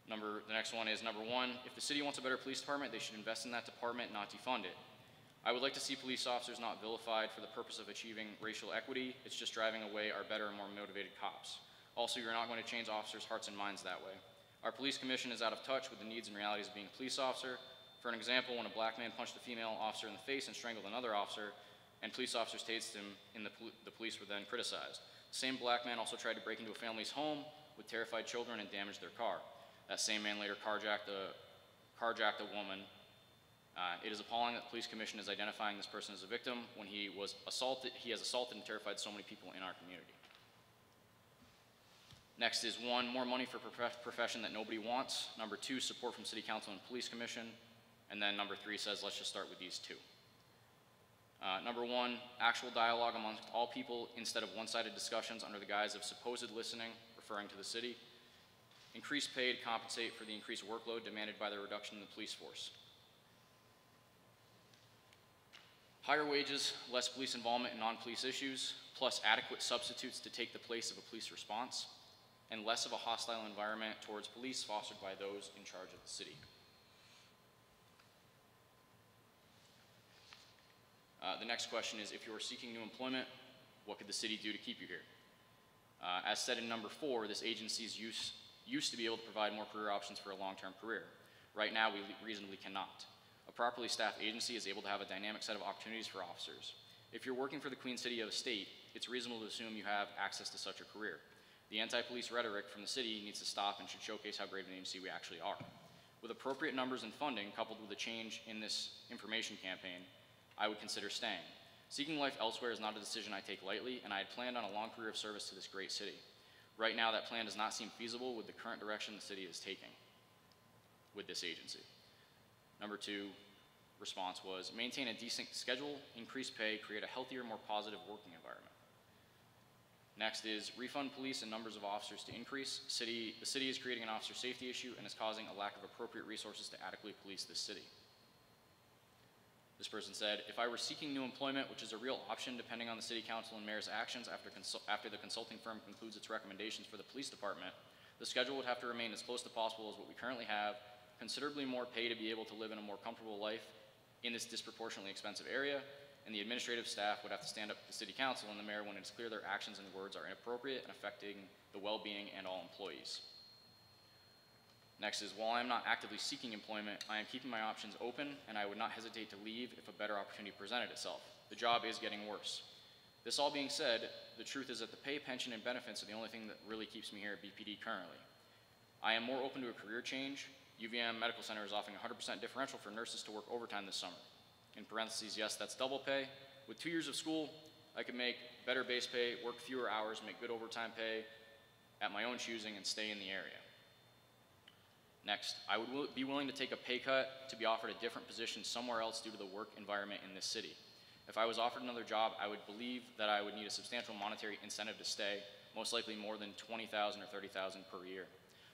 The next one is number 1, if the city wants a better police department, they should invest in that department, not defund it. I would like to see police officers not vilified for the purpose of achieving racial equity. It's just driving away our better and more motivated cops. Also, you're not going to change officers' hearts and minds that way. Our police commission is out of touch with the needs and realities of being a police officer. For an example, when a black man punched a female officer in the face and strangled another officer, and police officers tased him, and the police were then criticized. The same black man also tried to break into a family's home with terrified children and damaged their car. That same man later carjacked a woman. It is appalling that the police commission is identifying this person as a victim when he was assaulted. He has assaulted and terrified so many people in our community. Next is one, more money for profession that nobody wants. Number two, support from City Council and Police Commission. And then number three says, let's just start with these two. Number one, actual dialogue amongst all people instead of one-sided discussions under the guise of supposed listening, referring to the city. Increased pay to compensate for the increased workload demanded by the reduction in the police force. Higher wages, less police involvement in non-police issues, plus adequate substitutes to take the place of a police response, and less of a hostile environment towards police fostered by those in charge of the city. The next question is, if you are seeking new employment, what could the city do to keep you here? As said in number four, this agency's used to be able to provide more career options for a long-term career. Right now, we reasonably cannot. A properly staffed agency is able to have a dynamic set of opportunities for officers. If you're working for the Queen City of a state, it's reasonable to assume you have access to such a career. The anti-police rhetoric from the city needs to stop and should showcase how great an agency we actually are. With appropriate numbers and funding, coupled with a change in this information campaign, I would consider staying. Seeking life elsewhere is not a decision I take lightly, and I had planned on a long career of service to this great city. Right now, that plan does not seem feasible with the current direction the city is taking with this agency. Number two response was, maintain a decent schedule, increase pay, create a healthier, more positive working environment. Next is, refund police and numbers of officers to increase. The city is creating an officer safety issue and is causing a lack of appropriate resources to adequately police this city. This person said, if I were seeking new employment, which is a real option depending on the city council and mayor's actions after the consulting firm concludes its recommendations for the police department, the schedule would have to remain as close to possible as what we currently have, considerably more pay to be able to live in a more comfortable life in this disproportionately expensive area, and the administrative staff would have to stand up to the city council and the mayor when it's clear their actions and words are inappropriate and affecting the well-being and all employees. Next is, while I am not actively seeking employment, I am keeping my options open, and I would not hesitate to leave if a better opportunity presented itself. The job is getting worse. This all being said, the truth is that the pay, pension, and benefits are the only thing that really keeps me here at BPD currently. I am more open to a career change. UVM Medical Center is offering 100% differential for nurses to work overtime this summer. In parentheses, yes, that's double pay. With 2 years of school, I could make better base pay, work fewer hours, make good overtime pay at my own choosing, and stay in the area. Next, I would be willing to take a pay cut to be offered a different position somewhere else due to the work environment in this city. If I was offered another job, I would believe that I would need a substantial monetary incentive to stay, most likely more than $20,000 or $30,000 per year.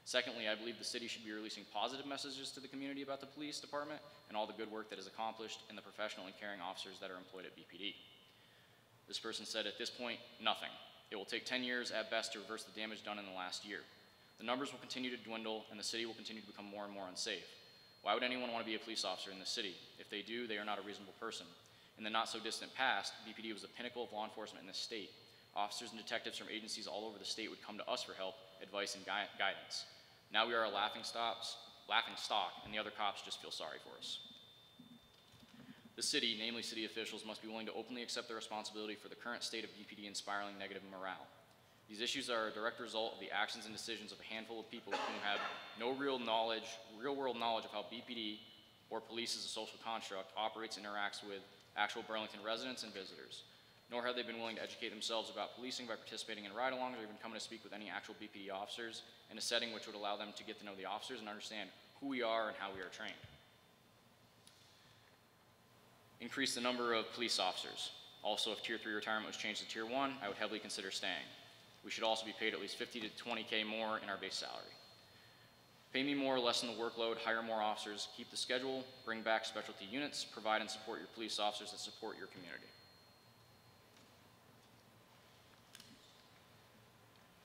Secondly, I believe the city should be releasing positive messages to the community about the police department and all the good work that is accomplished and the professional and caring officers that are employed at BPD. This person said, at this point, nothing. It will take 10 years at best to reverse the damage done in the last year. The numbers will continue to dwindle, and the city will continue to become more and more unsafe. Why would anyone want to be a police officer in this city? If they do, they are not a reasonable person. In the not-so-distant past, BPD was the pinnacle of law enforcement in this state. Officers and detectives from agencies all over the state would come to us for help, advice, and guidance. Now we are a laughing stock, and the other cops just feel sorry for us. The city, namely city officials, must be willing to openly accept their responsibility for the current state of BPD inspiring negative morale. These issues are a direct result of the actions and decisions of a handful of people who have no real-world knowledge of how BPD, or police as a social construct, operates and interacts with actual Burlington residents and visitors. Nor have they been willing to educate themselves about policing by participating in ride-alongs or even coming to speak with any actual BPD officers in a setting which would allow them to get to know the officers and understand who we are and how we are trained. Increase the number of police officers. Also, if Tier 3 retirement was changed to Tier 1, I would heavily consider staying. We should also be paid at least 50 to 20K more in our base salary. Pay me more, lessen the workload, hire more officers, keep the schedule, bring back specialty units, provide and support your police officers that support your community.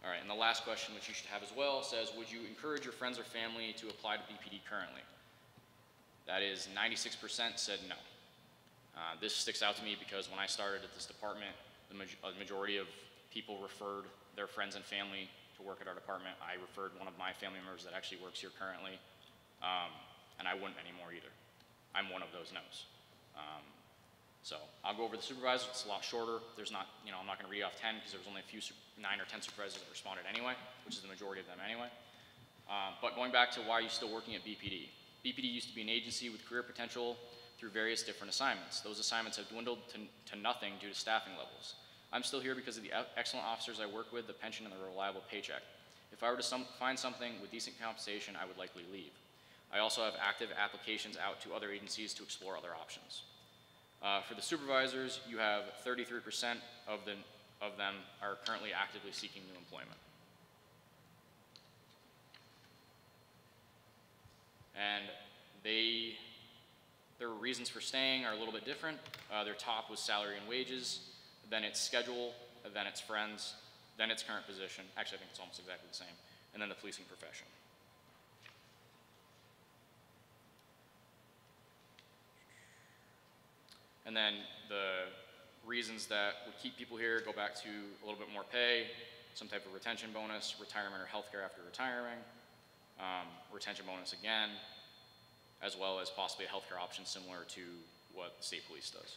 All right, and the last question, which you should have as well, says, would you encourage your friends or family to apply to BPD currently? That is 96% said no. This sticks out to me because when I started at this department, the majority of people referred their friends and family to work at our department. I referred one of my family members that actually works here currently, and I wouldn't anymore either. I'm one of those no's. So I'll go over the supervisors. It's a lot shorter. There's not, you know, I'm not going to read off 10 because there was only a few, 9 or 10 supervisors that responded anyway, which is the majority of them anyway. But going back to why you're still working at BPD. BPD used to be an agency with career potential through various different assignments. Those assignments have dwindled to nothing due to staffing levels. I'm still here because of the excellent officers I work with, the pension, and the reliable paycheck. If I were to find something with decent compensation, I would likely leave. I also have active applications out to other agencies to explore other options. For the supervisors, you have 33% of them are currently actively seeking new employment. And their reasons for staying are a little bit different. Their top was salary and wages, then it's schedule, then it's friends, then it's current position. Actually, I think it's almost exactly the same. And then the policing profession. And then the reasons that would keep people here go back to a little bit more pay, some type of retention bonus, retirement or healthcare after retiring, retention bonus again, as well as possibly a healthcare option similar to what the state police does.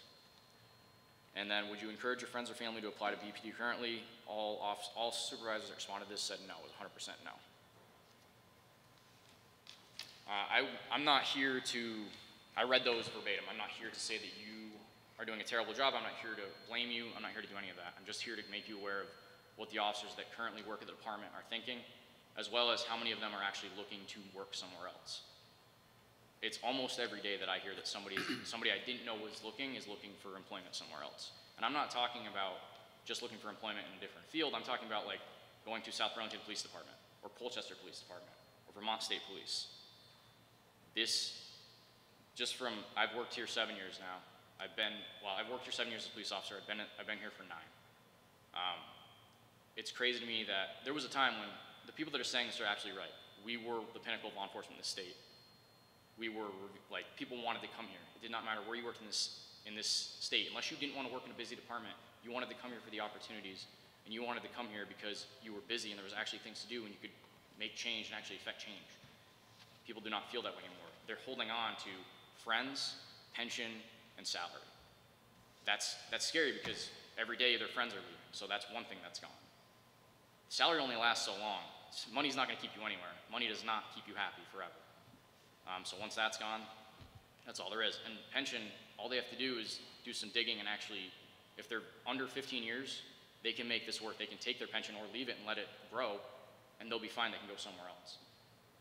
And then, would you encourage your friends or family to apply to BPD currently? All supervisors that responded to this said no, it was 100% no. I'm not here to, I read those verbatim. I'm not here to say that you are doing a terrible job. I'm not here to blame you. I'm not here to do any of that. I'm just here to make you aware of what the officers that currently work at the department are thinking, as well as how many of them are actually looking to work somewhere else. It's almost every day that I hear that somebody I didn't know was looking is looking for employment somewhere else. And I'm not talking about just looking for employment in a different field. I'm talking about like going to South Burlington Police Department or Colchester Police Department or Vermont State Police. This, just from, I've worked here 7 years now. I've worked here 7 years as a police officer. I've been here for 9. It's crazy to me that there was a time when the people that are saying this are absolutely right. We were the pinnacle of law enforcement in this state. We were, like, people wanted to come here. It did not matter where you worked in this state. Unless you didn't want to work in a busy department, you wanted to come here for the opportunities, and you wanted to come here because you were busy and there was actually things to do and you could make change and actually affect change. People do not feel that way anymore. They're holding on to friends, pension, and salary. That's scary because every day their friends are leaving, so that's one thing that's gone. Salary only lasts so long. Money's not gonna keep you anywhere. Money does not keep you happy forever. So once that's gone, that's all there is. And pension, all they have to do is do some digging and actually, if they're under 15 years, they can make this work. They can take their pension or leave it and let it grow, and they'll be fine. They can go somewhere else.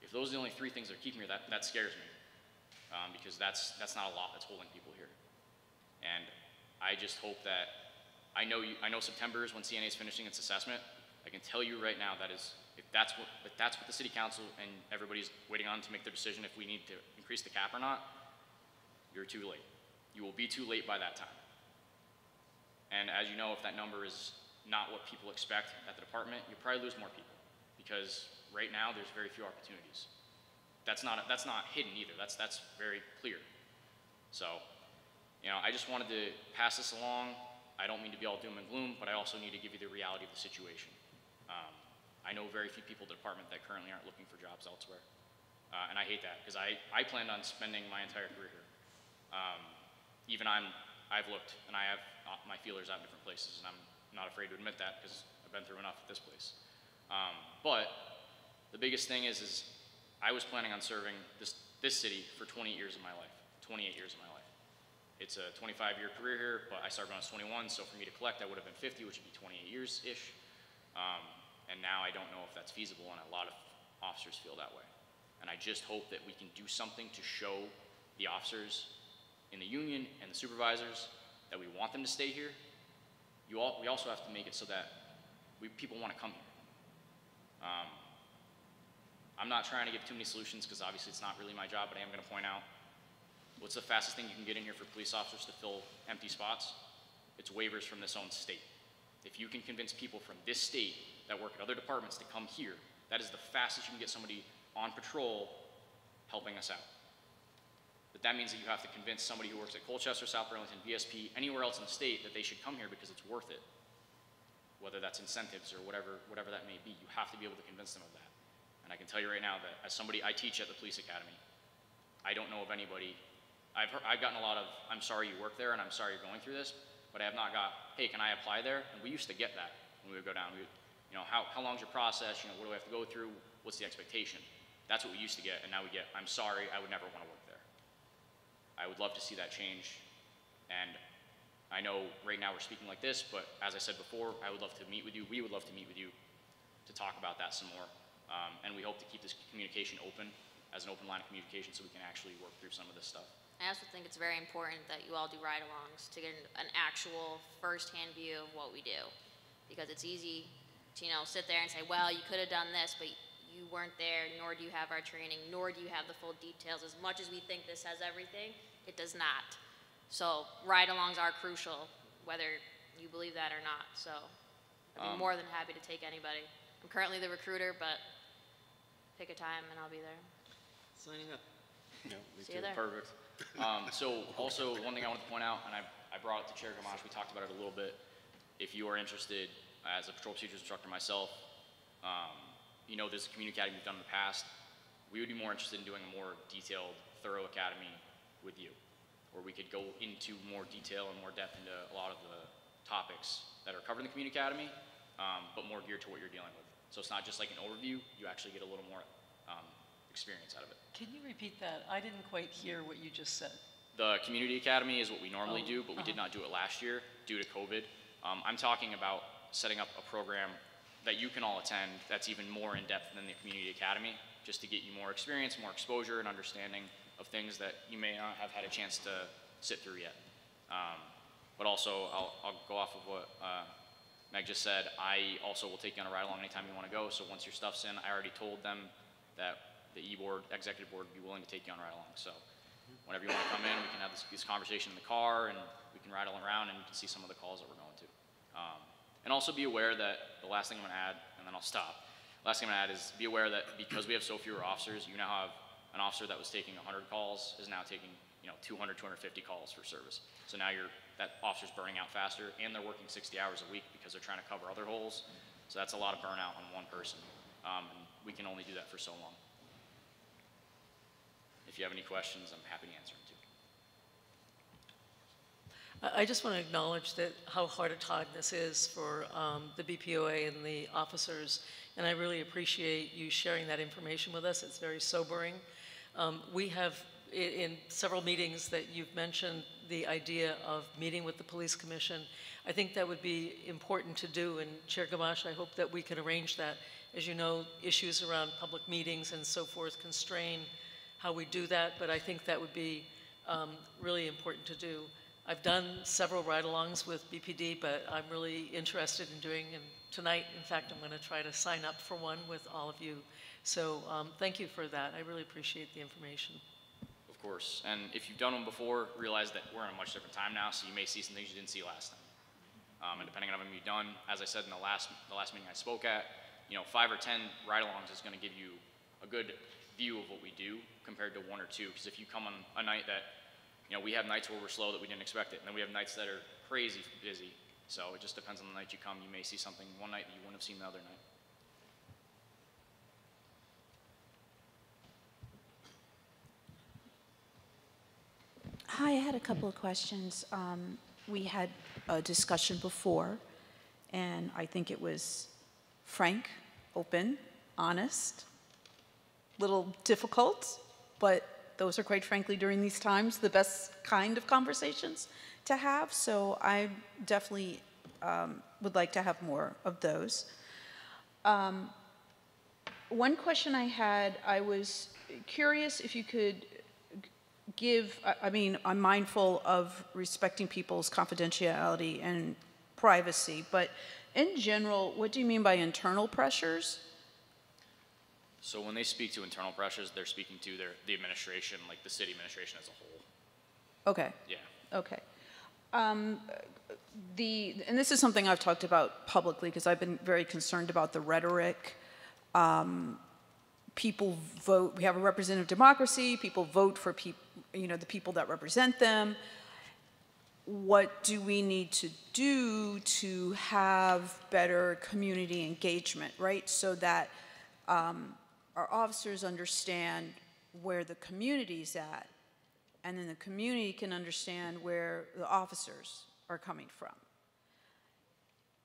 If those are the only three things that are keeping you, that scares me, because that's not a lot that's holding people here. And I just hope that, I know September is when CNA is finishing its assessment. I can tell you right now that is, if that's what the city council and everybody's waiting on to make their decision if we need to increase the cap or not, you're too late. You will be too late by that time. And as you know, if that number is not what people expect at the department, you probably lose more people because right now there's very few opportunities. That's not hidden either. That's very clear. So, you know, I just wanted to pass this along. I don't mean to be all doom and gloom, but I also need to give you the reality of the situation. I know very few people in the department that currently aren't looking for jobs elsewhere. And I hate that because I planned on spending my entire career here. Even I've looked and I have my feelers out in different places, and I'm not afraid to admit that because I've been through enough at this place. But the biggest thing is I was planning on serving this city for 28 years of my life, 28 years of my life. It's a 25-year career here, but I started when I was 21, so for me to collect, I would have been 50, which would be 28 years-ish. And now I don't know if that's feasible, and a lot of officers feel that way. And I just hope that we can do something to show the officers in the union and the supervisors that we want them to stay here. We also have to make it so that people want to come here. I'm not trying to give too many solutions because obviously it's not really my job, but I am going to point out what's the fastest thing you can get in here for police officers to fill empty spots? It's waivers from this own state. If you can convince people from this state that work at other departments to come here, that is the fastest you can get somebody on patrol helping us out. But that means that you have to convince somebody who works at Colchester, South Burlington, VSP, anywhere else in the state that they should come here because it's worth it. Whether that's incentives or whatever that may be, you have to be able to convince them of that. And I can tell you right now that as somebody, I teach at the police academy, I don't know of anybody I've gotten a lot of, I'm sorry you work there and I'm sorry you're going through this, but I have not got, hey, can I apply there? And we used to get that when we would go down. We would, you know, how long's your process? You know, what do I have to go through? What's the expectation? That's what we used to get, and now we get, I'm sorry, I would never want to work there. I would love to see that change, and I know right now we're speaking like this, but as I said before, I would love to meet with you, we would love to meet with you to talk about that some more, and we hope to keep this communication open, as an open line of communication, so we can actually work through some of this stuff. I also think it's very important that you all do ride-alongs to get an actual first-hand view of what we do, because it's easy to, you know, sit there and say, well, you could have done this, but you weren't there, nor do you have our training, nor do you have the full details. As much as we think this has everything, it does not. So ride-alongs are crucial, whether you believe that or not. So I'd be more than happy to take anybody. I'm currently the recruiter, but pick a time and I'll be there. Signing up. No, we see you there. Perfect. So also one thing I wanted to point out, and I brought it to Chair Gamache, we talked about it a little bit. If you are interested, as a patrol procedures instructor myself, you know, there's a community academy we've done in the past. We would be more interested in doing a more detailed, thorough academy with you, where we could go into more detail and more depth into a lot of the topics that are covered in the community academy, but more geared to what you're dealing with. So it's not just like an overview, you actually get a little more experience out of it. Can you repeat that? I didn't quite hear what you just said. The community academy is what we normally do, but we did not do it last year due to COVID. I'm talking about setting up a program that you can all attend that's even more in depth than the community academy, just to get you more experience, more exposure and understanding of things that you may not have had a chance to sit through yet. But also I'll go off of what Meg just said. I also will take you on a ride along anytime you want to go. So once your stuff's in, I already told them that the e-board, executive board would be willing to take you on a ride along. So whenever you want to come in, we can have this conversation in the car and we can ride all around and you can see some of the calls that we're going to. And also be aware that, the last thing I'm gonna add, and then I'll stop. Last thing I'm gonna add is be aware that because we have so fewer officers, you now have an officer that was taking 100 calls is now taking, you know, 200, 250 calls for service. So now that officer's burning out faster and they're working 60 hours a week because they're trying to cover other holes. So that's a lot of burnout on one person. And we can only do that for so long. If you have any questions, I'm happy to answer them too. I just want to acknowledge that how hard a time this is for the BPOA and the officers, and I really appreciate you sharing that information with us. It's very sobering. We have, in several meetings that you've mentioned, the idea of meeting with the police commission. I think that would be important to do, and Chair Gamache, I hope that we can arrange that. As you know, issues around public meetings and so forth constrain how we do that, but I think that would be really important to do. I've done several ride-alongs with BPD, but I'm really interested in doing, and tonight, in fact, I'm gonna try to sign up for one with all of you. So thank you for that. I really appreciate the information. Of course, and if you've done them before, realize that we're in a much different time now, so you may see some things you didn't see last time. And depending on them you've done, as I said in the last meeting I spoke at, you know, 5 or 10 ride-alongs is gonna give you a good view of what we do compared to 1 or 2, because if you come on a night that, you know, we have nights where we're slow that we didn't expect it, and then we have nights that are crazy busy, so it just depends on the night you come. You may see something one night that you wouldn't have seen the other night. Hi, I had a couple of questions. We had a discussion before, and I think it was frank, open, honest, little difficult, but those are quite frankly during these times the best kind of conversations to have, so I definitely would like to have more of those. One question I had, I was curious if you could give, I mean, I'm mindful of respecting people's confidentiality and privacy, but in general, what do you mean by internal pressures? So when they speak to internal pressures, they're speaking to the administration, like the city administration as a whole. Okay. Yeah. Okay. And this is something I've talked about publicly because I've been very concerned about the rhetoric. People vote. We have a representative democracy. People vote for the people that represent them. What do we need to do to have better community engagement, right? So that our officers understand where the community's at and then the community can understand where the officers are coming from.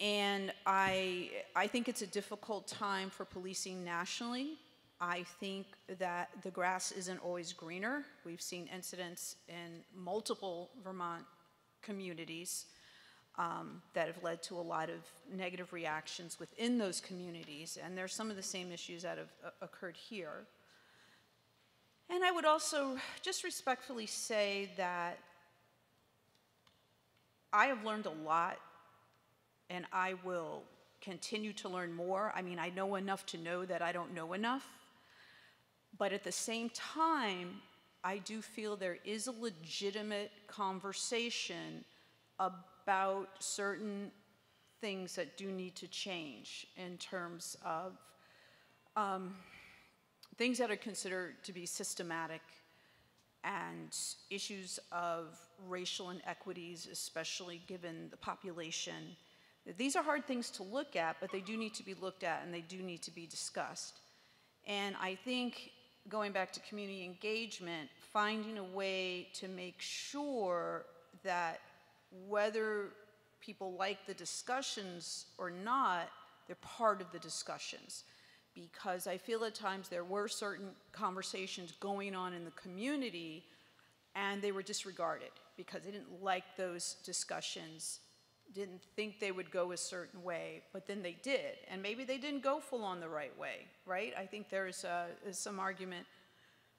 And I think it's a difficult time for policing nationally. I think that the grass isn't always greener. We've seen incidents in multiple Vermont communities that have led to a lot of negative reactions within those communities, and there's some of the same issues that have occurred here. And I would also just respectfully say that I have learned a lot, and I will continue to learn more. I mean, I know enough to know that I don't know enough. But at the same time, I do feel there is a legitimate conversation about certain things that do need to change in terms of things that are considered to be systematic and issues of racial inequities, especially given the population. These are hard things to look at, but they do need to be looked at and they do need to be discussed. And I think, going back to community engagement, finding a way to make sure that whether people like the discussions or not, they're part of the discussions. Because I feel at times there were certain conversations going on in the community and they were disregarded because they didn't like those discussions, didn't think they would go a certain way, but then they did. And maybe they didn't go full on the right way, right? I think there's some argument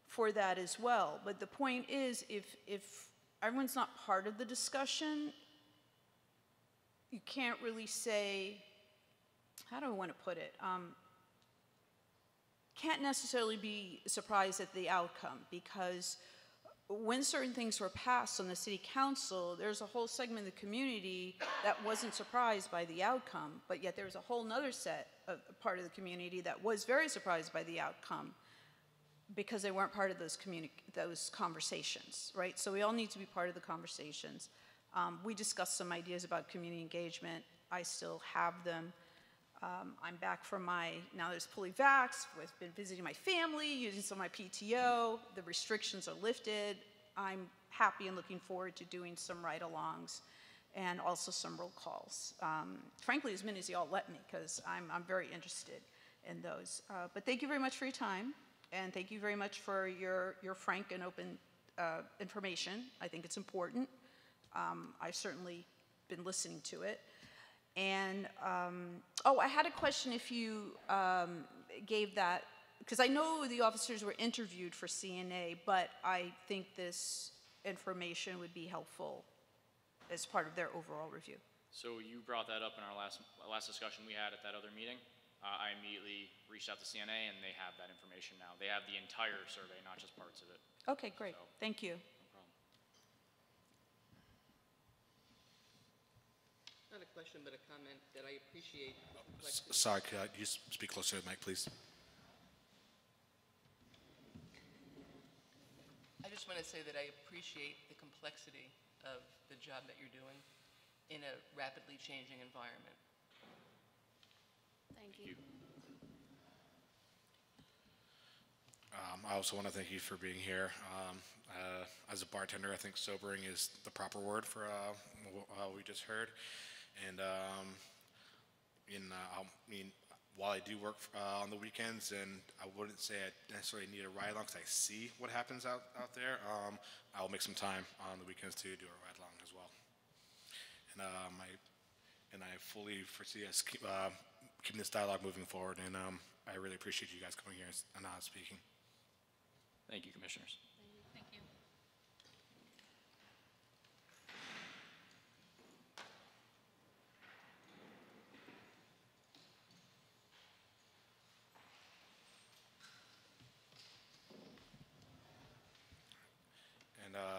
for that as well. But the point is, if everyone's not part of the discussion, you can't really say, how do I want to put it? Can't necessarily be surprised at the outcome, because when certain things were passed on the city council, there's a whole segment of the community that wasn't surprised by the outcome, but yet there was a whole nother set of part of the community that was very surprised by the outcome because they weren't part of those conversations, right? So we all need to be part of the conversations. We discussed some ideas about community engagement. I still have them. I'm back from now there's fully vaxxed, I've been visiting my family, using some of my PTO, the restrictions are lifted. I'm happy and looking forward to doing some ride-alongs and also some roll calls. Frankly, as many as you all let me, because I'm very interested in those. But thank you very much for your time, and thank you very much for your frank and open information. I think it's important. I've certainly been listening to it. And, oh, I had a question if you gave that, because I know the officers were interviewed for CNA, but I think this information would be helpful as part of their overall review. So you brought that up in our last discussion we had at that other meeting. I immediately reached out to CNA, and they have that information now. They have the entire survey, not just parts of it. Okay, great. So, thank you. Not a question, but a comment that I appreciate. Sorry, could you speak closer to the mic, please? I just want to say that I appreciate the complexity of the job that you're doing in a rapidly changing environment. Thank you. I also want to thank you for being here. As a bartender, I think sobering is the proper word for what we just heard. And I mean, while I do work on the weekends, and I wouldn't say I necessarily need a ride along because I see what happens out there, I'll make some time on the weekends to do a ride along as well. And I fully foresee us keeping this dialogue moving forward. And I really appreciate you guys coming here and speaking. Thank you, commissioners.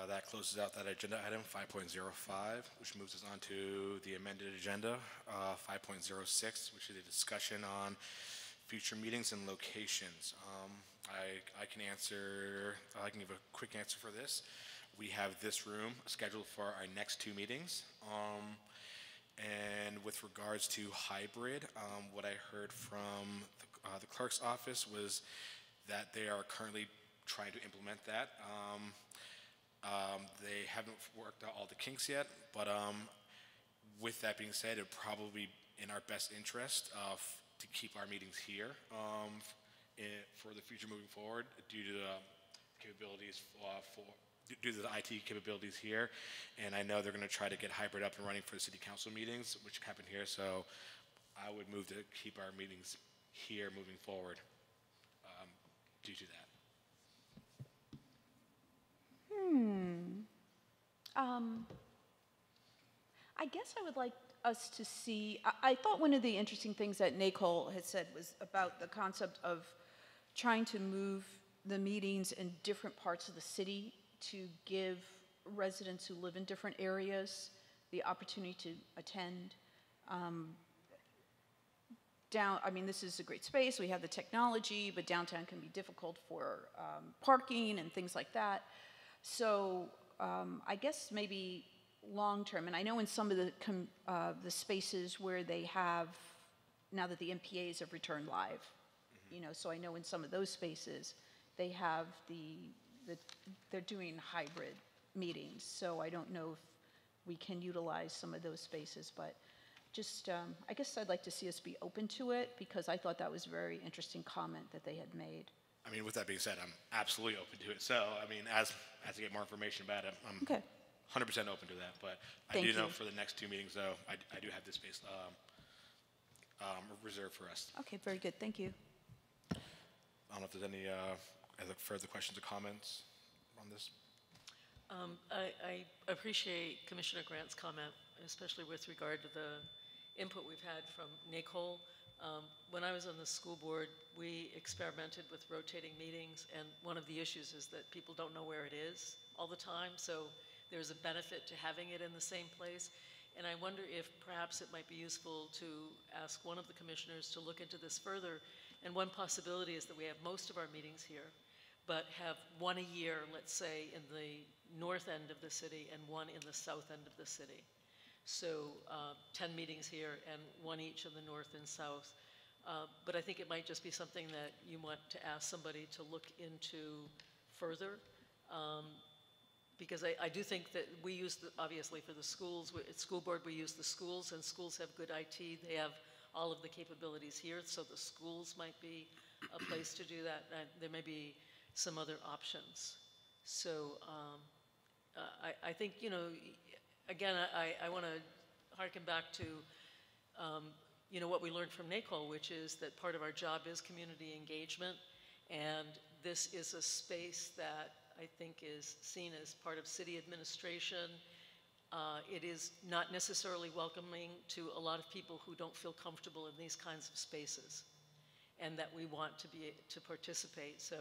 That closes out that agenda item 5.05, which moves us on to the amended agenda 5.06, which is a discussion on future meetings and locations. I can give a quick answer for this. We have this room scheduled for our next two meetings. And with regards to hybrid, what I heard from the clerk's office was that they are currently trying to implement that. They haven't worked out all the kinks yet, but with that being said, it would probably be in our best interest to keep our meetings here for the future moving forward, due to the capabilities due to the IT capabilities here. And I know they're going to try to get hybrid up and running for the city council meetings, which happen here. So I would move to keep our meetings here moving forward due to that. I guess I would like us to see, I thought one of the interesting things that NACOLE had said was about the concept of trying to move the meetings in different parts of the city to give residents who live in different areas the opportunity to attend. I mean, this is a great space, we have the technology, but downtown can be difficult for parking and things like that. So I guess maybe long term, and I know in some of the spaces where they have, now that the MPAs have returned live, you know, so I know in some of those spaces they have they're doing hybrid meetings. So I don't know if we can utilize some of those spaces, but just I guess I'd like to see us be open to it, because I thought that was a very interesting comment that they had made. I mean, with that being said, I'm absolutely open to it. So I mean, as I get more information about it, I'm okay. 100% open to that, but I do know for the next two meetings, though, I do have this space reserved for us. Okay, very good. Thank you. I don't know if there's any further questions or comments on this. I appreciate Commissioner Grant's comment, especially with regard to the input we've had from NACOLE. When I was on the school board, we experimented with rotating meetings, and one of the issues is that people don't know where it is all the time, so there's a benefit to having it in the same place. And I wonder if perhaps it might be useful to ask one of the commissioners to look into this further. And one possibility is that we have most of our meetings here, but have one a year, let's say, in the north end of the city and one in the south end of the city. So 10 meetings here and one each in the north and south. But I think it might just be something that you want to ask somebody to look into further. Because I do think that we use, obviously for the schools, at school board we use the schools, and schools have good IT, they have all of the capabilities here, so the schools might be a place to do that, and there may be some other options. So I think, you know, again, I want to harken back to, you know, what we learned from NACOLE, which is that part of our job is community engagement, and this is a space that I think is seen as part of city administration. It is not necessarily welcoming to a lot of people who don't feel comfortable in these kinds of spaces, and that we want to participate. So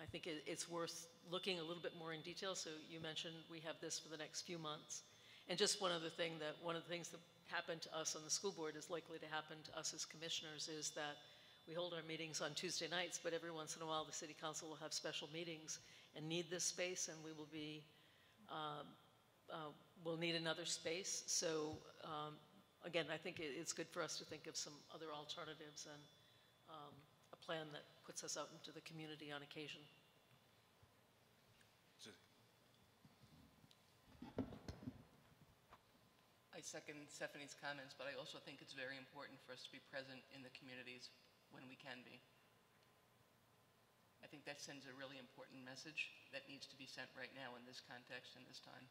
I think it's worth looking a little bit more in detail. So you mentioned we have this for the next few months. And just one other thing, that one of the things that happened to us on the school board is likely to happen to us as commissioners, is that we hold our meetings on Tuesday nights, but every once in a while the city council will have special meetings and need this space, and we will be, we'll need another space. So again, I think it's good for us to think of some other alternatives and a plan that puts us out into the community on occasion. I second Stephanie's comments, but I also think it's very important for us to be present in the communities when we can be. I think that sends a really important message that needs to be sent right now in this context and this time.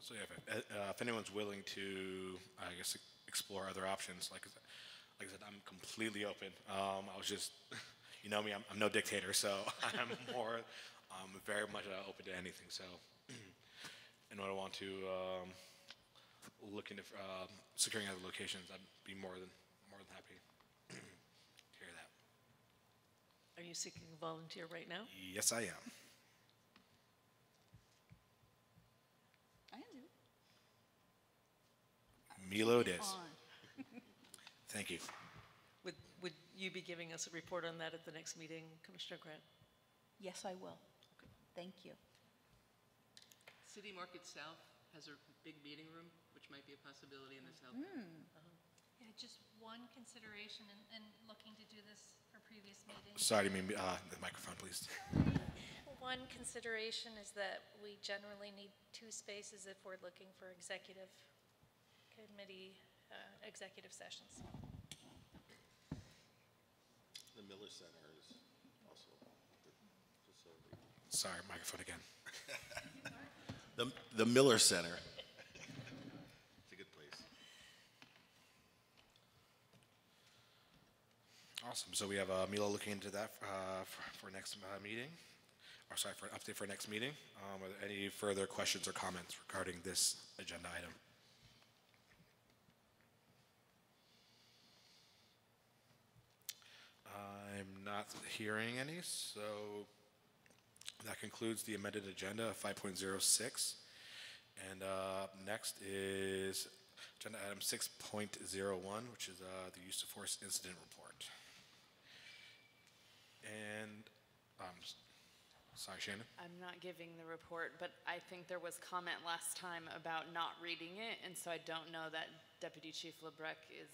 So yeah, if anyone's willing to, I guess, explore other options, like I said, I'm completely open. I was just, you know me, I'm no dictator, so I'm more, I'm very much open to anything. So, in order to want to look into securing other locations, I'd be more than happy to hear that. Are you seeking a volunteer right now? Yes, I am. I am. Milo it is. Thank you. Would you be giving us a report on that at the next meeting, Commissioner Grant? Yes, I will. Okay. Thank you. City Market South has a big meeting room, which might be a possibility in the South. Mm. Uh-huh. Yeah, just one consideration and looking to do this for previous meetings? Sorry, I mean the microphone, please. One consideration is that we generally need two spaces if we're looking for executive committee executive sessions. The Miller Center is also the facility. Sorry, microphone again. the Miller Center. It's a good place. Awesome. So we have Mila looking into that for next meeting. Or sorry, for an update for next meeting. Are there any further questions or comments regarding this agenda item? I'm not hearing any, so that concludes the amended agenda of 5.06. And next is agenda item 6.01, which is the use of force incident report. And sorry, Shannon. I'm not giving the report, but I think there was comment last time about not reading it, and so I don't know that Deputy Chief LeBrec is.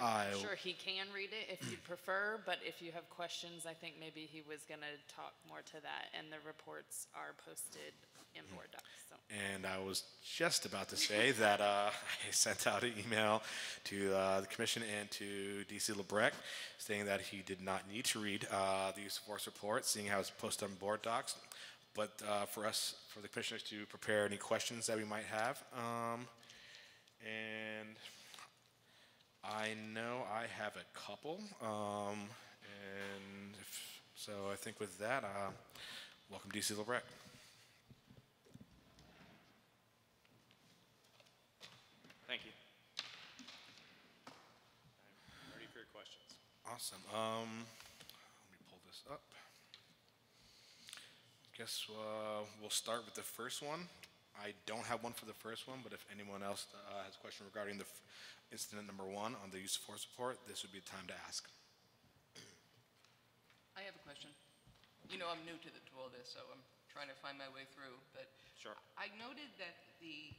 I'm sure he can read it if you prefer, but if you have questions, I think maybe he was going to talk more to that, and the reports are posted in Board Docs. So. And I was just about to say that I sent out an email to the Commission and to DC LeBrec saying that he did not need to read the use of force report, seeing how it's posted on Board Docs, but for us, for the Commissioners to prepare any questions that we might have. And I know I have a couple, and if, so I think with that, welcome DC LeBrec. Thank you. I'm ready for your questions. Awesome. Let me pull this up. I guess we'll start with the first one. I don't have one for the first one, but if anyone else has a question regarding the incident number one on the use of force report, this would be the time to ask. I have a question. You know, I'm new to all this, so I'm trying to find my way through. But sure. I noted that the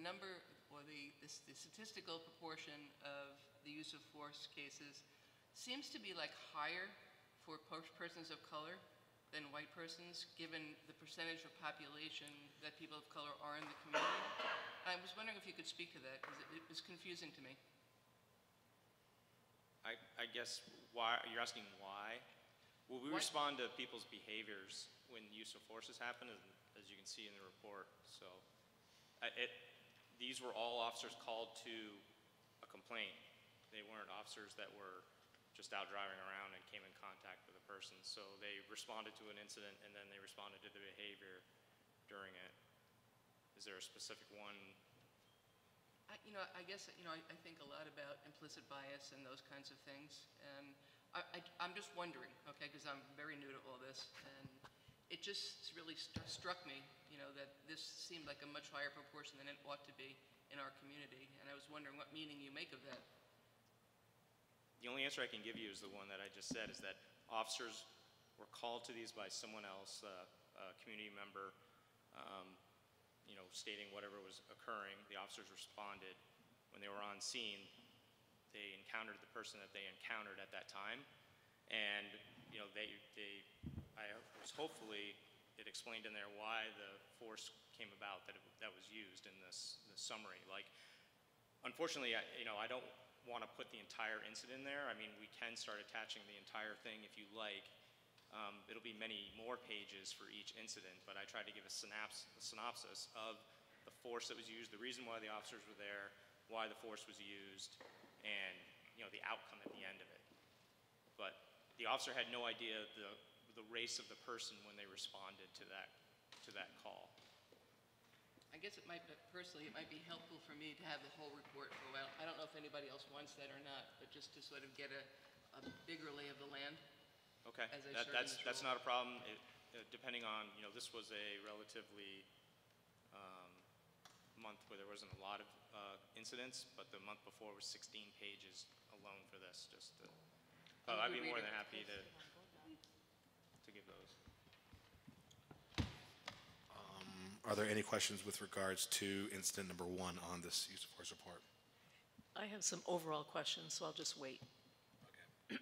number or the statistical proportion of the use of force cases seems to be like higher for persons of color than white persons, given the percentage of population that people of color are in the community. I was wondering if you could speak to that, because it was confusing to me. I guess why you're asking why? Well, we respond to people's behaviors when use of force has happened, as you can see in the report. So these were all officers called to a complaint. They weren't officers that were just out driving around and came in contact with a person. So they responded to an incident and then they responded to the behavior during it. Is there a specific one? I think a lot about implicit bias and those kinds of things. And I'm just wondering, okay, because I'm very new to all this. And it just really struck me, you know, that this seemed like a much higher proportion than it ought to be in our community. And I was wondering what meaning you make of that. The only answer I can give you is the one that I just said, is that officers were called to these by someone else, a community member, you know, stating whatever was occurring. The officers responded. When they were on scene, they encountered the person that they encountered at that time. And, you know, I was hopefully, it explained in there why the force came about that was used in this summary. Like, unfortunately, I don't want to put the entire incident in there. I mean, we can start attaching the entire thing if you like. It'll be many more pages for each incident, but I tried to give a synopsis of the force that was used, the reason why the officers were there, why the force was used, and, you know, the outcome at the end of it. But the officer had no idea the race of the person when they responded to that call. I guess it might be helpful for me to have the whole report for a while. I don't know if anybody else wants that or not, but just to sort of get a bigger lay of the land. Okay, that's not a problem. Depending on, you know, this was a relatively month where there wasn't a lot of incidents, but the month before was 16 pages alone for this. Just to, I'd be more than happy to give those. Are there any questions with regards to incident number one on this use of force report? I have some overall questions, so I'll just wait. Okay.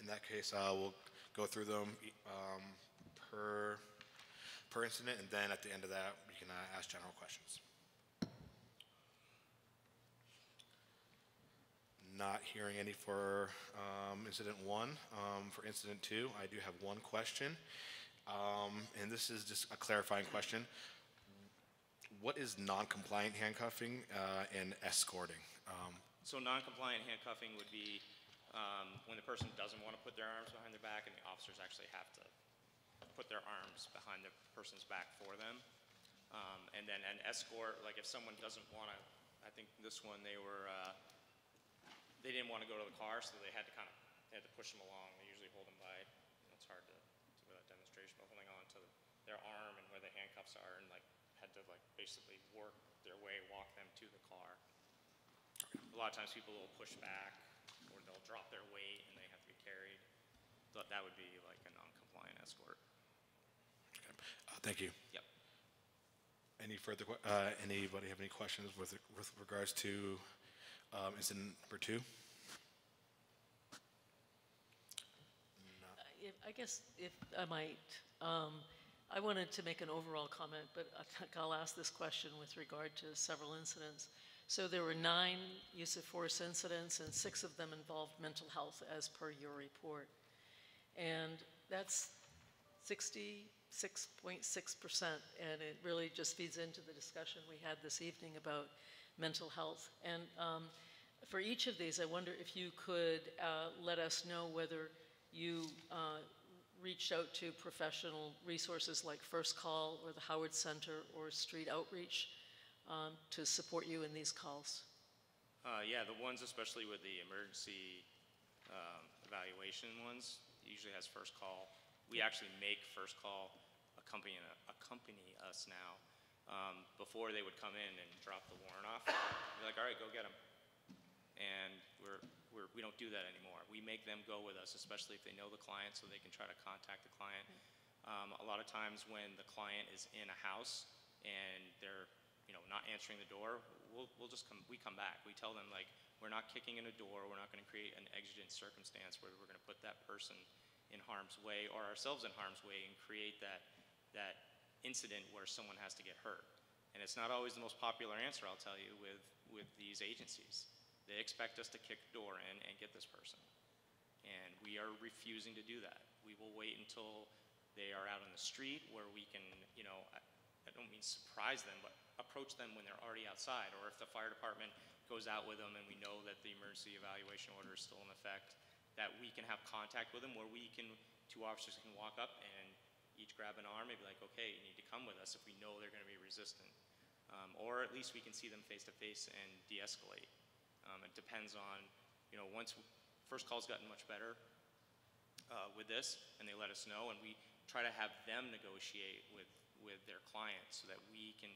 In that case, we'll go through them per incident, and then at the end of that, we can ask general questions. Not hearing any for incident one. For incident two, I do have one question, and this is just a clarifying question. What is non-compliant handcuffing and escorting? So non-compliant handcuffing would be when the person doesn't want to put their arms behind their back and the officers actually have to put their arms behind the person's back for them. And then an escort, like if someone doesn't want to, I think this one they were, they didn't want to go to the car, so they had to kind of, they had to push them along. They usually hold them by, you know, it's hard to do that demonstration, but holding on to their arm and where the handcuffs are, and like had to like basically work their way, walk them to the car. A lot of times people will push back or they'll drop their weight and they have to be carried. So that would be like a non-compliant escort. Okay. Thank you. Yep. Any further, anybody have any questions with regards to incident number two? No. I guess if I might, I wanted to make an overall comment, but I think I'll ask this question with regard to several incidents. So there were 9 use of force incidents, and 6 of them involved mental health as per your report. And that's 66.6%, and it really just feeds into the discussion we had this evening about mental health. And for each of these, I wonder if you could let us know whether you reached out to professional resources like First Call or the Howard Center or Street Outreach to support you in these calls. Yeah, the ones especially with the emergency evaluation ones usually has First Call. We actually make First Call accompany us now. Before they would come in and drop the warrant off, they're like, all right, go get them. And we don't do that anymore. We make them go with us, especially if they know the client, so they can try to contact the client. A lot of times when the client is in a house and they're, you know, not answering the door, we'll just come back. We tell them, like, we're not kicking in a door. We're not going to create an exigent circumstance where we're going to put that person in harm's way or ourselves in harm's way and create that incident where someone has to get hurt. And it's not always the most popular answer, I'll tell you, with these agencies. They expect us to kick the door in and get this person. And we are refusing to do that. We will wait until they are out on the street where we can, you know, I don't mean surprise them, but approach them when they're already outside, or if the fire department goes out with them and we know that the emergency evaluation order is still in effect, that we can have contact with them where we can, 2 officers can walk up and each grab an arm and be like, okay, you need to come with us if we know they're going to be resistant. Or at least we can see them face-to-face and de-escalate. It depends on, you know, once First Call's gotten much better with this, and they let us know, and we try to have them negotiate with their clients so that we can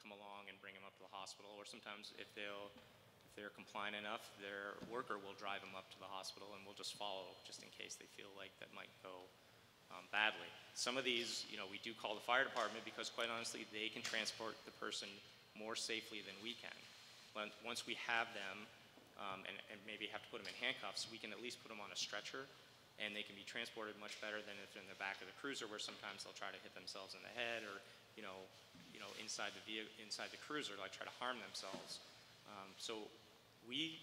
come along and bring them up to the hospital. Or sometimes if they're compliant enough, their worker will drive them up to the hospital, and we'll just follow just in case they feel like that might go badly. Some of these, you know, we do call the fire department because, quite honestly, they can transport the person more safely than we can. Once we have them and maybe have to put them in handcuffs, we can at least put them on a stretcher, and they can be transported much better than if they're in the back of the cruiser, where sometimes they'll try to hit themselves in the head or, you know, inside the vehicle, inside the cruiser, like try to harm themselves. So we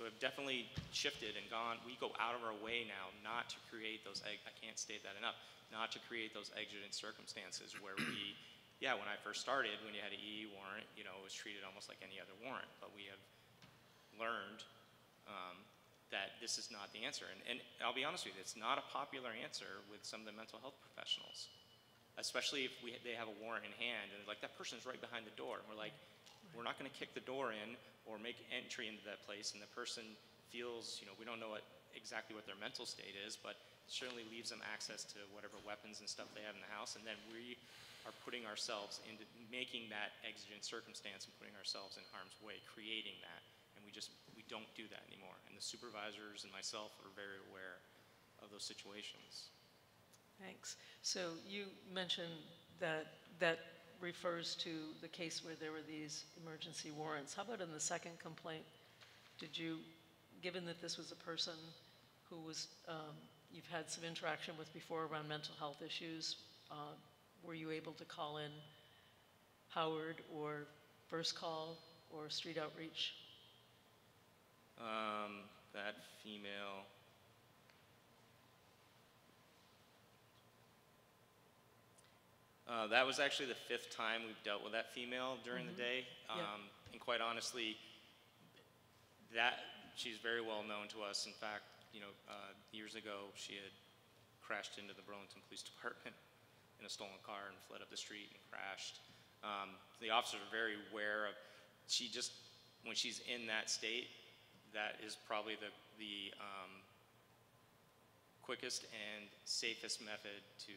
have definitely shifted and gone. We go out of our way now not to create those, I can't state that enough, not to create those exigent circumstances where we, yeah, when I first started, when you had an EE warrant, you know, it was treated almost like any other warrant. But we have learned that this is not the answer. And I'll be honest with you, it's not a popular answer with some of the mental health professionals, especially if they have a warrant in hand and like, that person's right behind the door. And we're like, we're not going to kick the door in or make entry into that place, and the person feels, you know, we don't know exactly what their mental state is, but certainly leaves them access to whatever weapons and stuff they have in the house, and then we are putting ourselves into making that exigent circumstance and putting ourselves in harm's way, creating that, and we don't do that anymore, and the supervisors and myself are very aware of those situations. Thanks. So you mentioned that refers to the case where there were these emergency warrants. How about in the second complaint? Did you, given that this was a person who was, you've had some interaction with before around mental health issues, were you able to call in Howard or First Call or Street Outreach? That female. That was actually the fifth time we've dealt with that female during the day. Yeah. And quite honestly, that she's very well known to us. In fact, you know, years ago, she had crashed into the Burlington Police Department in a stolen car and fled up the street and crashed. The officers are very aware of, she just, when she's in that state, that is probably the quickest and safest method to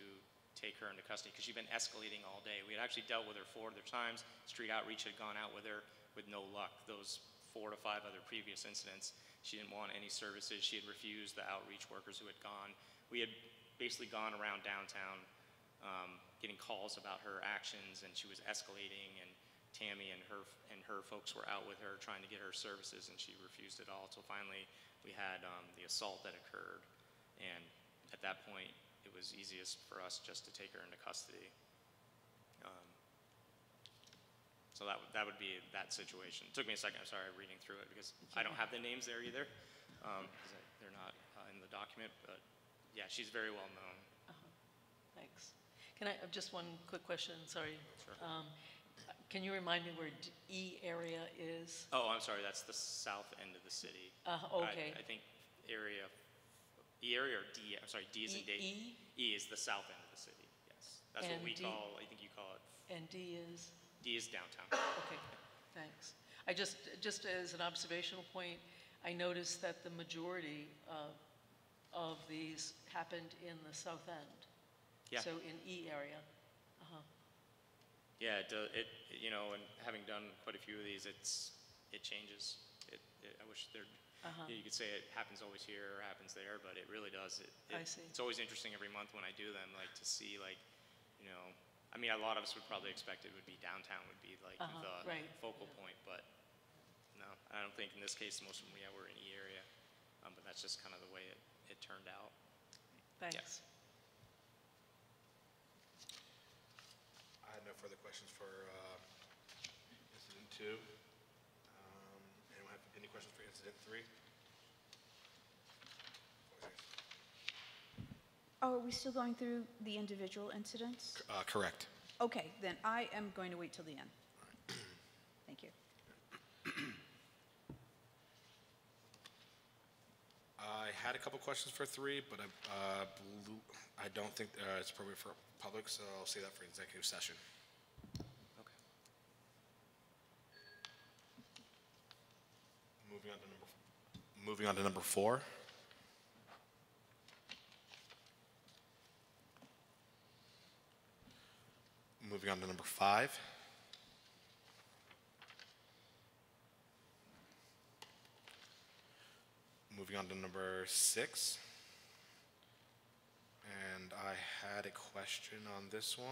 take her into custody, because she'd been escalating all day. We had actually dealt with her 4 other times. Street Outreach had gone out with her with no luck. Those 4 to 5 other previous incidents, she didn't want any services. She had refused the outreach workers who had gone. We had basically gone around downtown getting calls about her actions, and she was escalating, and Tammy and her folks were out with her trying to get her services, and she refused it all. So finally, we had the assault that occurred, and at that point, it was easiest for us just to take her into custody. So that would be that situation. It took me a second, I'm sorry, reading through it, because I don't have the names there either. They're not in the document, but yeah, she's very well known. Thanks. Can I have just one quick question? Sorry. Sure. Can you remind me where E area is? Oh, I'm sorry, that's the south end of the city. Okay. I think area, E area or D, I'm sorry, D is in Dayton. E is the south end of the city, yes. That's and what we D, call, I think you call it. And D is? D is downtown. Okay, thanks. I just as an observational point, I noticed that the majority of these happened in the south end. Yeah. So in E area. Yeah, it you know, and having done quite a few of these, it changes. I wish there, you could say it happens always here or happens there, but it really does. I see. It's always interesting every month when I do them, like to see, like, you know, I mean, a lot of us would probably expect it would be downtown would be like the focal point, but no, I don't think in this case most of them were in E area, but that's just kind of the way it turned out. Thanks. Yeah. No further questions for incident 2. Anyone have any questions for incident 3? Oh, are we still going through the individual incidents? Correct. Okay, then I am going to wait till the end. Right. Thank you. I had a couple questions for 3, but I don't think it's appropriate for public, so I'll save that for executive session. Moving on to number 4. Moving on to number 5. Moving on to number 6. And I had a question on this one.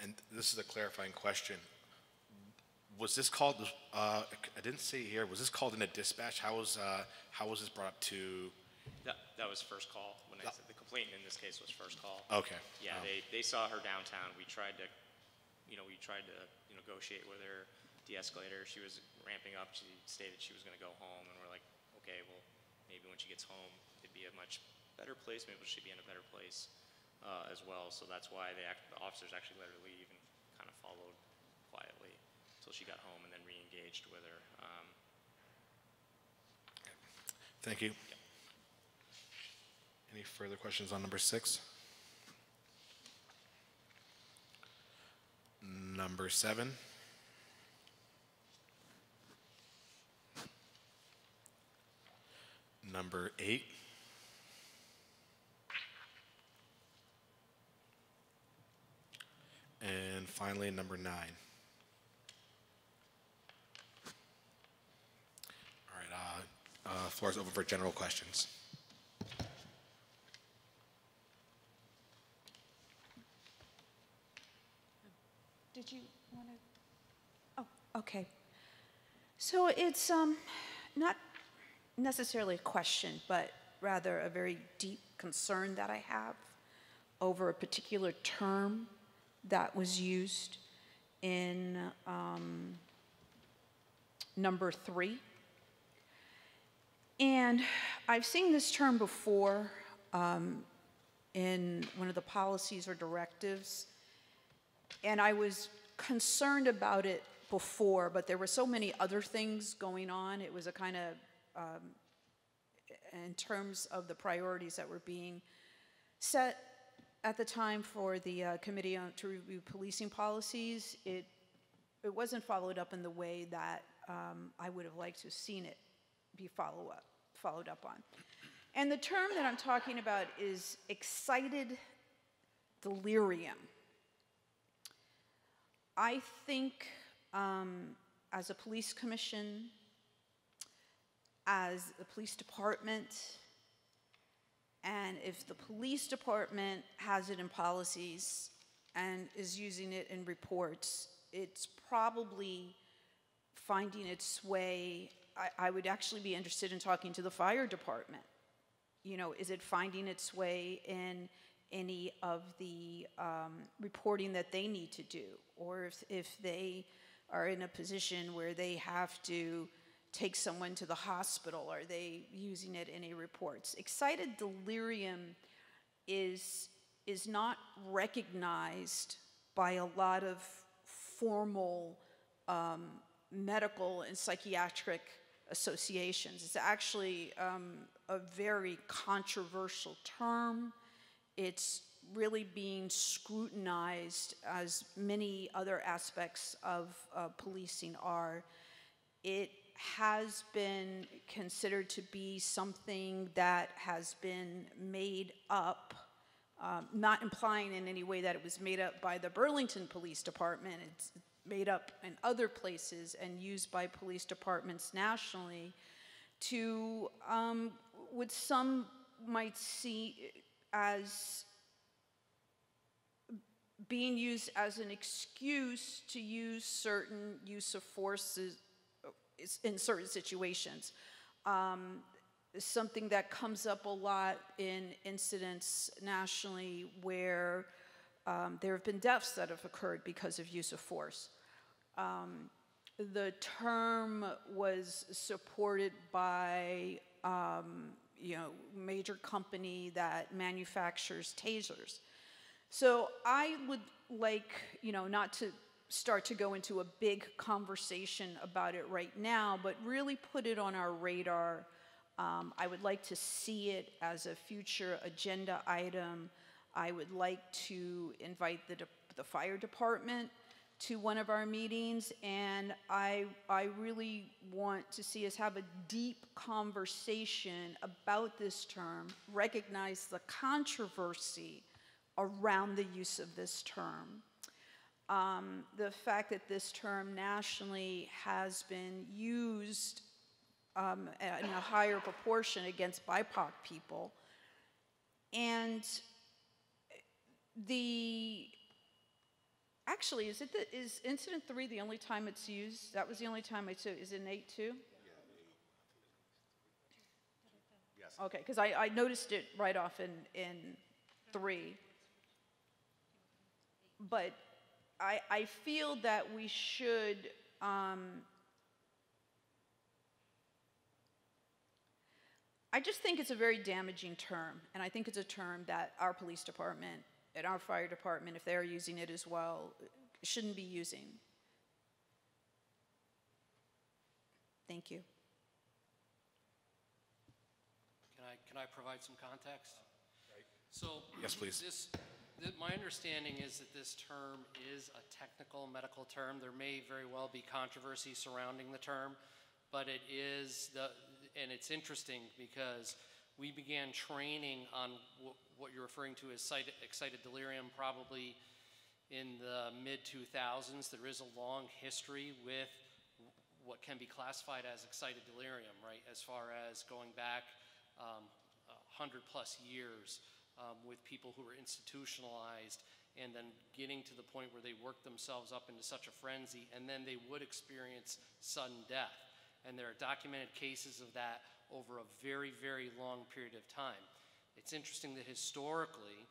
And this is a clarifying question. Was this called, I didn't see it here, was this called in a dispatch? How was this brought up to? That was First Call. When I said the complaint in this case was First Call. Okay. Yeah, they saw her downtown. We tried to, you know, negotiate with her, de-escalate her. She was ramping up. She stated she was gonna go home, and we're like, okay, well, maybe when she gets home, it'd be a much better place. Maybe she should be in a better place as well. So that's why the officers actually let her leave and kind of followed quietly until she got home and then re-engaged with her. Thank you. Yeah. Any further questions on number 6? Number 7. Number 8. And finally, number 9. All right, floor is open for general questions. Did you want to? Oh, okay. So it's not necessarily a question, but rather a very deep concern that I have over a particular term that was used in number 3. And I've seen this term before in one of the policies or directives, and I was concerned about it before, but there were so many other things going on. It was a kind of, in terms of the priorities that were being set at the time for the Committee to Review Policing Policies, it wasn't followed up in the way that I would have liked to have seen it be followed up on. And the term that I'm talking about is excited delirium. I think as a police commission, as the police department, and if the police department has it in policies and is using it in reports, it's probably finding its way. I would actually be interested in talking to the fire department. You know, is it finding its way in any of the reporting that they need to do? Or if they are in a position where they have to take someone to the hospital, are they using it in any reports? Excited delirium is not recognized by a lot of formal medical and psychiatric associations. It's actually a very controversial term. It's really being scrutinized as many other aspects of policing are. It has been considered to be something that has been made up, not implying in any way that it was made up by the Burlington Police Department. It's made up in other places and used by police departments nationally to, what some might see as being used as an excuse to use certain use of forces in certain situations. Something that comes up a lot in incidents nationally where there have been deaths that have occurred because of use of force. The term was supported by major company that manufactures tasers. So I would like, not to start to go into a big conversation about it right now, but really put it on our radar. I would like to see it as a future agenda item. I would like to invite the fire department to one of our meetings, and I really want to see us have a deep conversation about this term, recognize the controversy around the use of this term. The fact that this term nationally has been used in a higher proportion against BIPOC people, and actually, is incident 3 the only time it's used? That was the only time I took. Is it in 8 too? Yeah, 8. Yes. Okay, because I noticed it right off in 3. But I feel that we should I just think it's a very damaging term, and I think it's a term that our police department and our fire department, if they're using it as well, shouldn't be using. Thank you. Can I provide some context? Right. So yes, please. My understanding is that this term is a technical medical term. There may very well be controversy surrounding the term, but it is and it's interesting because we began training on what you're referring to as excited delirium probably in the mid-2000s. There is a long history with what can be classified as excited delirium, right, as far as going back 100 plus years with people who were institutionalized and then getting to the point where they work themselves up into such a frenzy, and then they would experience sudden death. And there are documented cases of that over a very, very long period of time. It's interesting that historically,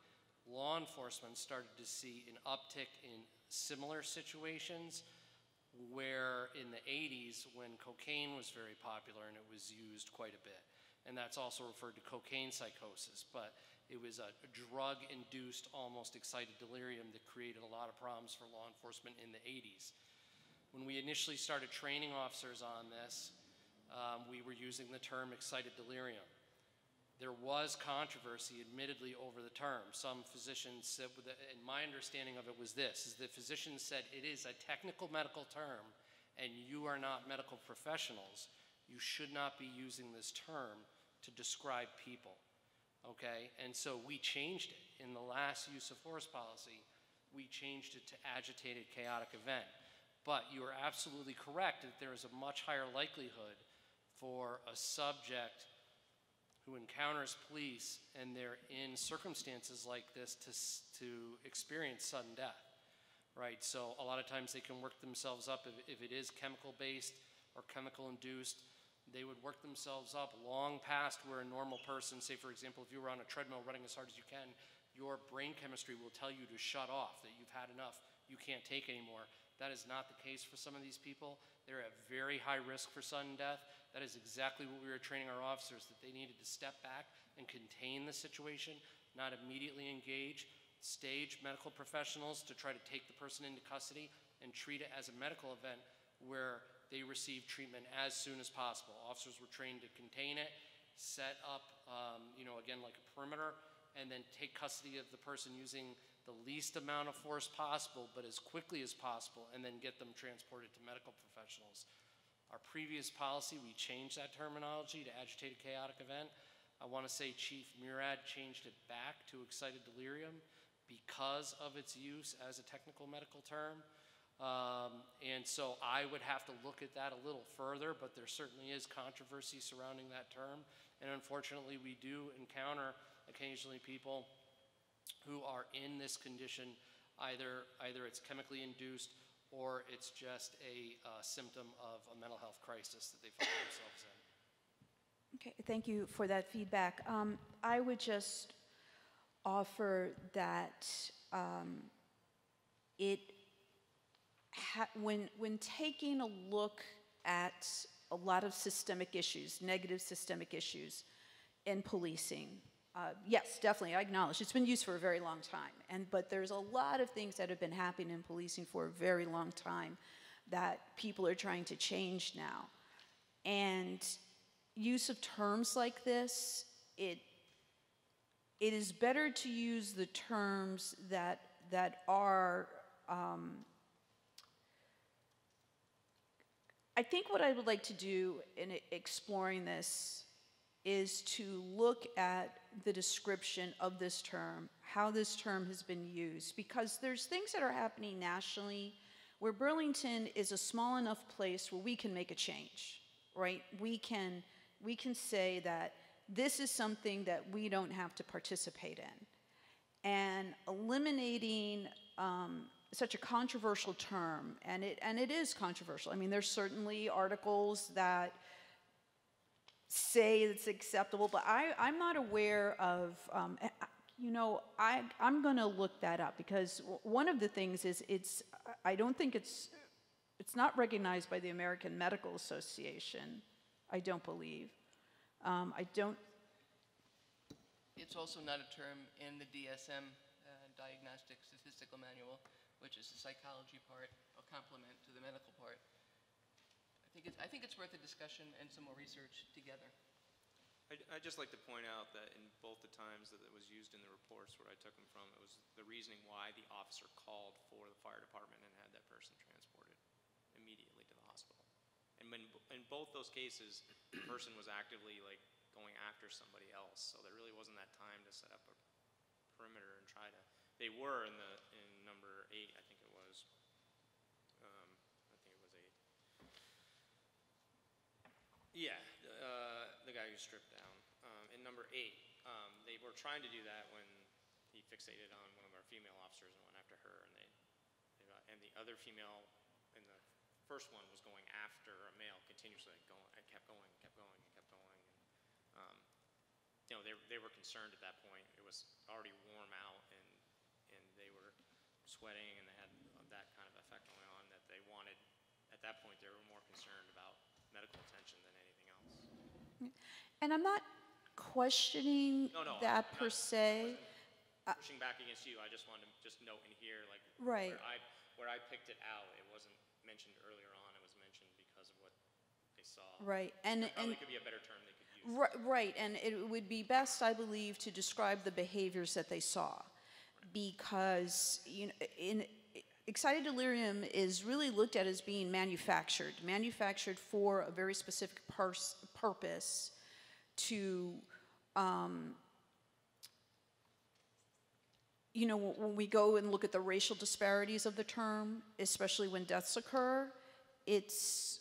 law enforcement started to see an uptick in similar situations where in the 80s, when cocaine was very popular and it was used quite a bit, and that's also referred to cocaine psychosis, but it was a drug-induced, almost excited delirium that created a lot of problems for law enforcement in the 80s. When we initially started training officers on this, we were using the term excited delirium. There was controversy, admittedly, over the term. Some physicians said, and my understanding of it was this, is that physicians said it is a technical medical term and you are not medical professionals. You should not be using this term to describe people, okay? And so we changed it. In the last use of force policy, we changed it to agitated chaotic event. But you are absolutely correct that there is a much higher likelihood for a subject who encounters police and they're in circumstances like this to experience sudden death, right? So a lot of times they can work themselves up if it is chemical-based or chemical-induced. They would work themselves up long past where a normal person, say for example, if you were on a treadmill running as hard as you can, your brain chemistry will tell you to shut off, that you've had enough, you can't take anymore. That is not the case for some of these people. They're at very high risk for sudden death. That is exactly what we were training our officers, that they needed to step back and contain the situation, not immediately engage, stage medical professionals to try to take the person into custody and treat it as a medical event where they receive treatment as soon as possible. Officers were trained to contain it, set up, you know, again, like a perimeter, and then take custody of the person using the least amount of force possible, but as quickly as possible, and then get them transported to medical professionals. Our previous policy, we changed that terminology to agitated chaotic event. I want to say Chief Murad changed it back to excited delirium because of its use as a technical medical term. And so I would have to look at that a little further, but there certainly is controversy surrounding that term. And unfortunately, we do encounter occasionally people who are in this condition, either it's chemically induced or it's just a symptom of a mental health crisis that they find themselves in. Okay, thank you for that feedback. I would just offer that when taking a look at a lot of systemic issues, negative systemic issues in policing, yes, definitely, I acknowledge. It's been used for a very long time, but there's a lot of things that have been happening in policing for a very long time that people are trying to change now. And use of terms like this, it is better to use the terms that are, I think what I would like to do in exploring this is to look at the description of this term, how this term has been used, because there's things that are happening nationally where Burlington is a small enough place where we can make a change, right? We can say that this is something that we don't have to participate in. And eliminating such a controversial term, and it is controversial. I mean, there's certainly articles that say it's acceptable, but I'm not aware of, you know, I'm going to look that up, because one of the things is I don't think it's not recognized by the American Medical Association, I don't believe. It's also not a term in the DSM, Diagnostic Statistical Manual, which is the psychology part, a complement to the medical part. I think it's worth a discussion and some more research together. I'd just like to point out that in both the times that it was used in the reports where I took them from, it was the reasoning why the officer called for the fire department and had that person transported immediately to the hospital. And when, in both those cases, the person was actively like going after somebody else, so there really wasn't that time to set up a perimeter and try to. They were in number 8, I think it was. Yeah, the guy who stripped down. In number 8, they were trying to do that when he fixated on one of our female officers and went after and the other female in the first one was going after a male continuously. It kept going. You know, they were concerned at that point. It was already warm out, and they were sweating, and they had that kind of effect going on that they wanted. At that point, they were more concerned about medical attention than anything else. And I'm not questioning that per se. Pushing back against you, I just wanted to just note in here, like where I picked it out, it wasn't mentioned earlier on. It was mentioned because of what they saw. Right, and it probably could be a better term they could use. Right, and it would be best, I believe, to describe the behaviors that they saw, because you know excited delirium is really looked at as being manufactured for a very specific purpose to, you know, when we go and look at the racial disparities of the term, especially when deaths occur, it's,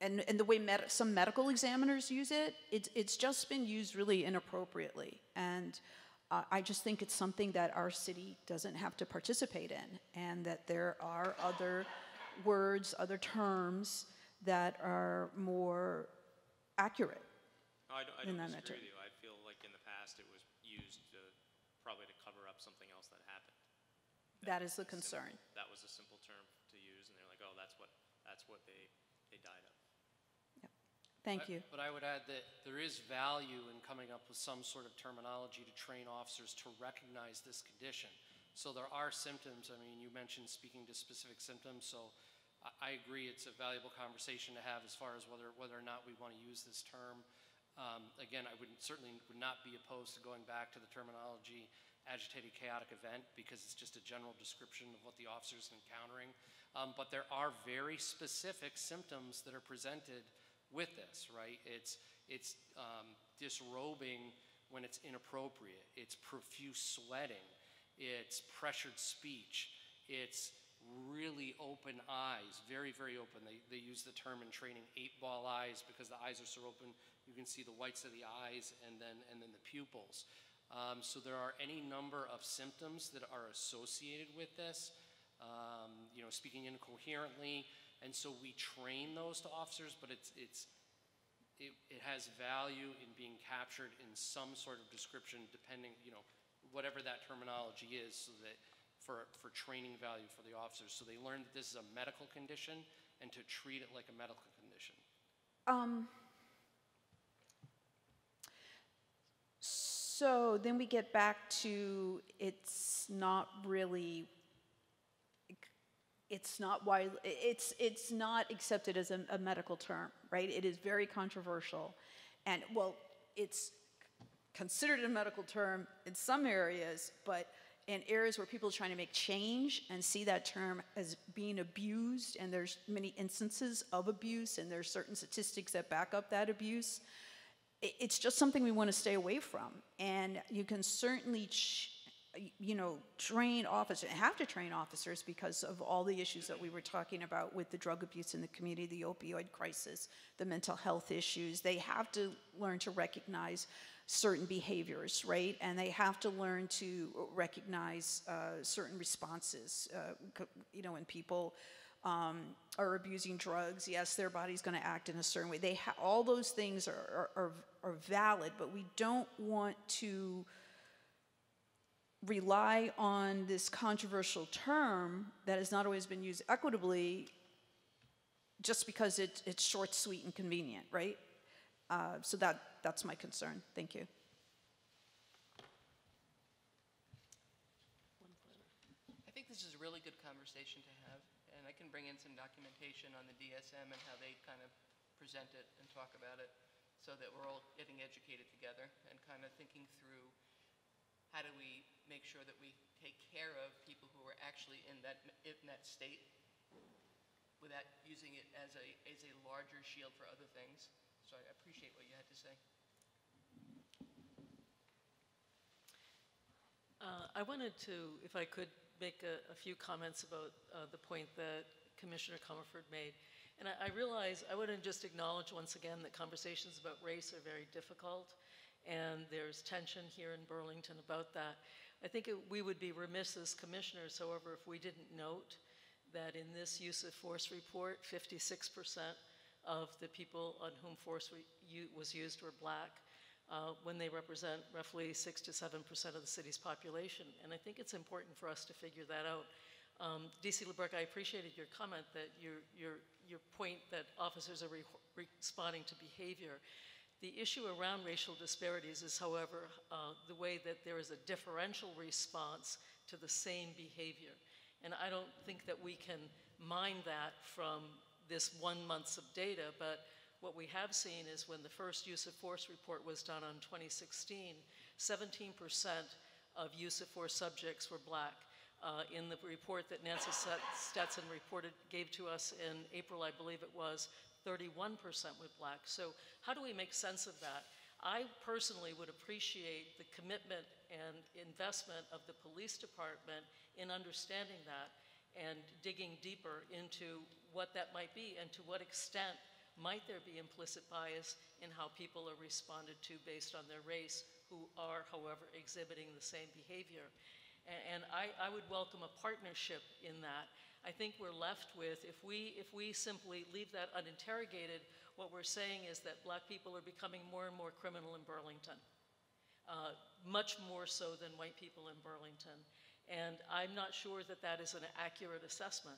and the way some medical examiners use it, it's just been used really inappropriately. And I just think it's something that our city doesn't have to participate in, and that there are other words, other terms that are more accurate. No, I don't disagree with you. I feel like in the past it was used probably to cover up something else that happened. That is the concern. That was a simple term to use, and they're like, oh, that's what they died of. Thank you. But I would add that there is value in coming up with some sort of terminology to train officers to recognize this condition. So there are symptoms. I mean, you mentioned speaking to specific symptoms, so I agree it's a valuable conversation to have as far as whether or not we want to use this term. Again, I would not be opposed to going back to the terminology agitated chaotic event, because it's just a general description of what the officer is encountering. But there are very specific symptoms that are presented with this, right? It's disrobing when it's inappropriate. It's profuse sweating. It's pressured speech. It's really open eyes, very, very open. They use the term in training 8-ball eyes, because the eyes are so open you can see the whites of the eyes and then the pupils. So there are any number of symptoms that are associated with this. You know, speaking incoherently. And so we train those to officers, but it has value in being captured in some sort of description, depending, you know, whatever that terminology is, so that for training value for the officers. So they learn that this is a medical condition and to treat it like a medical condition. So then we get back to it's not accepted as a medical term, right? It is very controversial. And, well, it's considered a medical term in some areas, but in areas where people are trying to make change and see that term as being abused, and there's many instances of abuse, and there's certain statistics that back up that abuse, it's just something we want to stay away from. And you can certainly train officers, have to train officers, because of all the issues that we were talking about with the drug abuse in the community, the opioid crisis, the mental health issues. They have to learn to recognize certain behaviors, right? And they have to learn to recognize certain responses, you know, when people are abusing drugs. Yes, their body's going to act in a certain way. All those things are valid, but we don't want to rely on this controversial term that has not always been used equitably just because it's short, sweet, and convenient, right? So that's my concern. Thank you. I think this is a really good conversation to have, and I can bring in some documentation on the DSM and how they kind of present it and talk about it, so that we're all getting educated together and kind of thinking through how do we make sure that we take care of people who are actually in that state without using it as a larger shield for other things. So I appreciate what you had to say. I wanted to, if I could, make a few comments about the point that Commissioner Comerford made. And I realize I want to just acknowledge once again that conversations about race are very difficult, and there's tension here in Burlington about that. I think we would be remiss as commissioners, however, if we didn't note that in this use of force report, 56% of the people on whom force was used were Black, when they represent roughly 6 to 7% of the city's population. And I think it's important for us to figure that out. D.C. LeBurck, I appreciated your comment that your point that officers are responding to behavior. The issue around racial disparities is, however, the way that there is a differential response to the same behavior. And I don't think that we can mine that from this 1 month of data, but what we have seen is when the first use of force report was done on 2016, 17% of use of force subjects were Black. In the report that Nancy Stetson gave to us in April, I believe it was, 31% were Black. So how do we make sense of that? I personally would appreciate the commitment and investment of the police department in understanding that and digging deeper into what that might be and to what extent might there be implicit bias in how people are responded to based on their race, who are, however, exhibiting the same behavior. And I would welcome a partnership in that. I think we're left with, if we simply leave that uninterrogated, what we're saying is that Black people are becoming more and more criminal in Burlington, much more so than white people in Burlington. And I'm not sure that that is an accurate assessment.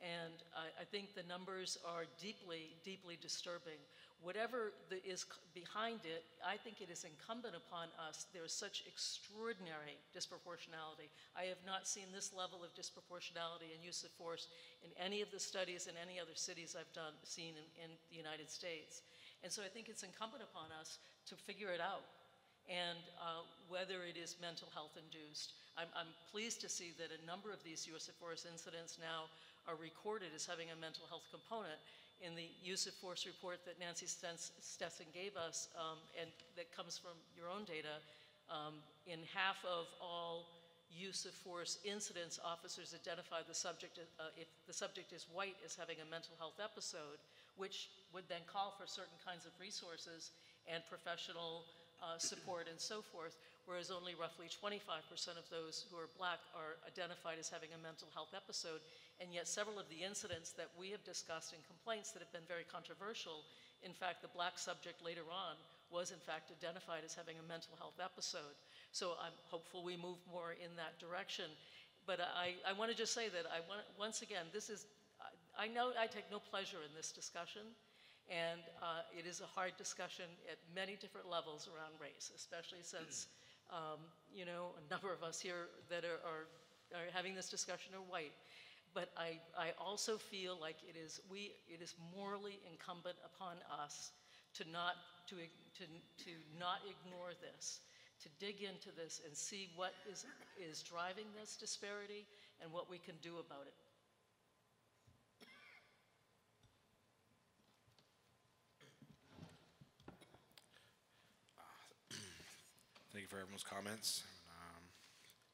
And I think the numbers are deeply, deeply disturbing. Whatever is behind it, I think it is incumbent upon us. There is such extraordinary disproportionality. I have not seen this level of disproportionality in use of force in any of the studies in any other cities I've seen in the United States. And so I think it's incumbent upon us to figure it out. And whether it is mental health induced. I'm pleased to see that a number of these use of force incidents now are recorded as having a mental health component. In the use of force report that Nancy Stetson gave us, and that comes from your own data, in half of all use of force incidents, officers identify the subject, if the subject is white, as having a mental health episode, which would then call for certain kinds of resources and professional support and so forth, whereas only roughly 25% of those who are Black are identified as having a mental health episode, and yet several of the incidents that we have discussed and complaints that have been very controversial, in fact, the Black subject later on was in fact identified as having a mental health episode. So I'm hopeful we move more in that direction. But I want to just say that once again, this is, I know I take no pleasure in this discussion. And it is a hard discussion at many different levels around race, especially since you know, a number of us here that are having this discussion are white. But I also feel like it is morally incumbent upon us to not ignore this, to dig into this and see what is driving this disparity and what we can do about it. Thank you for everyone's comments.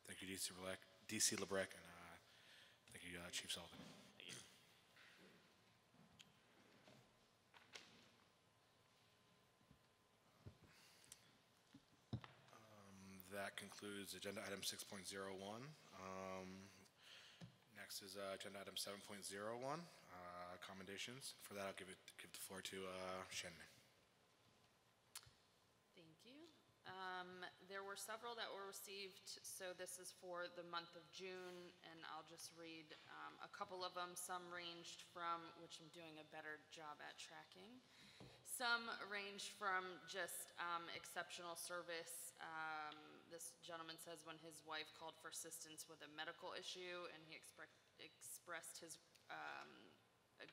Thank you, D.C. LeBrec, and thank you, Chief Sullivan. Thank you. That concludes agenda item 6.01. Next is agenda item 7.01, commendations. For that, I'll give the floor to Shen. Thank you. There were several that were received, so this is for the month of June, and I'll just read a couple of them. Some ranged from, which I'm doing a better job at tracking, some ranged from just exceptional service. This gentleman says when his wife called for assistance with a medical issue, and he expressed his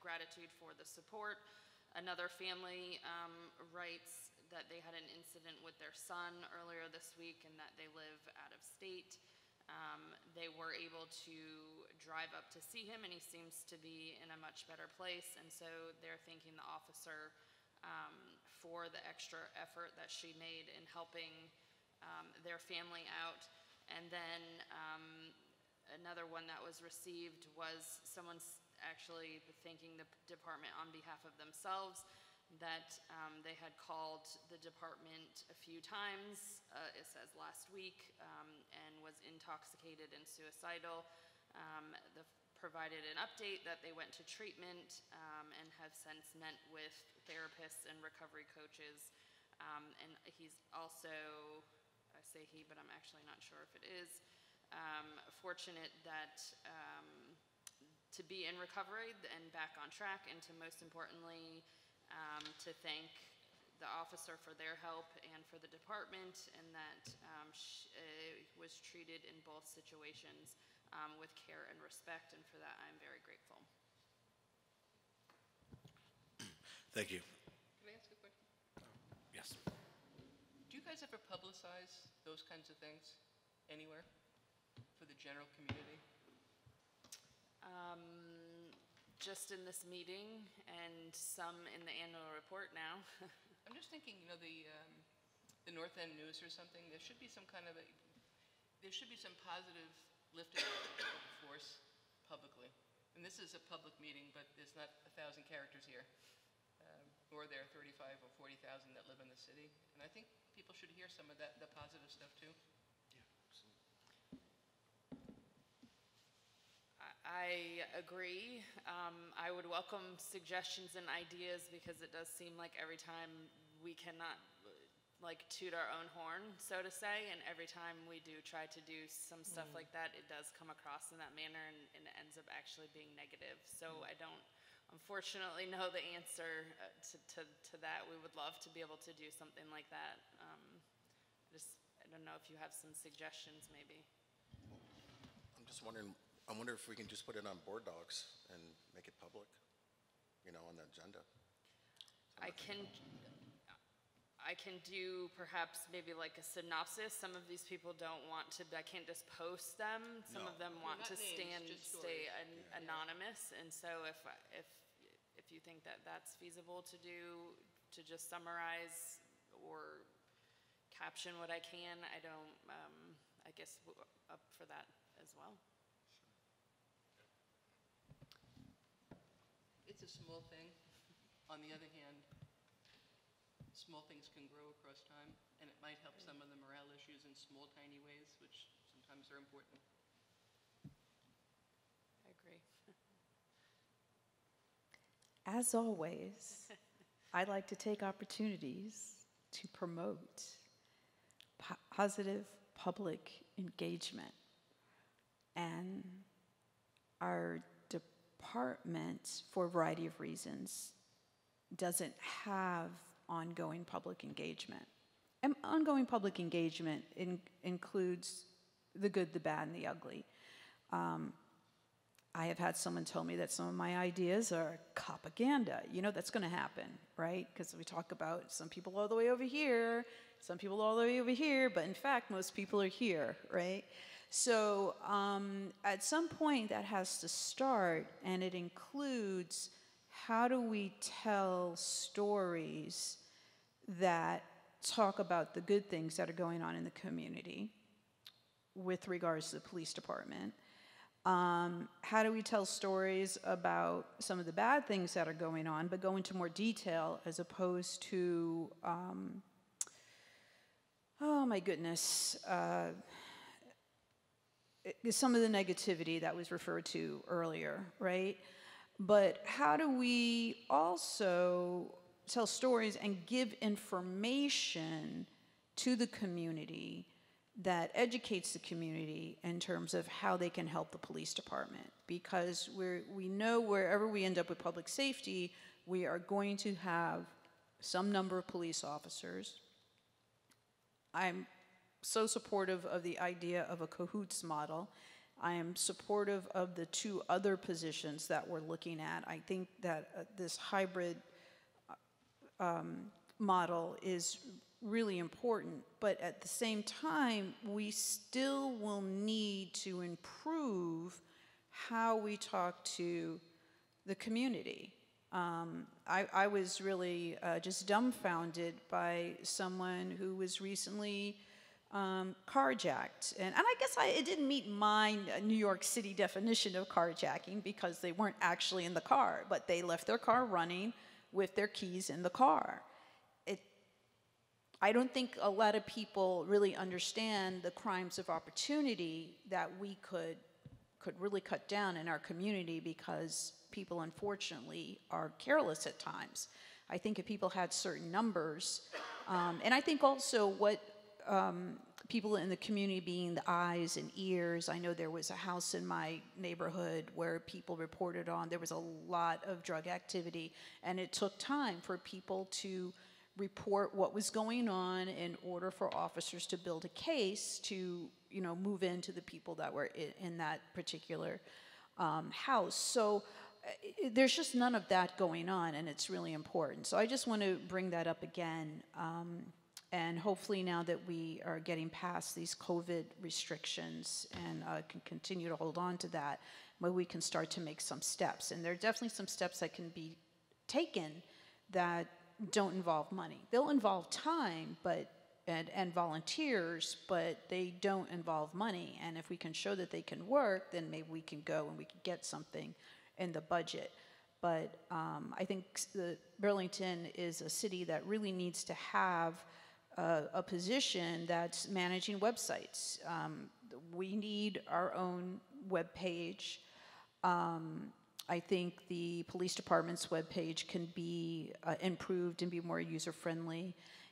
gratitude for the support. Another family writes that they had an incident with their son earlier this week and that they live out of state. They were able to drive up to see him, and he seems to be in a much better place, and so they're thanking the officer for the extra effort that she made in helping their family out. And then another one that was received was someone's actually thanking the department on behalf of themselves. that they had called the department a few times, it says last week, and was intoxicated and suicidal. They provided an update that they went to treatment and have since met with therapists and recovery coaches. And he's also, I say he, but I'm actually not sure if it is, fortunate that to be in recovery and back on track, and to most importantly, to thank the officer for their help and for the department, and that was treated in both situations with care and respect, and for that I'm very grateful. Thank you. Can I ask a question? Yes. Do you guys ever publicize those kinds of things anywhere for the general community? Just in this meeting, and some in the annual report now. I'm just thinking, you know, the North End News or something. There should be some kind of a, there should be some positive lifting of force publicly. And this is a public meeting, but there's not 1,000 characters here. Or there are 35,000 or 40,000 that live in the city. And I think people should hear some of that, the positive stuff too. Yeah, absolutely. I agree. I would welcome suggestions and ideas, because it does seem like every time we cannot like toot our own horn, so to say, and every time we do try to do some stuff like that, it does come across in that manner, and it ends up actually being negative. So I don't, unfortunately, know the answer to that. We would love to be able to do something like that. I don't know if you have some suggestions, maybe. I'm just wondering, I wonder if we can just put it on Board Docs and make it public, you know, on the agenda. I can do perhaps maybe like a synopsis. Some of these people don't want to, I can't just post them. Some of them want to stay anonymous. And so if you think that that's feasible to do, to just summarize or caption what I can, I don't, I guess up for that as well. It's a small thing. On the other hand, small things can grow across time, and it might help some of the morale issues in small, tiny ways, which sometimes are important. I agree. As always, I'd like to take opportunities to promote positive public engagement, and our department, for a variety of reasons, doesn't have ongoing public engagement. And ongoing public engagement includes the good, the bad, and the ugly. I have had someone tell me that some of my ideas are propaganda. You know, that's going to happen, right? Because we talk about some people all the way over here, some people all the way over here, but in fact, most people are here, right? So at some point, that has to start, and it includes how do we tell stories that talk about the good things that are going on in the community with regards to the police department. How do we tell stories about some of the bad things that are going on, but go into more detail as opposed to, oh my goodness, some of the negativity that was referred to earlier, right? But how do we also tell stories and give information to the community that educates the community in terms of how they can help the police department? Because we know wherever we end up with public safety, we are going to have some number of police officers. I'm so supportive of the idea of a CAHOOTS model. I am supportive of the two other positions that we're looking at. I think that this hybrid model is really important, but at the same time, we still will need to improve how we talk to the community. I was really just dumbfounded by someone who was recently carjacked. And I guess it didn't meet my New York City definition of carjacking, because they weren't actually in the car, but they left their car running, with their keys in the car. I don't think a lot of people really understand the crimes of opportunity that we could really cut down in our community, because people unfortunately are careless at times. I think if people had certain numbers, and I think also what people in the community being the eyes and ears. I know there was a house in my neighborhood where people reported on there was a lot of drug activity, and it took time for people to report what was going on in order for officers to build a case to, you know, move into the people that were in that particular house. So there's just none of that going on, and it's really important. So I just want to bring that up again. And hopefully now that we are getting past these COVID restrictions and can continue to hold on to that, we can start to make some steps. And there are definitely some steps that can be taken that don't involve money. They'll involve time and volunteers, but they don't involve money. And if we can show that they can work, then maybe we can go and we can get something in the budget. But I think Burlington is a city that really needs to have a position that's managing websites. We need our own web page. I think the police department's webpage can be improved and be more user-friendly.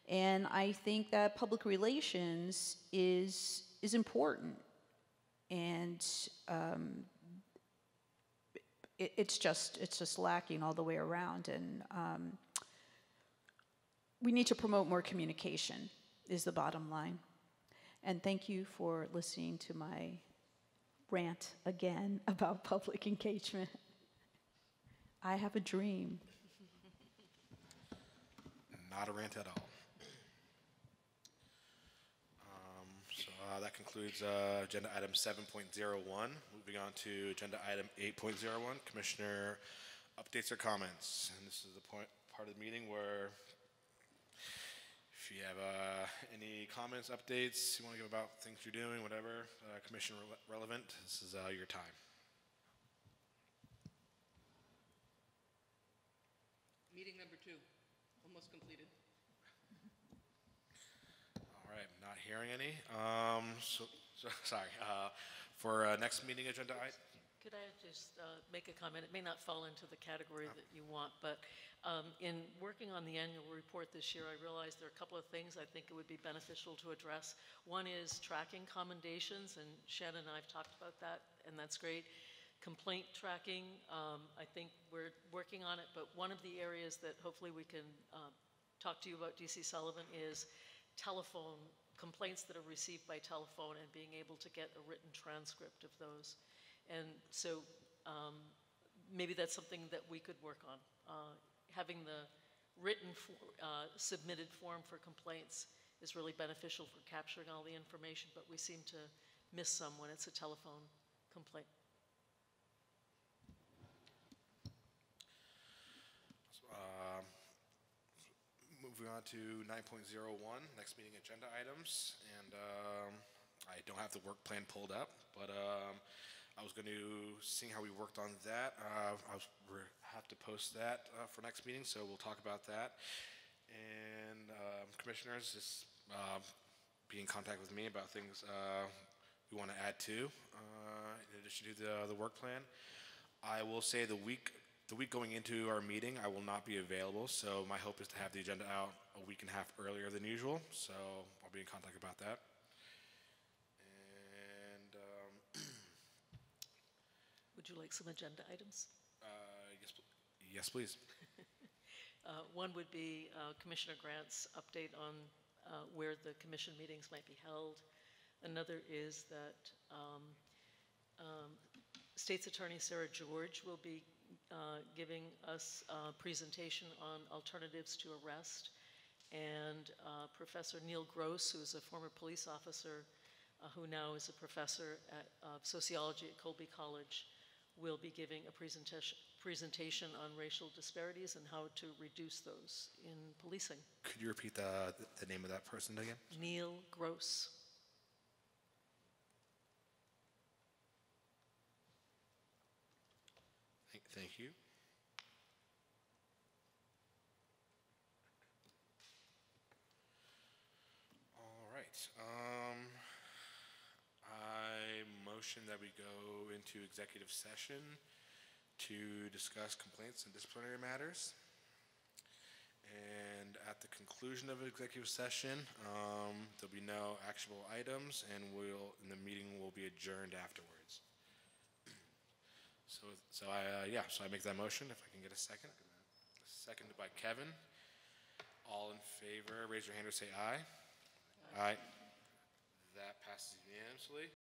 And I think that public relations is important. And it's just lacking all the way around. And we need to promote more communication is the bottom line. And thank you for listening to my rant again about public engagement. I have a dream. Not a rant at all. That concludes agenda item 7.01. Moving on to agenda item 8.01, Commissioner updates or comments. And this is the part of the meeting where if you have any comments, updates, you want to give about things you're doing, whatever, Commissioner relevant, this is your time. Meeting number 2, almost completed. All right, not hearing any. Sorry. For next meeting agenda, could I just make a comment? It may not fall into the category that you want, but in working on the annual report this year, I realized there are a couple of things I think it would be beneficial to address. One is tracking commendations, and Shannon and I have talked about that, and that's great. Complaint tracking, I think we're working on it, but one of the areas that hopefully we can talk to you about, DC Sullivan, is telephone complaints that are received by telephone and being able to get a written transcript of those. And so maybe that's something that we could work on, having the written submitted form for complaints is really beneficial for capturing all the information, but we seem to miss some when it's a telephone complaint. Moving on to 9.01, next meeting agenda items, and I don't have the work plan pulled up, but I was going to see how we worked on that. I have to post that for next meeting, so we'll talk about that. And commissioners, just be in contact with me about things we want to add to in addition to the work plan. I will say the week going into our meeting, I will not be available, so my hope is to have the agenda out a week and a half earlier than usual, so I'll be in contact about that. And would you like some agenda items? Yes, please. One would be Commissioner Grant's update on where the commission meetings might be held. Another is that State's Attorney Sarah George will be giving us a presentation on alternatives to arrest, and Professor Neil Gross, who is a former police officer who now is a professor of sociology at Colby College, will be giving a presentation on racial disparities and how to reduce those in policing. Could you repeat the name of that person again? Neil Gross. Thank you. right. I motion that we go into executive session to discuss complaints and disciplinary matters. And at the conclusion of executive session, there'll be no actionable items, and the meeting will be adjourned afterwards. So I make that motion. If I can get a second. Seconded by Kevin. All in favor, raise your hand or say aye. Aye. That passes unanimously.